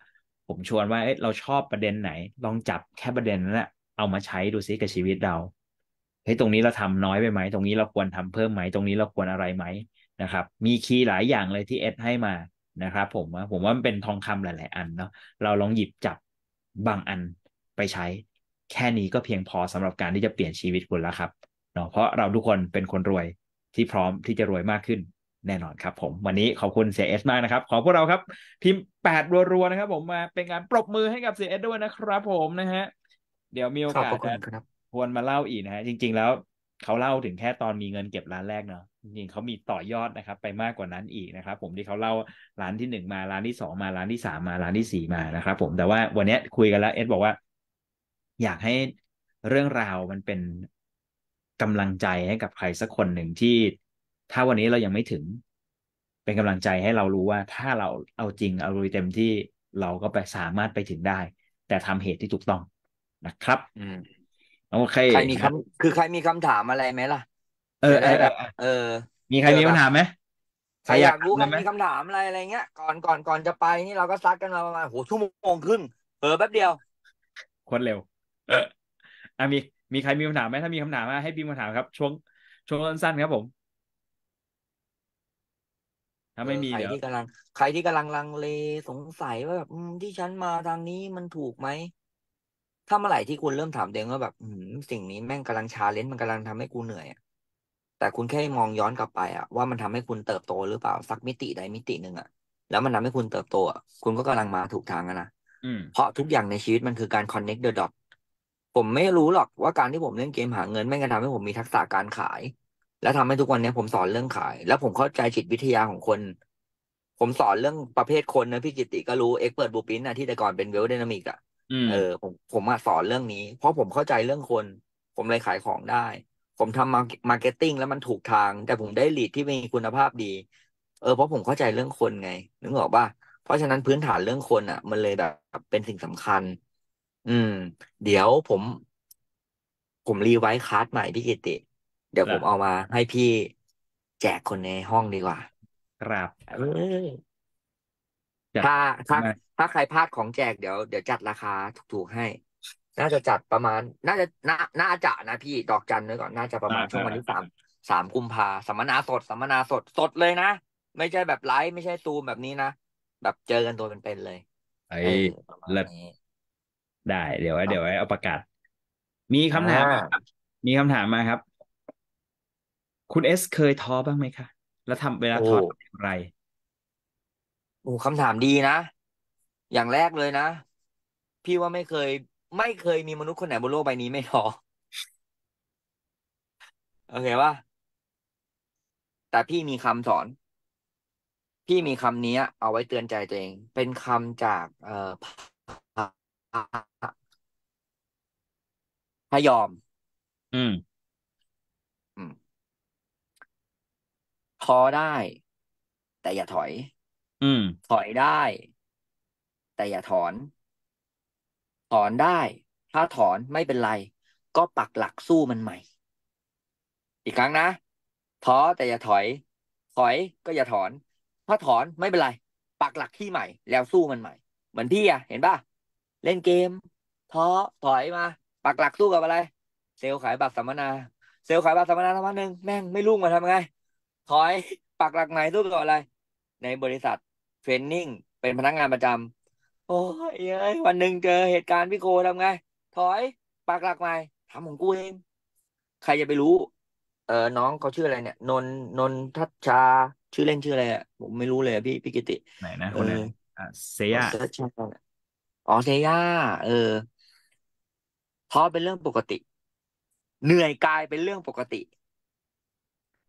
ผมชวนว่าเอ๊ะเราชอบประเด็นไหนลองจับแค่ประเด็นนั้นนะเอามาใช้ดูซิกับชีวิตเราเฮ้ยตรงนี้เราทำน้อยไปไหมตรงนี้เราควรทำเพิ่มไหมตรงนี้เราควรอะไรไหมนะครับมีคีย์หลายอย่างเลยที่เอสให้มานะครับผมว่าผมว่ามันเป็นทองคำหลายๆอันเนาะเราลองหยิบจับบางอันไปใช้แค่นี้ก็เพียงพอสำหรับการที่จะเปลี่ยนชีวิตคุณแล้วครับเนาะเพราะเราทุกคนเป็นคนรวยที่พร้อมที่จะรวยมากขึ้นแน่นอนครับผมวันนี้ขอบคุณเสียเอสมากนะครับขอพวกเราครับพิมพ์แปดรัวๆนะครับผมมาเป็นการปรบมือให้กับเสียเอสด้วยนะครับผมนะฮะเดี๋ยวมีโอกาสครับควรมาเล่าอีกนะฮะจริงๆแล้วเขาเล่าถึงแค่ตอนมีเงินเก็บร้านแรกเนาะจริงๆเขามีต่อยอดนะครับไปมากกว่านั้นอีกนะครับผมที่เขาเล่าร้านที่หนึ่งมาร้านที่สองมาร้านที่สามมาร้านที่สี่มานะครับผมแต่ว่าวันนี้คุยกันแล้วเอสบอกว่าอยากให้เรื่องราวมันเป็นกำลังใจให้กับใครสักคนหนึ่งที่ถ้าวันนี้เรายังไม่ถึงไป เป็นกำลังใจให้เรารู้ว่าถ้าเราเอาจริงเอาลุยเต็มที่เราก็ไปสามารถไปถึงได้แต่ทำเหตุที่ถูกต้องนะครับอืมโอเคใครมีคำคือใครมีคำถามอะไรไหมล่ะเออเออมีใครมีคำถามไหมใครอยากรู้มีคำถามอะไรอะไรเงี้ยก่อนก่อนก่อนจะไปนี่เราก็ซักกันมาประมาณโหชั่วโมงครึ่งเออแป๊บเดียวคนเร็วเอออ่ะมีมีใครมีคำถามไหมถ้ามีคำถามมาให้พิมพ์คำถามครับช่วงช่วงสั้นๆครับผมถ้าไม่มีเดี๋ยวใครที่กำลังใครที่กำลังลังเลสงสัยว่าแบบที่ฉันมาทางนี้มันถูกไหมถ้าเมื่อไหร่ที่คุณเริ่มถามตัวเองว่าแบบสิ่งนี้แม่งกำลังชาเลนจ์มันกำลังทำให้กูเหนื่อยแต่คุณแค่มองย้อนกลับไปอะว่ามันทำให้คุณเติบโตหรือเปล่าสักมิติใดมิติหนึ่งอะแล้วมันทำให้คุณเติบโตอะคุณก็กำลังมาถูกทางแล้วนะเพราะทุกอย่างในชีวิตมันคือการ connect the dot ผมไม่รู้หรอกว่าการที่ผมเล่นเกมหาเงินแม่งจะทำให้ผมมีทักษะการขายและทำให้ทุกวันนี้ผมสอนเรื่องขายแล้วผมเข้าใจจิตวิทยาของคนผมสอนเรื่องประเภทคนนะพี่กิติก็รู้ Expert Blueprint นะที่แต่ก่อนเป็น Wave Dynamic อ่ะเออผมผมมาสอนเรื่องนี้เพราะผมเข้าใจเรื่องคนผมเลยขายของได้ผมทำมามาร์เก็ตติ้งแล้วมันถูกทางแต่ผมได้ลีดที่มีคุณภาพดีเออเพราะผมเข้าใจเรื่องคนไงนึกออกป่ะเพราะฉะนั้นพื้นฐานเรื่องคนอ่ะมันเลยแบบเป็นสิ่งสำคัญอืมเดี๋ยวผมผมรีไวซ์คลาสใหม่พี่กิติเดี๋ยวผมเอามาให้พี่แจกคนในห้องดีกว่าครับเออถ้าถ้าถ้าใครพลาดของแจกเดี๋ยวเดี๋ยวจัดราคาถูกๆให้น่าจะจัดประมาณน่าจะน่าน่าจะนะพี่ดอกจันด้วยก่อนน่าจะประมาณช่วงวันที่สามสามกุมภาสัมมนาสดสัมมนาสดสดเลยนะไม่ใช่แบบไลฟ์ไม่ใช่ซูมแบบนี้นะแบบเจอกันตัวเป็นๆเลยไอ้เลิศได้เดี๋ยวเดี๋ยวเอาประกาศมีคำถามมีคำถามมาครับคุณเอสเคยท้อบ้างไหมคะแล้วทำเวลาท้ออย่างไรโอ้คำถามดีนะอย่างแรกเลยนะพี่ว่าไม่เคยไม่เคยมีมนุษย์คนไหนบนโลกใบนี้ไม่ท้อโอเคป่ะแต่พี่มีคำสอนพี่มีคำนี้เอาไว้เตือนใจตัวเองเป็นคำจากเอ่อพยอมอืมท้อได้แต่อย่าถอยอืมถอยได้แต่อย่าถอนถอนได้ถ้าถอนไม่เป็นไรก็ปักหลักสู้มันใหม่อีกครั้งนะท้อแต่อย่าถอยถอยก็อย่าถอนถ้าถอนไม่เป็นไรปักหลักที่ใหม่แล้วสู้มันใหม่เหมือนพี่อะเห็นป่ะเล่นเกมท้อถอยมาปักหลักสู้กับอะไรเซลขายบัตรสัมมนาเซลขายบัตรสัมมนาสักวันนึงแม่งไม่รุ่งมาทำไงถอยปักหลักใหม่สู้กับอะไรในบริษัทเทรนนิ่งเป็นพนักงานประจำโอ้ยเอ้ยวันหนึ่งเจอเหตุการณ์พี่โกทำไงถอยปักหลักใหม่ทำของกูเองใครจะไปรู้เออน้องเขาชื่ออะไรเนี่ยนนนนทัชชาชื่อเล่นชื่ออะไรอ่ะผมไม่รู้เลยพี่พี่กิติไหนนะคนไหนอ่ะเซียอ๋อเซียเออท้อเป็นเรื่องปกติเหนื่อยกายเป็นเรื่องปกติ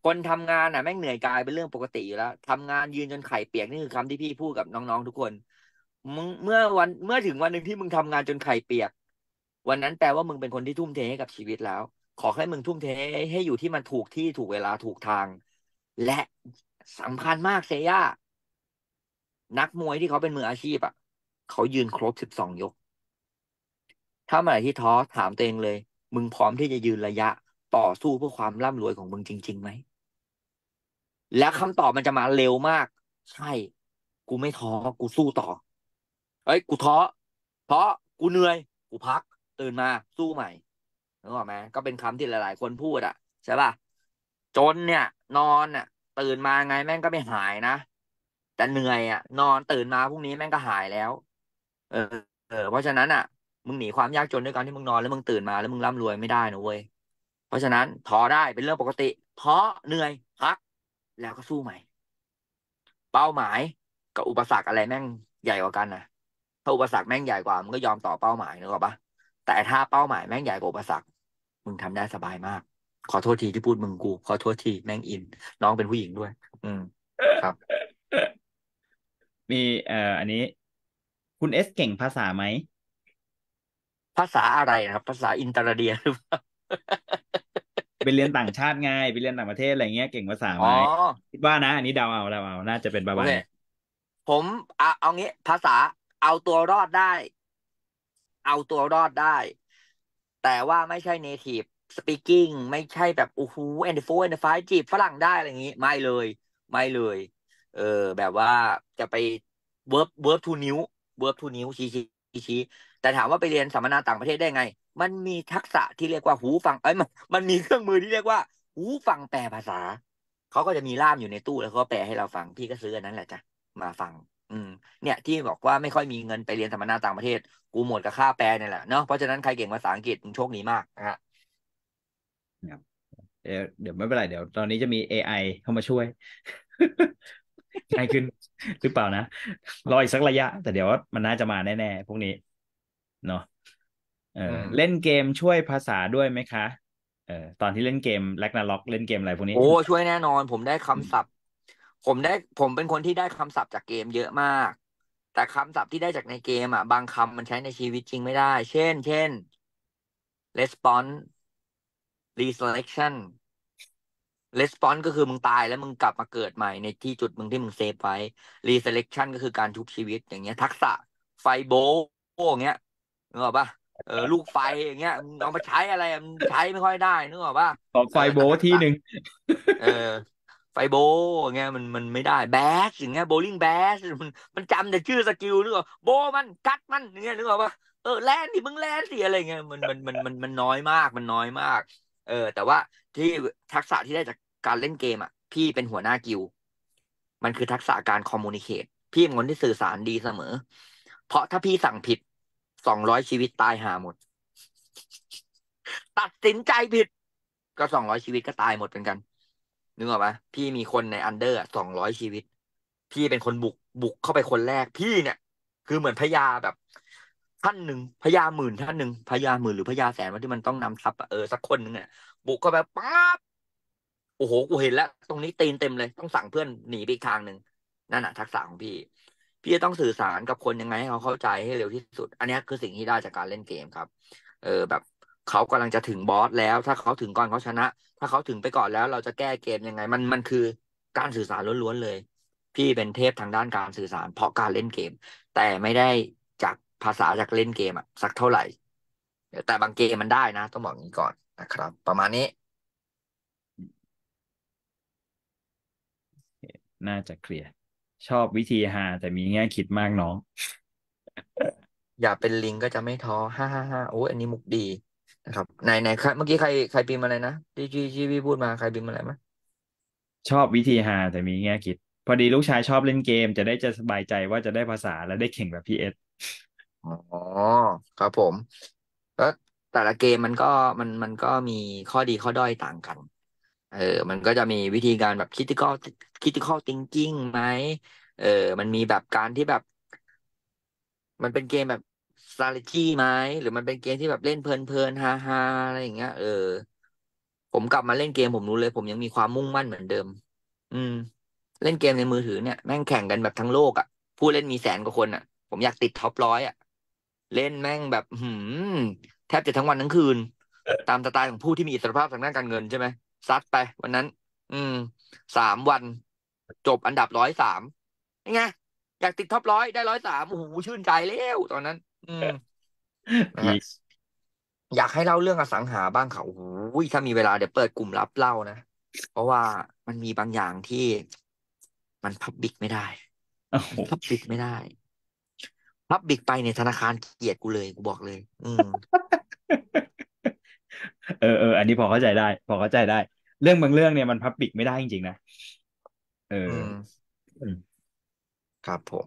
คนทำงานอ่ะแม่งเหนื่อยกายเป็นเรื่องปกติอยู่แล้วทำงานยืนจนไข่เปียกนี่คือคำที่พี่พูดกับน้องๆทุกคนมึงเมื่อวันเมื่อถึงวันหนึ่งที่มึงทำงานจนไข่เปียกวันนั้นแปลว่ามึงเป็นคนที่ทุ่มเทให้กับชีวิตแล้วขอให้มึงทุ่มเทให้อยู่ที่มันถูกที่ถูกเวลาถูกทางและสำคัญมากเซย่านักมวยที่เขาเป็นมืออาชีพอ่ะเขายืนครบสิบสองยกถ้าเมื่อไหร่ที่ท้อถามตัวเองเลยมึงพร้อมที่จะยืนระยะต่อสู้เพื่อความร่ำรวยของมึงจริงๆไหมและคำตอบมันจะมาเร็วมากใช่กูไม่ท้อกูสู้ต่อเอ้ยกูท้อท้อกูเหนื่อยกูพักตื่นมาสู้ใหม่นึกออกไหมก็เป็นคำที่หลายๆคนพูดอ่ะใช่ป่ะจนเนี่ยนอนอ่ะตื่นมาไงแม่งก็ไม่หายนะแต่เหนื่อยอ่ะนอนตื่นมาพรุ่งนี้แม่งก็หายแล้วเออเออเพราะฉะนั้นอ่ะมึงหนีความยากจนด้วยการที่มึงนอนแล้วมึงตื่นมาแล้วมึงร่ำรวยไม่ได้นะเว้ยเพราะฉะนั้นท้อได้เป็นเรื่องปกติท้อเหนื่อยพักแล้วก็สู้ใหม่เป้าหมายกับอุปสรรคอะไรแม่งใหญ่กว่ากันนะถ้าอุปสรรคแม่งใหญ่กว่ามึงก็ยอมต่อเป้าหมายนึกออกปะแต่ถ้าเป้าหมายแม่งใหญ่กว่าอุปสรรคมึงทำได้สบายมากขอโทษทีที่พูดมึงกูขอโทษทีแม่งอินน้องเป็นผู้หญิงด้วยอืมครับมีเอ่ออันนี้คุณเอสเก่งภาษาไหมภาษาอะไรนะครับภาษาอินเตอร์เดียหรือเปล่า ไปเรียนต่างชาติไงไปเรียนต่างประเทศอะไรเงี้ยเก่งภาษาไหมคิดว่านะอันนี้เดาเอาเดาเอาน่าจะเป็นประมาณผมเอาเอางี้ภาษาเอาตัวรอดได้เอาตัวรอดได้แต่ว่าไม่ใช่ native speaking ไม่ใช่แบบโอ้โห and four and five จีบฝรั่งได้อะไรอย่างงี้ไม่เลยไม่เลยเออแบบว่าจะไป verb verb to นิ้ว verb to นิ้วชี้ชี้ชี้แต่ถามว่าไปเรียนสัมมนาต่างประเทศได้ไงมันมีทักษะที่เรียกว่าหูฟังเอ้ยมันมันมีเครื่องมือที่เรียกว่าหูฟังแปลภาษาเขาก็จะมีล่ามอยู่ในตู้แล้วเขาแปลให้เราฟังพี่ก็ซื้ออันนั้นแหละจ้ะมาฟังอืมเนี่ยที่บอกว่าไม่ค่อยมีเงินไปเรียนสัมมนาต่างประเทศกูหมดกับค่าแปลเนี่ยแหละเนาะเพราะฉะนั้นใครเก่งภาษาอังกฤษมึงโชคดีมากนะฮะเดี๋ยวเดี๋ยวไม่เป็นไรเดี๋ยวตอนนี้จะมี เอ ไอ เข้ามาช่วยง่ายขึ้นหรือเปล่านะรออีกสักระยะแต่เดี๋ยวมันน่าจะมาแน่ๆพวกนี้เนาะเออเล่นเกมช่วยภาษาด้วยไหมคะเออตอนที่เล่นเกม Ragnarok เล่นเกมอะไรพวกนี้โอ้ช่วยแน่นอนผมได้คำศัพท์ผมได้ผมเป็นคนที่ได้คำศัพท์จากเกมเยอะมากแต่คำศัพท์ที่ได้จากในเกมอ่ะบางคำมันใช้ในชีวิตจริงไม่ได้เช่นเช่น response reselection response ก็คือมึงตายแล้วมึงกลับมาเกิดใหม่ในที่จุดมึงที่มึงเซฟไว้ reselection ก็คือการชุบชีวิตอย่างเงี้ยทักษะไฟโบอย่างเงี้ยนึกออกป่ะเออลูกไฟอย่างเงี้ยเอามาใช้อะไรมันใช้ไม่ค่อยได้นึกออกป่ะขอไฟโบทีนึงเออไฟโบอย่างเงี้ยมันมันไม่ได้แบสอย่างเงี้ยโบลิ่งแบสมันมันจำแต่ชื่อสกิลนึกออกโบมันกัดมันอย่างเงี้ยนึกออกป่ะเออแลนดิมึงแลนดิอะไรเงี้ยมันมันมันมันมันน้อยมากมันน้อยมากเออแต่ว่าที่ทักษะที่ได้จากการเล่นเกมอ่ะพี่เป็นหัวหน้ากิลด์มันคือทักษะการคอมมูนิเคตพี่เป็นคนที่สื่อสารดีเสมอเพราะถ้าพี่สั่งผิดสองร้อยชีวิตตายหาหมดตัดสินใจผิดก็สองร้อยชีวิตก็ตายหมดเหมือนกันนึกออกปะพี่มีคนในอันเดอร์สองร้อยชีวิตพี่เป็นคนบุกบุกเข้าไปคนแรกพี่เนี่ยคือเหมือนพญาแบบท่านหนึ่งพญาหมื่นท่านหนึ่งพญาหมื่นหรือพญาแสนว่าที่มันต้องนำทัพเออสักคนหนึ่งเนี่ยบุกเข้าไปปั๊บโอ้โหกูเห็นแล้วตรงนี้ตีนเต็มเลยต้องสั่งเพื่อนหนีไปอีกทางหนึ่งนั่นแหละทักษะของพี่พี่จะต้องสื่อสารกับคนยังไงให้เขาเข้าใจให้เร็วที่สุดอันนี้คือสิ่งที่ได้จากการเล่นเกมครับเออแบบเขากำลังจะถึงบอสแล้วถ้าเขาถึงก่อนเขาชนะถ้าเขาถึงไปก่อนแล้วเราจะแก้เกมยังไงมันมันคือการสื่อสารล้วนๆเลยพี่เป็นเทพทางด้านการสื่อสารเพราะการเล่นเกมแต่ไม่ได้จากภาษาจากเล่นเกมอะสักเท่าไหร่แต่บางเกมมันได้นะต้องบอกงี้ก่อนนะครับประมาณนี้น่าจะเคลียร์ชอบวิธีหาแต่มีแง่คิดมากน้องอย่าเป็นลิงก็จะไม่ท้อฮ่าฮ่าฮ่าโอ้อันนี้มุกดีนะครับในในเมื่อกี้ใครใครพิมพ์อะไรนะที่ที่พี่พูดมาใครพิมพ์อะไรมั้ยชอบวิธีหาแต่มีแง่คิดพอดีลูกชายชอบเล่นเกมจะได้จะสบายใจว่าจะได้ภาษาและได้เข่งแบบพีเอสอ๋อครับผมแล้วแต่ละเกมมันก็มันมันก็มีข้อดีข้อด้อยต่างกันเออมันก็จะมีวิธีการแบบ critical critical thinking ไหมเออมันมีแบบการที่แบบมันเป็นเกมแบบ strategy ไหมหรือมันเป็นเกมที่แบบเล่นเพลินๆฮาๆอะไรอย่างเงี้ยเออผมกลับมาเล่นเกมผมรู้เลยผมยังมีความมุ่งมั่นเหมือนเดิมอืมเล่นเกมในมือถือเนี่ยแม่งแข่งกันแบบทั้งโลกอ่ะผู้เล่นมีแสนกว่าคนอ่ะผมอยากติดท็อปร้อยอ่ะเล่นแม่งแบบหืมแทบจะทั้งวันทั้งคืนตามสไตล์ของผู้ที่มีอิสรภาพทางด้านการเงินใช่ไหมซัดไปวันนั้นอืมสามวันจบอันดับร้อยสามไงอยากติดท็อปร้อยได้ร้อยสามโอ้โหชื่นใจแล้วตอนนั้นอืม yes. อยากให้เล่าเรื่องอสังหาบ้างค่ะโอ้โหถ้ามีเวลาเดี๋ยวเปิดกลุ่มลับเล่านะเพราะว่ามันมีบางอย่างที่มันพับบิกไม่ได้พับบิกไม่ได้พับบิกไปในธนาคารเกลียดกูเลยกูบอกเลยอืม เออเอออันนี้พอเข้าใจได้พอเข้าใจได้เรื่องบางเรื่องเนี่ยมันพับบิกไม่ได้จริงๆนะเออครับผม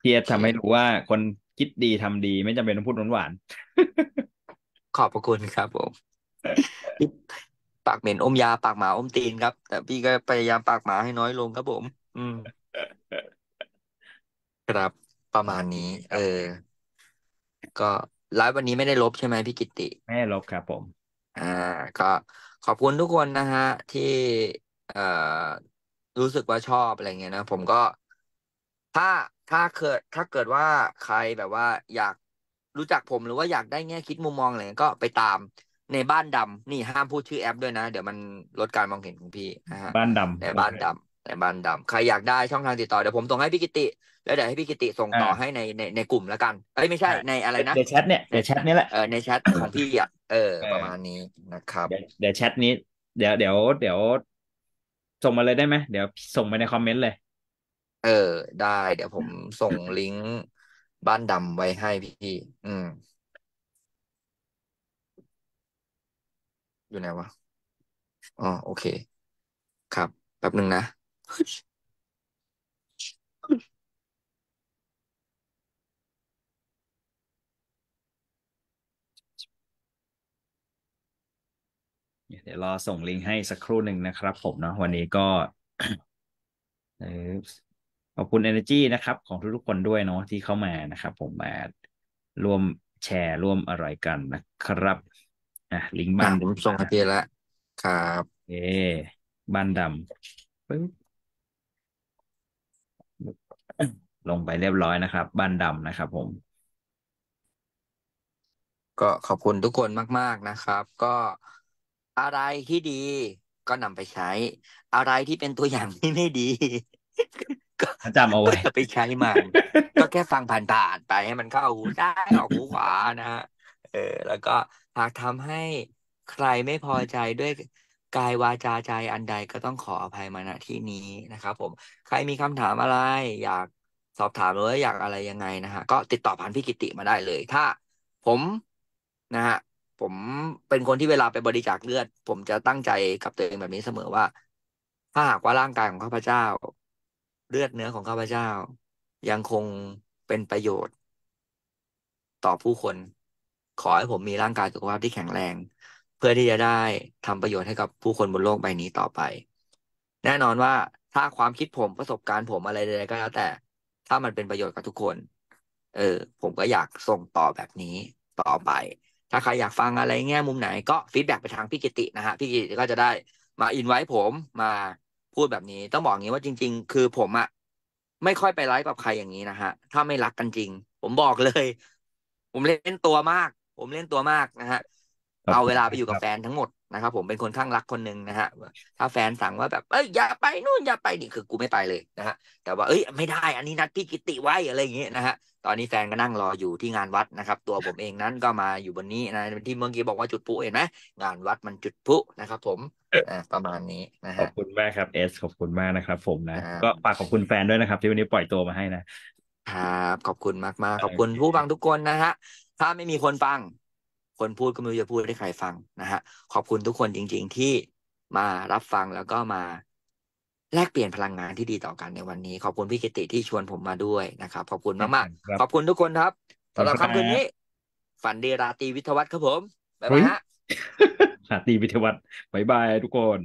พี่จะทำให้รู้ว่าคนคิดดีทำดีไม่จำเป็นต้องพูดหวานๆขอบพระคุณครับผมปากเหม็นอมยาปากหมาอมตีนครับแต่พี่ก็พยายามปากหมาให้น้อยลงครับผมอืมครับประมาณนี้เออก็ไลฟ์วันนี้ไม่ได้ลบใช่ไหมพี่กิตติไม่ลบครับผมอ่าก็ขอบคุณทุกคนนะฮะที่เอ่อรู้สึกว่าชอบอะไรเงี้ยนะผมก็ถ้าถ้าเกิดถ้าเกิดว่าใครแบบว่าอยากรู้จักผมหรือว่าอยากได้แง่คิดมุมมองอะไรก็ไปตาม ในบ้านดำนี่ห้ามพูดชื่อแอปด้วยนะเดี๋ยวมันลดการมองเห็นของพี่นะฮะบ้านดำในบ้านดำในบ้านดำใครอยากได้ช่องทางติดต่อเดี๋ยวผมส่งให้พี่กิติแล้วเดี๋ยวให้พี่กิติส่งต่อให้ในในในกลุ่มแล้วกันเอ้ยไม่ใช่ในอะไรนะในแชทเนี่ยในแชทนี่แหละเออในแชทของพี่อ่ะเออประมาณนี้นะครับเดี๋ยวแชทนี้เดี๋ยวเดี๋ยวเดี๋ยวส่งมาเลยได้ไหมเดี๋ยวส่งไปในคอมเมนต์เลยเออได้เดี๋ยวผมส่งลิงก์บ้านดำไว้ให้พี่อืมอยู่ไหนวะอ๋อโอเคครับแป๊บนึงนะเดี๋ยวรอส่งลิงก์ให้สักครู่หนึ่งนะครับผมเนาะวันนี้ก็ ขอบคุณ Energy นะครับของทุกๆคนด้วยเนาะที่เข้ามานะครับผมมาร่วมแชร์ร่วมอะไรกันนะครับอ่ะลิงก์บ้านผมส่งให้พี่ละครับเอบ้านดำปึ๊บลงไปเรียบร้อยนะครับบ้านดำนะครับผมก็ขอบคุณทุกคนมากๆนะครับก็อะไรที่ดีก็นำไปใช้อะไรที่เป็นตัวอย่างที่ไม่ดีก็จำเอาไว้ไปใช้มันก็แค่ฟังผ่านๆไปให้มันเข้าหูได้ออกหูขวานะฮะเออแล้วก็หากทำให้ใครไม่พอใจด้วยกายวาจาใจอันใดก็ต้องขออภัยมาณที่นี้นะครับผมใครมีคำถามอะไรอยากสอบถามหรืออยากอะไรยังไงนะฮะก็ติดต่อผ่านพี่กิติมาได้เลยถ้าผมนะฮะผมเป็นคนที่เวลาไปบริจาคเลือดผมจะตั้งใจกับตัวเองแบบนี้เสมอว่าถ้าหากว่าร่างกายของข้าพเจ้าเลือดเนื้อของข้าพเจ้ายังคงเป็นประโยชน์ต่อผู้คนขอให้ผมมีร่างกายสุขภาพที่แข็งแรงเพื่อที่จะได้ทำประโยชน์ให้กับผู้คนบนโลกใบนี้ต่อไปแน่นอนว่าถ้าความคิดผมประสบการณ์ผมอะไรใดๆก็แล้วแต่ถ้ามันเป็นประโยชน์กับทุกคนเออผมก็อยากส่งต่อแบบนี้ต่อไปถ้าใครอยากฟังอะไรแง่มุมไหนก็ฟีดแบ็กไปทางพี่กิตินะฮะพี่กิติก็จะได้มาอินไว้ผมมาพูดแบบนี้ต้องบอกอย่างนี้ว่าจริงๆคือผมอะไม่ค่อยไปไลฟ์กับใครอย่างนี้นะฮะถ้าไม่รักกันจริงผมบอกเลยผมเล่นตัวมากผมเล่นตัวมากนะฮะเอาเวลาไปอยู่กับแฟนทั้งหมดนะครับผมเป็นคนข้างรักคนหนึ่งนะฮะถ้าแฟนสั่งว่าแบบเอ้ยอย่าไปนู่นอย่าไปนี่คือกูไม่ไปเลยนะฮะแต่ว่าเอ้ยไม่ได้อันนี้นัดพี่กิติไว้อะไรอย่างเงี้ยนะฮะตอนนี้แฟนก็นั่งรออยู่ที่งานวัดนะครับตัวผมเองนั้นก็มาอยู่บนนี้นะที่เมื่อกี้บอกว่าจุดพลุเห็นไหมงานวัดมันจุดพลุนะครับผมอ่าประมาณนี้นะฮะขอบคุณมากครับเอสขอบคุณมากนะครับผมนะก็ฝากขอบคุณแฟนด้วยนะครับที่วันนี้ปล่อยตัวมาให้นะครับขอบคุณมากมากขอบคุณผู้ฟังทุกคนนะฮะถ้าไม่มีคนฟังคนพูดก็ไม่รู้จะพูดให้ใครฟังนะฮะขอบคุณทุกคนจริงๆที่มารับฟังแล้วก็มาแลกเปลี่ยนพลังงานที่ดีต่อกันในวันนี้ขอบคุณพี่กิติที่ชวนผมมาด้วยนะครับขอบคุณมากๆขอบคุณทุกคนครับสำหรับค่ำคืนนี้ฝันดีราตรีวิทยวัฒน์ครับผมบ๊ายบายฮะราตรีวิทยวัฒน์บ๊ายบายทุกคน